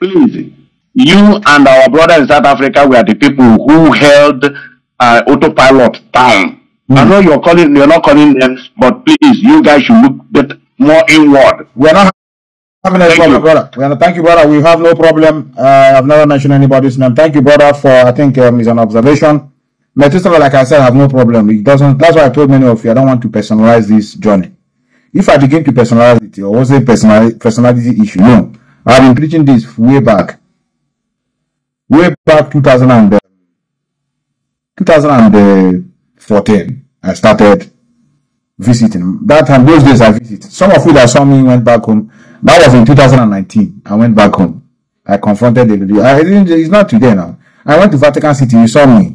please, you and our brother in South Africa, we are the people who held autopilot time. I know you're not calling them, but please, you guys should look bit more inward. We're not having a problem, brother. Thank you, brother. We have no problem. I've never mentioned anybody's name. Thank you, brother, for I think it's an observation. Methuselah, like I said, I have no problem. It doesn't. That's why I told many of you I don't want to personalize this journey. If I begin to personalize it, or was a personality issue? No, I've been preaching this way back 2014. I started visiting. That time, those days I visited. Some of you that saw me went back home. That was in 2019. I went back home. I confronted the video. It's not today now. I went to Vatican City. You saw me.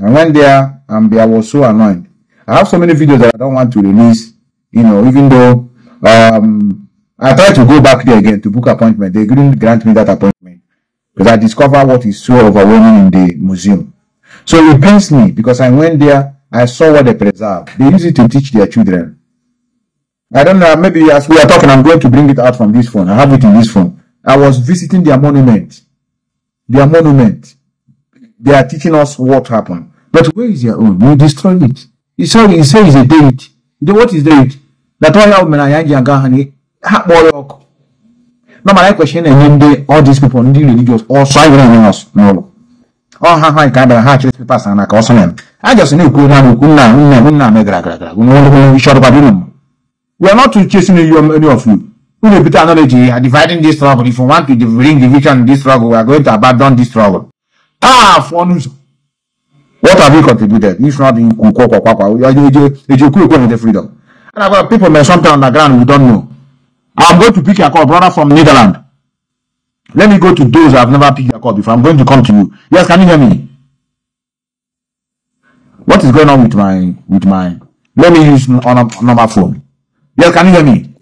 I went there and I was so annoyed. I have so many videos that I don't want to release, you know, even though I tried to go back there again to book appointment. They couldn't grant me that appointment because I discovered what is so overwhelming in the museum. So it pains me because I went there, I saw what they preserve. They use it to teach their children. I don't know, maybe as we are talking, I'm going to bring it out from this phone. I have it in this phone. I was visiting their monument. Their monument. They are teaching us what happened. But where is your own? You destroy it. You say it's a date. What is date? That's why I'm going to no, my question is all these people, religious, all us. No. Oh, how can I hatch papers and I just need to go now. We are not chasing you, any of you. Who repeat analogy are dividing this struggle. If we want to bring division in this struggle, we are going to abandon this struggle. What have you contributed? You should not be in the freedom. And I've got people something on the ground we don't know. I'm going to pick your call, brother from Netherlands. Let me go to those I've never picked your call before. I'm going to come to you. Yes, can you hear me? What is going on with my? Let me use number phone. Yes, can you hear me?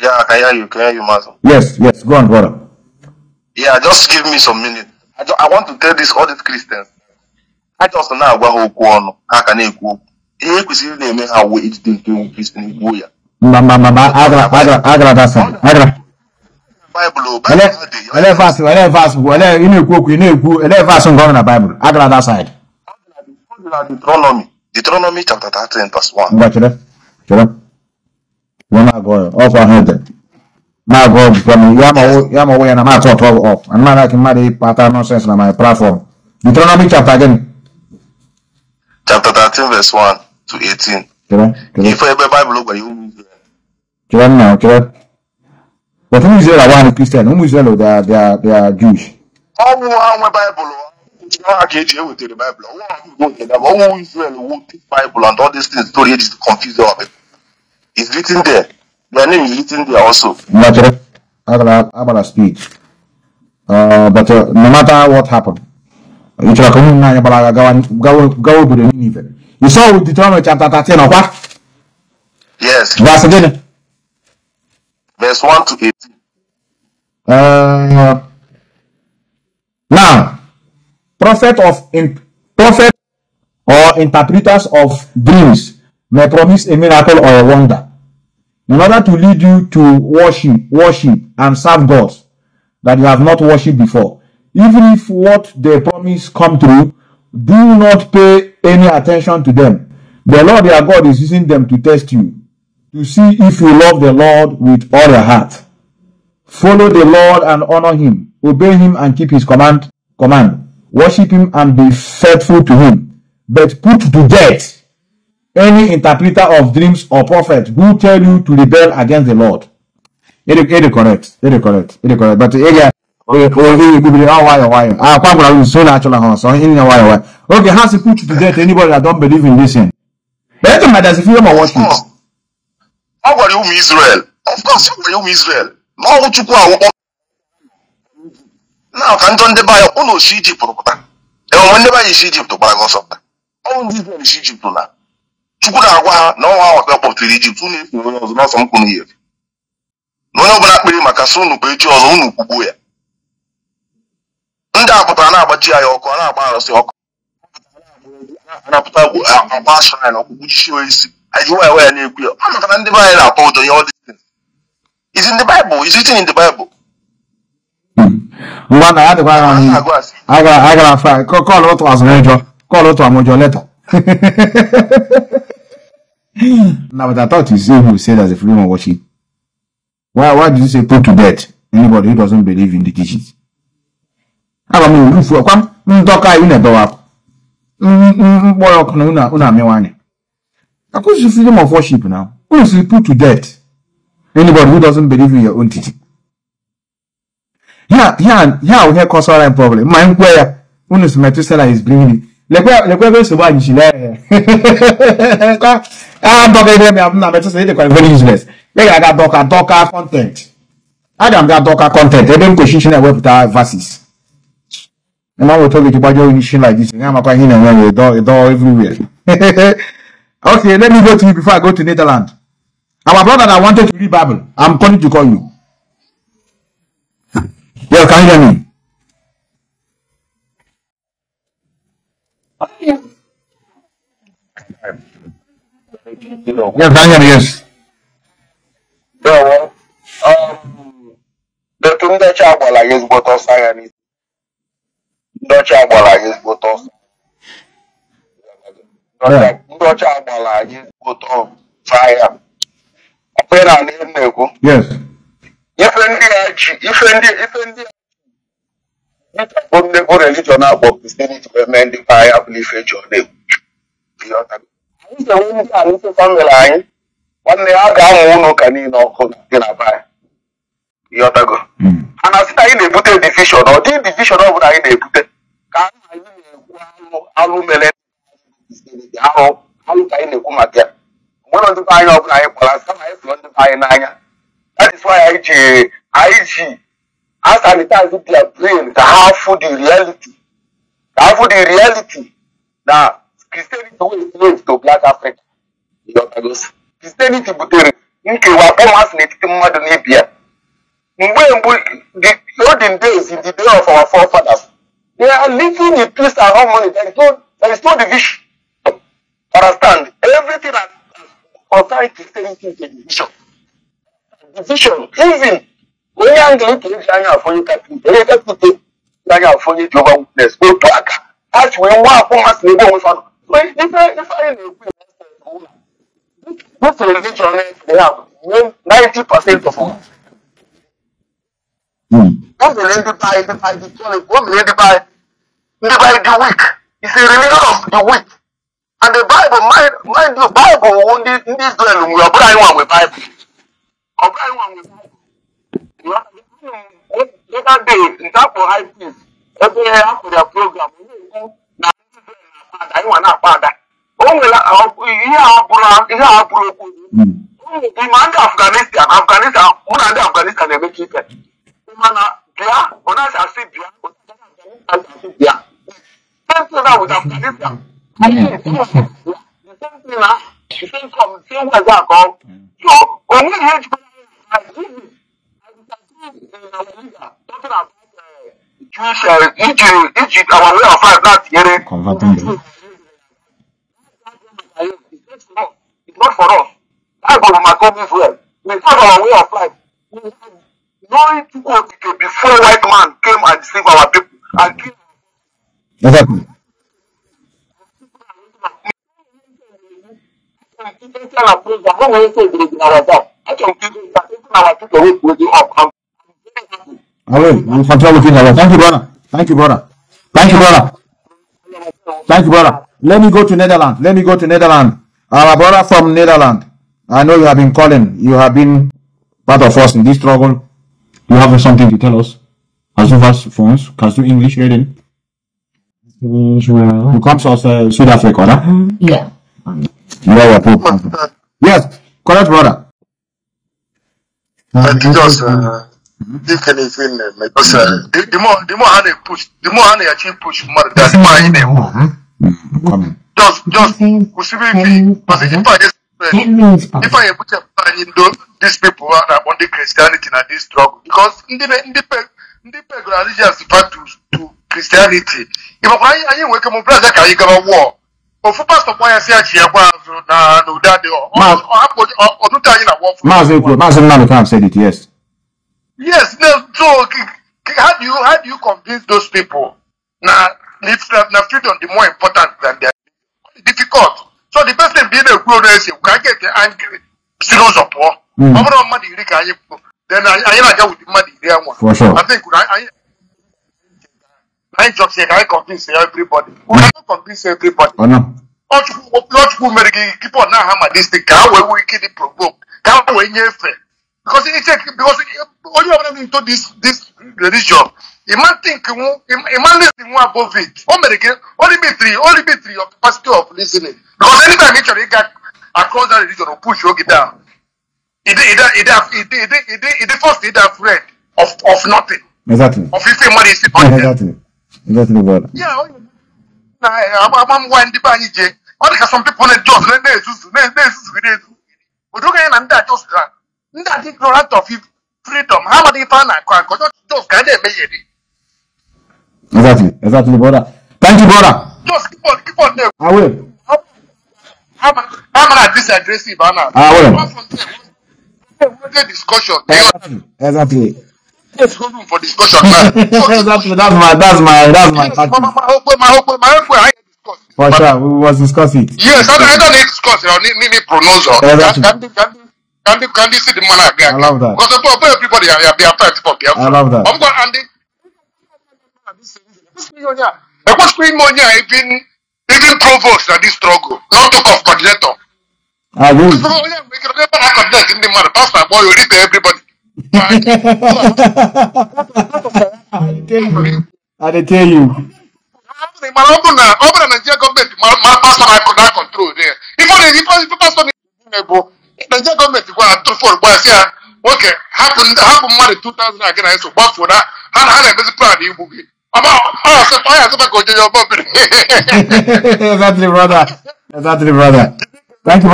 Yeah, I can hear you. Can I hear you, Master? Yes, yes. Go on, brother. Yeah, just give me some minutes. I want to tell this all these Christians. I just now go on. How can I go? He could name how we each thing to Christian Goya. Mama, Agra, that's it. Agra. Bible, eleven verse, governor Bible. Agra, that side. Deuteronomy chapter 13, verse 1. We're not going off our head. Now go from Yamawa and I'm not off. I'm not like Mary Pata nonsense on my platform. Deuteronomy chapter again. Chapter 13, verse 1 to 18. If every Bible over you, but who is there? I want a Christian. Who is there? They are Jewish. Oh, my Bible. With the Bible. All Israel, Bible, and all these things story is to confuse our people. It's written there. Their name is written there also. But no matter what happened, you saw with Deuteronomy chapter 13 of what? Yes. Verse again. Verse 1 to 18. Now. Prophet or interpreters of dreams may promise a miracle or a wonder in order to lead you to worship and serve gods that you have not worshipped before. Even if what they promise come true, do not pay any attention to them. The Lord your God is using them to test you, to see if you love the Lord with all your heart. Follow the Lord and honor him. Obey him and keep his command. Worship him and be faithful to him, but put to death any interpreter of dreams or prophet who tell you to rebel against the Lord. It is correct. But again, okay, has to put to death anybody that don't believe in this thing. But does if you don't watch it. How about you, Israel? Of course, you, Israel. Now, what you go? Now, can't on the buy your own Egypt or Pata. And when they buy Egypt to buy us up, all these men Egypt to now. Chukwuabiama, no one of them to Egypt, who knows not some good here. No, no, but I pay my Casun, pay your own Kubuya. And I put an abatia or Kona Baras or Anaputabu, a bashan or Kubushi. I do aware and you. I'm not going to divide up all the distance. It's in the Bible, it's written in the Bible. I got call out to us major, call out to a major letter. Now, but I thought you say who said as a freedom of worship. Why do you say put to death anybody who doesn't believe in the teachings? I don't know, for come, Doka, you never up. Of course, the freedom of worship now. Who is put to death anybody who doesn't believe in your own teaching? Yeah, we hear concerning problem. My inquiry, when is Methuselah is bringing it? Lekwebe is about Nishile. I'm talking to me. I'm not Methuselah. They are very useless. They are doka content. I am that doka content. They don't question the web verses. And I will tell you to buy your Nishile like this. I'm going in and we door everywhere. Okay, let me go to you before I go to Netherlands. Our brother that wanted to read Bible. I'm calling to call you. Yeah, can you hear me? Yeah. Yeah, can you hear me? Yes. No, the thing that I will like is both us and it. Dutch I will like is both us. Dutch I will like is both of fire. Yes. If any religion about Christianity, men the fire belief in your name. I used to win the family line. One day I got one can in a buy. Yotago. And I said I did put a division or did division over I did put it. Can I lumele? How can you come again? One of the buying of I want to buy Nanya. That is why IG as sanitizing their brain to have food in reality. Now Christianity is slaves to black Africa. Yotago's Christianity butere nke wa pomas n'etiti mmadụ na ibia mgbe the olden days in the day of our forefathers they are living in peace and harmony. There is no division. Understand? Everything that concerns Christianity is a division. Even when you are going to China for your country, they are going to China for your global witness. Go to Accra. That's when one pomas n'ebe we found. This religion they have 90% of us. What will identify the challenge? What will identify the weak? It's a religion of the weak. And the Bible, mind you, Bible only in this realm we are buying one with Bible. The other day, in that for high priest, every year after their program, I want to father. Afghanistan, they make it. So, when we reach Egypt, our way of life, not here. It's not for us. I go to my company as well. We have our way of life. We have no need to go before white man came and saved our people and killed us. Exactly. I can give you our people with you up. I'm looking at it. Thank you, brother. Thank you, brother. Thank you, brother. Thank you, brother. Let me go to Netherlands. Our brother from Netherlands, I know you have been calling. You have been part of us in this struggle. You have something to tell us. As you ask for us, can you English reading? You come from South Africa, right? Yeah. Yes, correct, brother. Because they can even because the more they push, the more they achieve push, more that's why they will. Just if I put a plan in these people are on the Christianity and this struggle because in the religious refer to Christianity. If I wake up, brother, can you go to war? Or for pastor, why I say no daddy or do that in a war for Mazi Nnamdi Kanu said it, yes. Yes, no, so how do you convince those people now freedom is more important than their difficult. So the best thing being a grown is you can get angry. Still support. Then I get with the money there one. For sure. I think I just say I convince everybody. We cannot convince everybody. Oh no. Keep on now hammer this thing. How we keep it provoked. How we fair. Because all you have into this religion. A man think a man listening above it. Only be three your capacity of listening. Because anytime you get across that religion or push you down. It first it have read of nothing. Exactly. Of 15 money is exactly brother. Yeah, I'm one depending. Only because some people need jobs, they use. But you can and that just that ignorant of freedom. How many fans are going to make it? Exactly, brother. Thank you, brother. Just keep on there. I will. I'm not disagressive, I will. Discussion. Exactly. There's room for discussion, man. Exactly. That's my. My hope. For sure, we was discussing it. Yes, I don't need discussion. I need pronouncer. Exactly. Can you see the man again? I love that. Because everybody they are fighting for Biafra. I love that. I'm going and even provokes that this struggle, not talk of coordinator. I will. We can never connect in the matter. Pastor, boy, you lead everybody. I tell you. Over Nigerian government, my pastor, I cannot control there. If pastor, Nigerian government go and do for boy, say, okay, happen more than 2,000 again. I so box for that. How busy plan you movie. Exactly, brother. Thank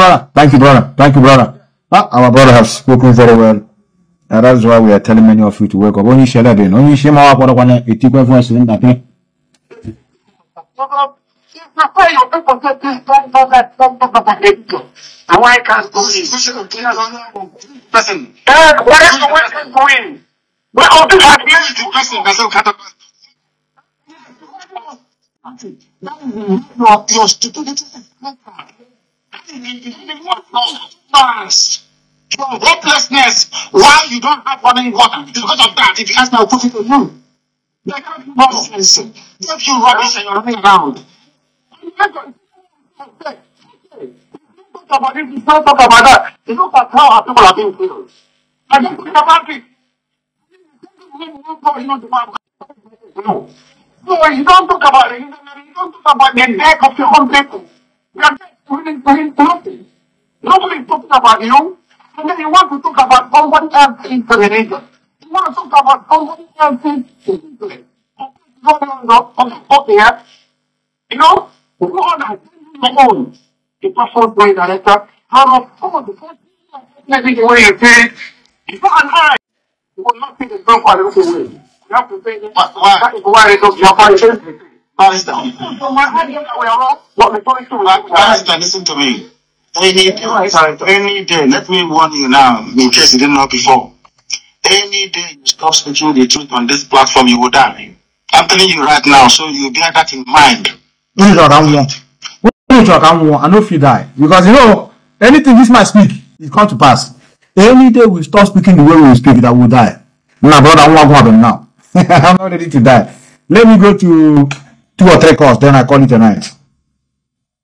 you, brother. Our brother has spoken very well. And that's why we are telling many of you to wake up. Only share that in. Only share my one. It took everyone saying that. Why can't listen. What is the Western doing? Well, all this happening to Christians doesn't cut your stupidity is your hopelessness, why you don't have running water. Because of that, if you ask me, I'll put it on you. They give you nonsense. They give you rubbish and you're running around. Don't talk about this, don't talk about that. They look at how our people are being killed. And they put the country. So you don't talk about it, you don't talk about the neck of your own people. You are just willing to him nothing. Nobody talks about you. And then you want to talk about somebody else's interest. You want to talk about somebody else's interest. You know, you are not your own. The person's way director, out of all the first thing you say, you are an eye. You will not see the drunk while you way. You have to say that. That is why they don't jump on children. Pastor, listen to me. Any day, let me warn you now, in case you didn't know before. Any day you stop speaking the truth on this platform, you will die. I'm telling you right now, so you bear that in mind. I know if you die. Because you know, anything this might speak, it comes to pass. Any day we stop speaking the way we speak, that will die. Now, brother, I won't happen now. I'm not ready to die. Let me go to 2 or 3 calls, then I call it a night.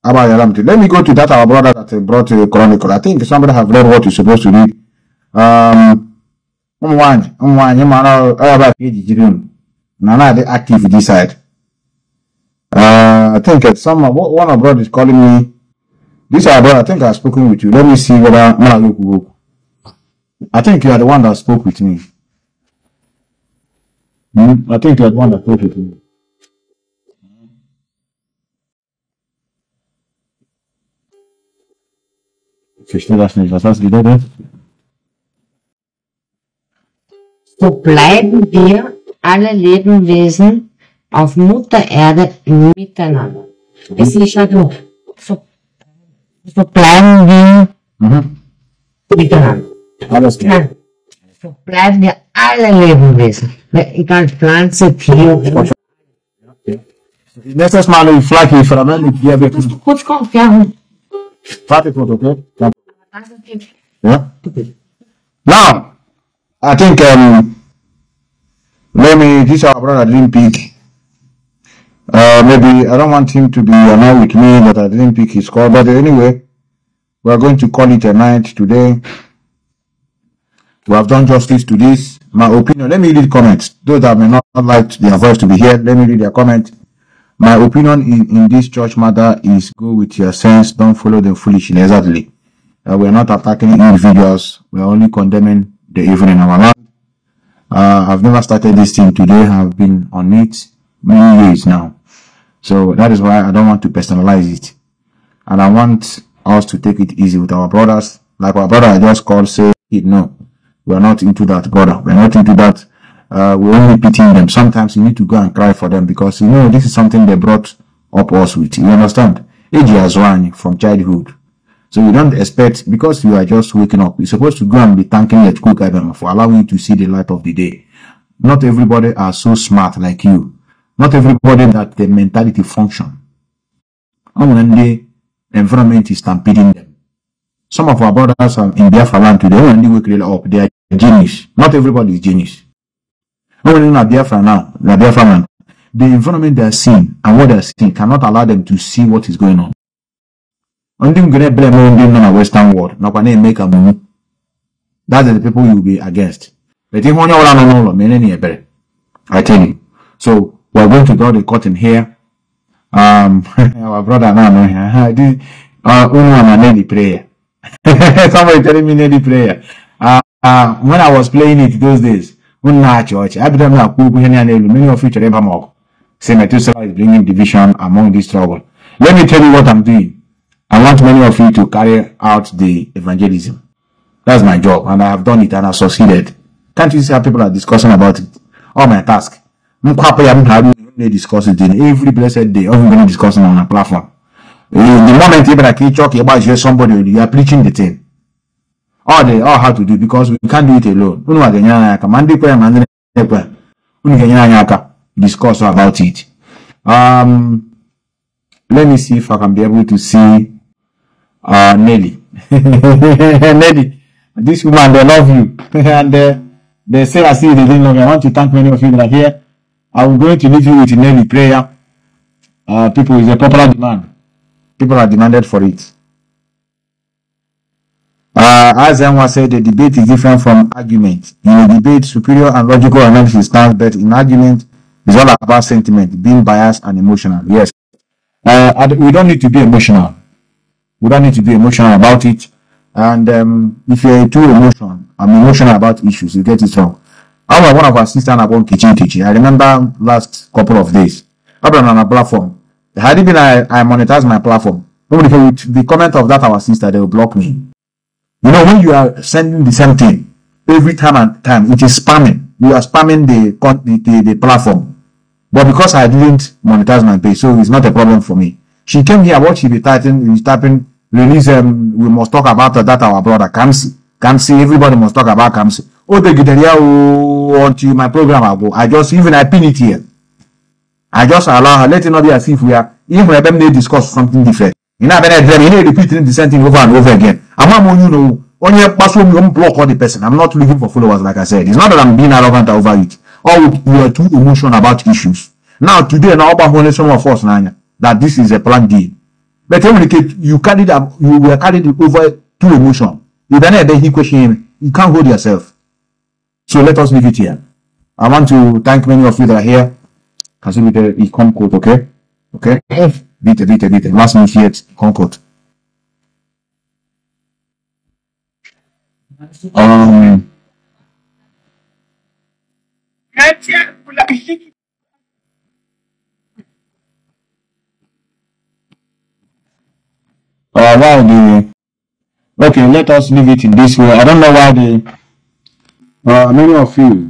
Let me go to that our brother that brought a chronicle. I think somebody have read what you're supposed to read. They're active this side. I think someone, one of brother is calling me. This our brother, I think I've spoken with you. Let me see whether I think you are the one that spoke with me. I think you had one that put it in. So bleiben wir, alle Lebewesen, auf Mutter Erde miteinander. Es ist ja so, so bleiben wir miteinander. Alles klar. So bleiben wir alle Lebewesen. Egal, Pflanze, Tier. Nächstes Mal eine Flagge für Amel. Dass du kurz kommst, ja. Warte kurz, okay? Ja. Now, I think, maybe this our brother didn't pick. Maybe I don't want him to be annoyed with me that I didn't pick his call. But anyway, we are going to call it a night today. We have done justice to this. My opinion. Let me read comments. Those that may not like their voice to be heard, let me read their comment. My opinion in this church matter is go with your sense. Don't follow the foolishness. Exactly. We are not attacking individuals. We are only condemning the evil in our land. I've never started this thing today. I've been on it many years now. So that is why I don't want to personalize it. And I want us to take it easy with our brothers. Like our brother I just called, say it no. We are not into that, brother. We are not into that. We're only pitying them. Sometimes you need to go and cry for them because, you know, this is something they brought up us with. You understand? Age has run from childhood. So you don't expect, because you are just waking up, you're supposed to go and be thanking the Chukwuabiama for allowing you to see the light of the day. Not everybody are so smart like you. Not everybody that the mentality function. And when the environment is stampeding them. Some of our brothers are in Biafra land today, when they wake really up, they are genius. Not everybody is genius. When in Biafra now, in Biafra land, the environment they are seeing and what they are seeing cannot allow them to see what is going on. Ndị mgbe blame ndị nọ na western world nakwa na eme ka mumu. That's the people you be against. But if onye ọla nọ n'ụlọ mere ni ebere. I tell you. So we're going to draw the curtain here. Our brother now no here. This one na the prayer. Somebody telling me the prayer. When I was playing it those days, church, I became a cool many of you ever more. Say Methuselah is bringing division among this trouble. Let me tell you what I'm doing. I want many of you to carry out the evangelism. That's my job, and I have done it and I've succeeded. Can't you see how people are discussing about it? All my task. They discuss it in every blessed day. I'm going to discuss it on a platform. The moment even I keep talking about you, somebody, you are preaching the thing. All they all have to do because we can't do it alone. Discuss about it. Let me see if I can be able to see Nelly. Nelly, this woman, they love you. And they say I see the thing. I want to thank many of you that are here. I'm going to leave you with Nelly prayer. People, is a popular demand. People are demanded for it. As Emma said, the debate is different from argument. In a debate, superior and logical analysis stands, but in argument, it's all about sentiment, being biased and emotional. Yes. We don't need to be emotional. We don't need to be emotional about it. And if you're too emotional, I'm emotional about issues, you get it wrong. I'm one of our sisters about kitchen teaching. I remember last couple of days. I've been on a platform. Had it been I monetize my platform, nobody with the comment of that our sister, they will block me. You know, when you are sending the same thing every time and time, it is spamming. You are spamming the platform. But because I didn't monetize my page, so it's not a problem for me. She came here, what she be typing, release, we must talk about that our brother comes. Kamsi, everybody must talk about Kamsi. Oh, the Guideria, until my program I go. I pin it here. I just allow her, let it not be as if we are, even when they discuss something different. You know, when I dream, you know, repeating the same thing over and over again. I'm not, you know, only a person, you block all the person. I'm not looking for followers, like I said. It's not that I'm being arrogant over it. Or we are too emotional about issues. Now, today, now, some of us, that this is a planned deal. But you were carried over too emotional. You can't hold yourself. So let us leave it here. I want to thank many of you that are here. Okay? Okay? Last minute yet. Concord. Okay, let us leave it in this way. I don't know why many of you.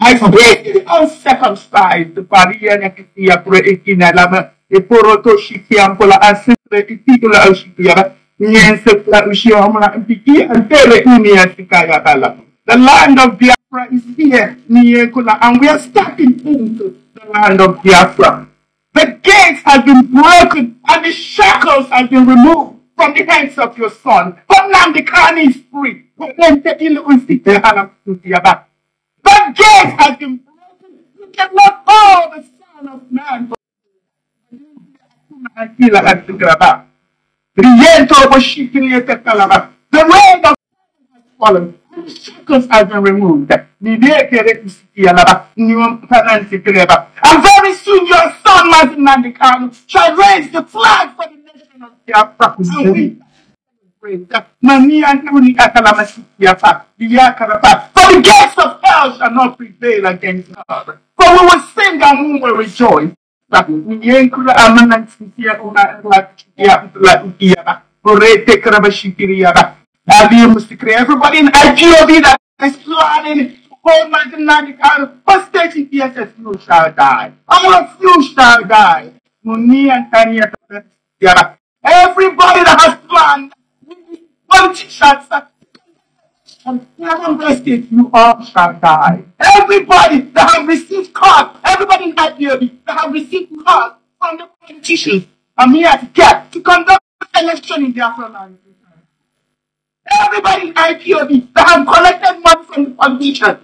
I break uncircumcised the barrier. The land of Biafra is here, and we are stepping into the land of Biafra. The gates have been broken, and the shackles have been removed from the hands of your son. Nnamdi Kanu is free. The gates have been broken. You cannot all the son of man. The end of the rain of has fallen, and the shackles have been removed. And very soon your son, Mazi Nnamdi Kanu, shall raise the flag for the nation of Biafra. And we for the gates of hell shall not prevail against us. For we will sing and we will rejoice. Everybody in IPOB that is planning to hold Mazi Nnamdi Kanu hostage in DSS, you shall die. All of you shall die. Everybody that has planned, one shall and you all shall die. Everybody that have received cards, everybody in IPOB that have received cards from the politicians, and me as a cat to conduct an election in the Afro language. everybody in IPOB that have collected money from the foundation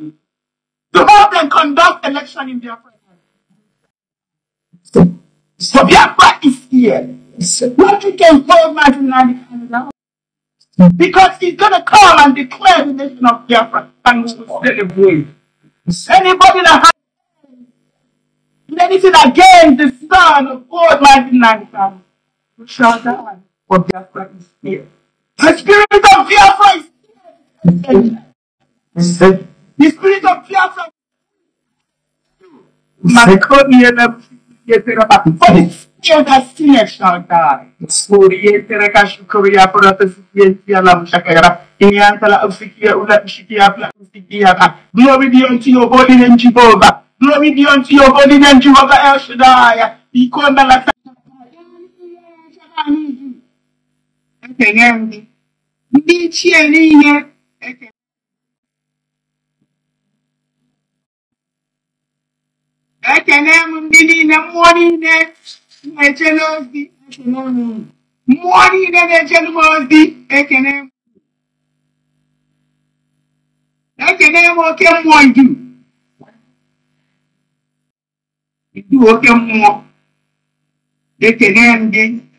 to hold and conduct election in Biafra. So Biafra is here. What you can hold Mazi Nnamdi Kanu down? Because he's going to come and declare the nation of Biafra and we will celebrate. Anybody that has anything against the son of God Mazi Nnamdi Kanu will shout out for Biafra is here. The spirit of Biafra is here. The spirit of Biafra is here. For the spirit that sinners shall die. Glory be unto your holy name, Jehovah. Glory be unto your holy name, Jehovah El Shaddai. I can name in the morning that I can the morning I can name. I can name okay more you do okay more. They can name again.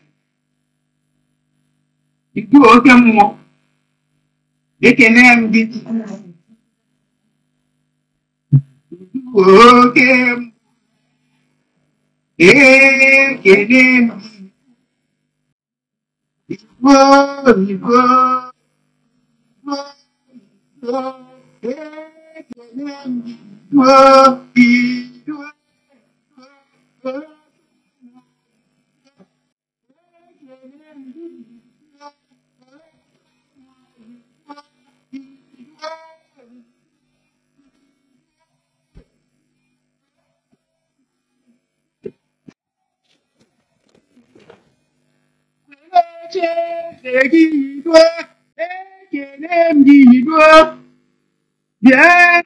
You do okay more. They can name again. Okay. Yeah.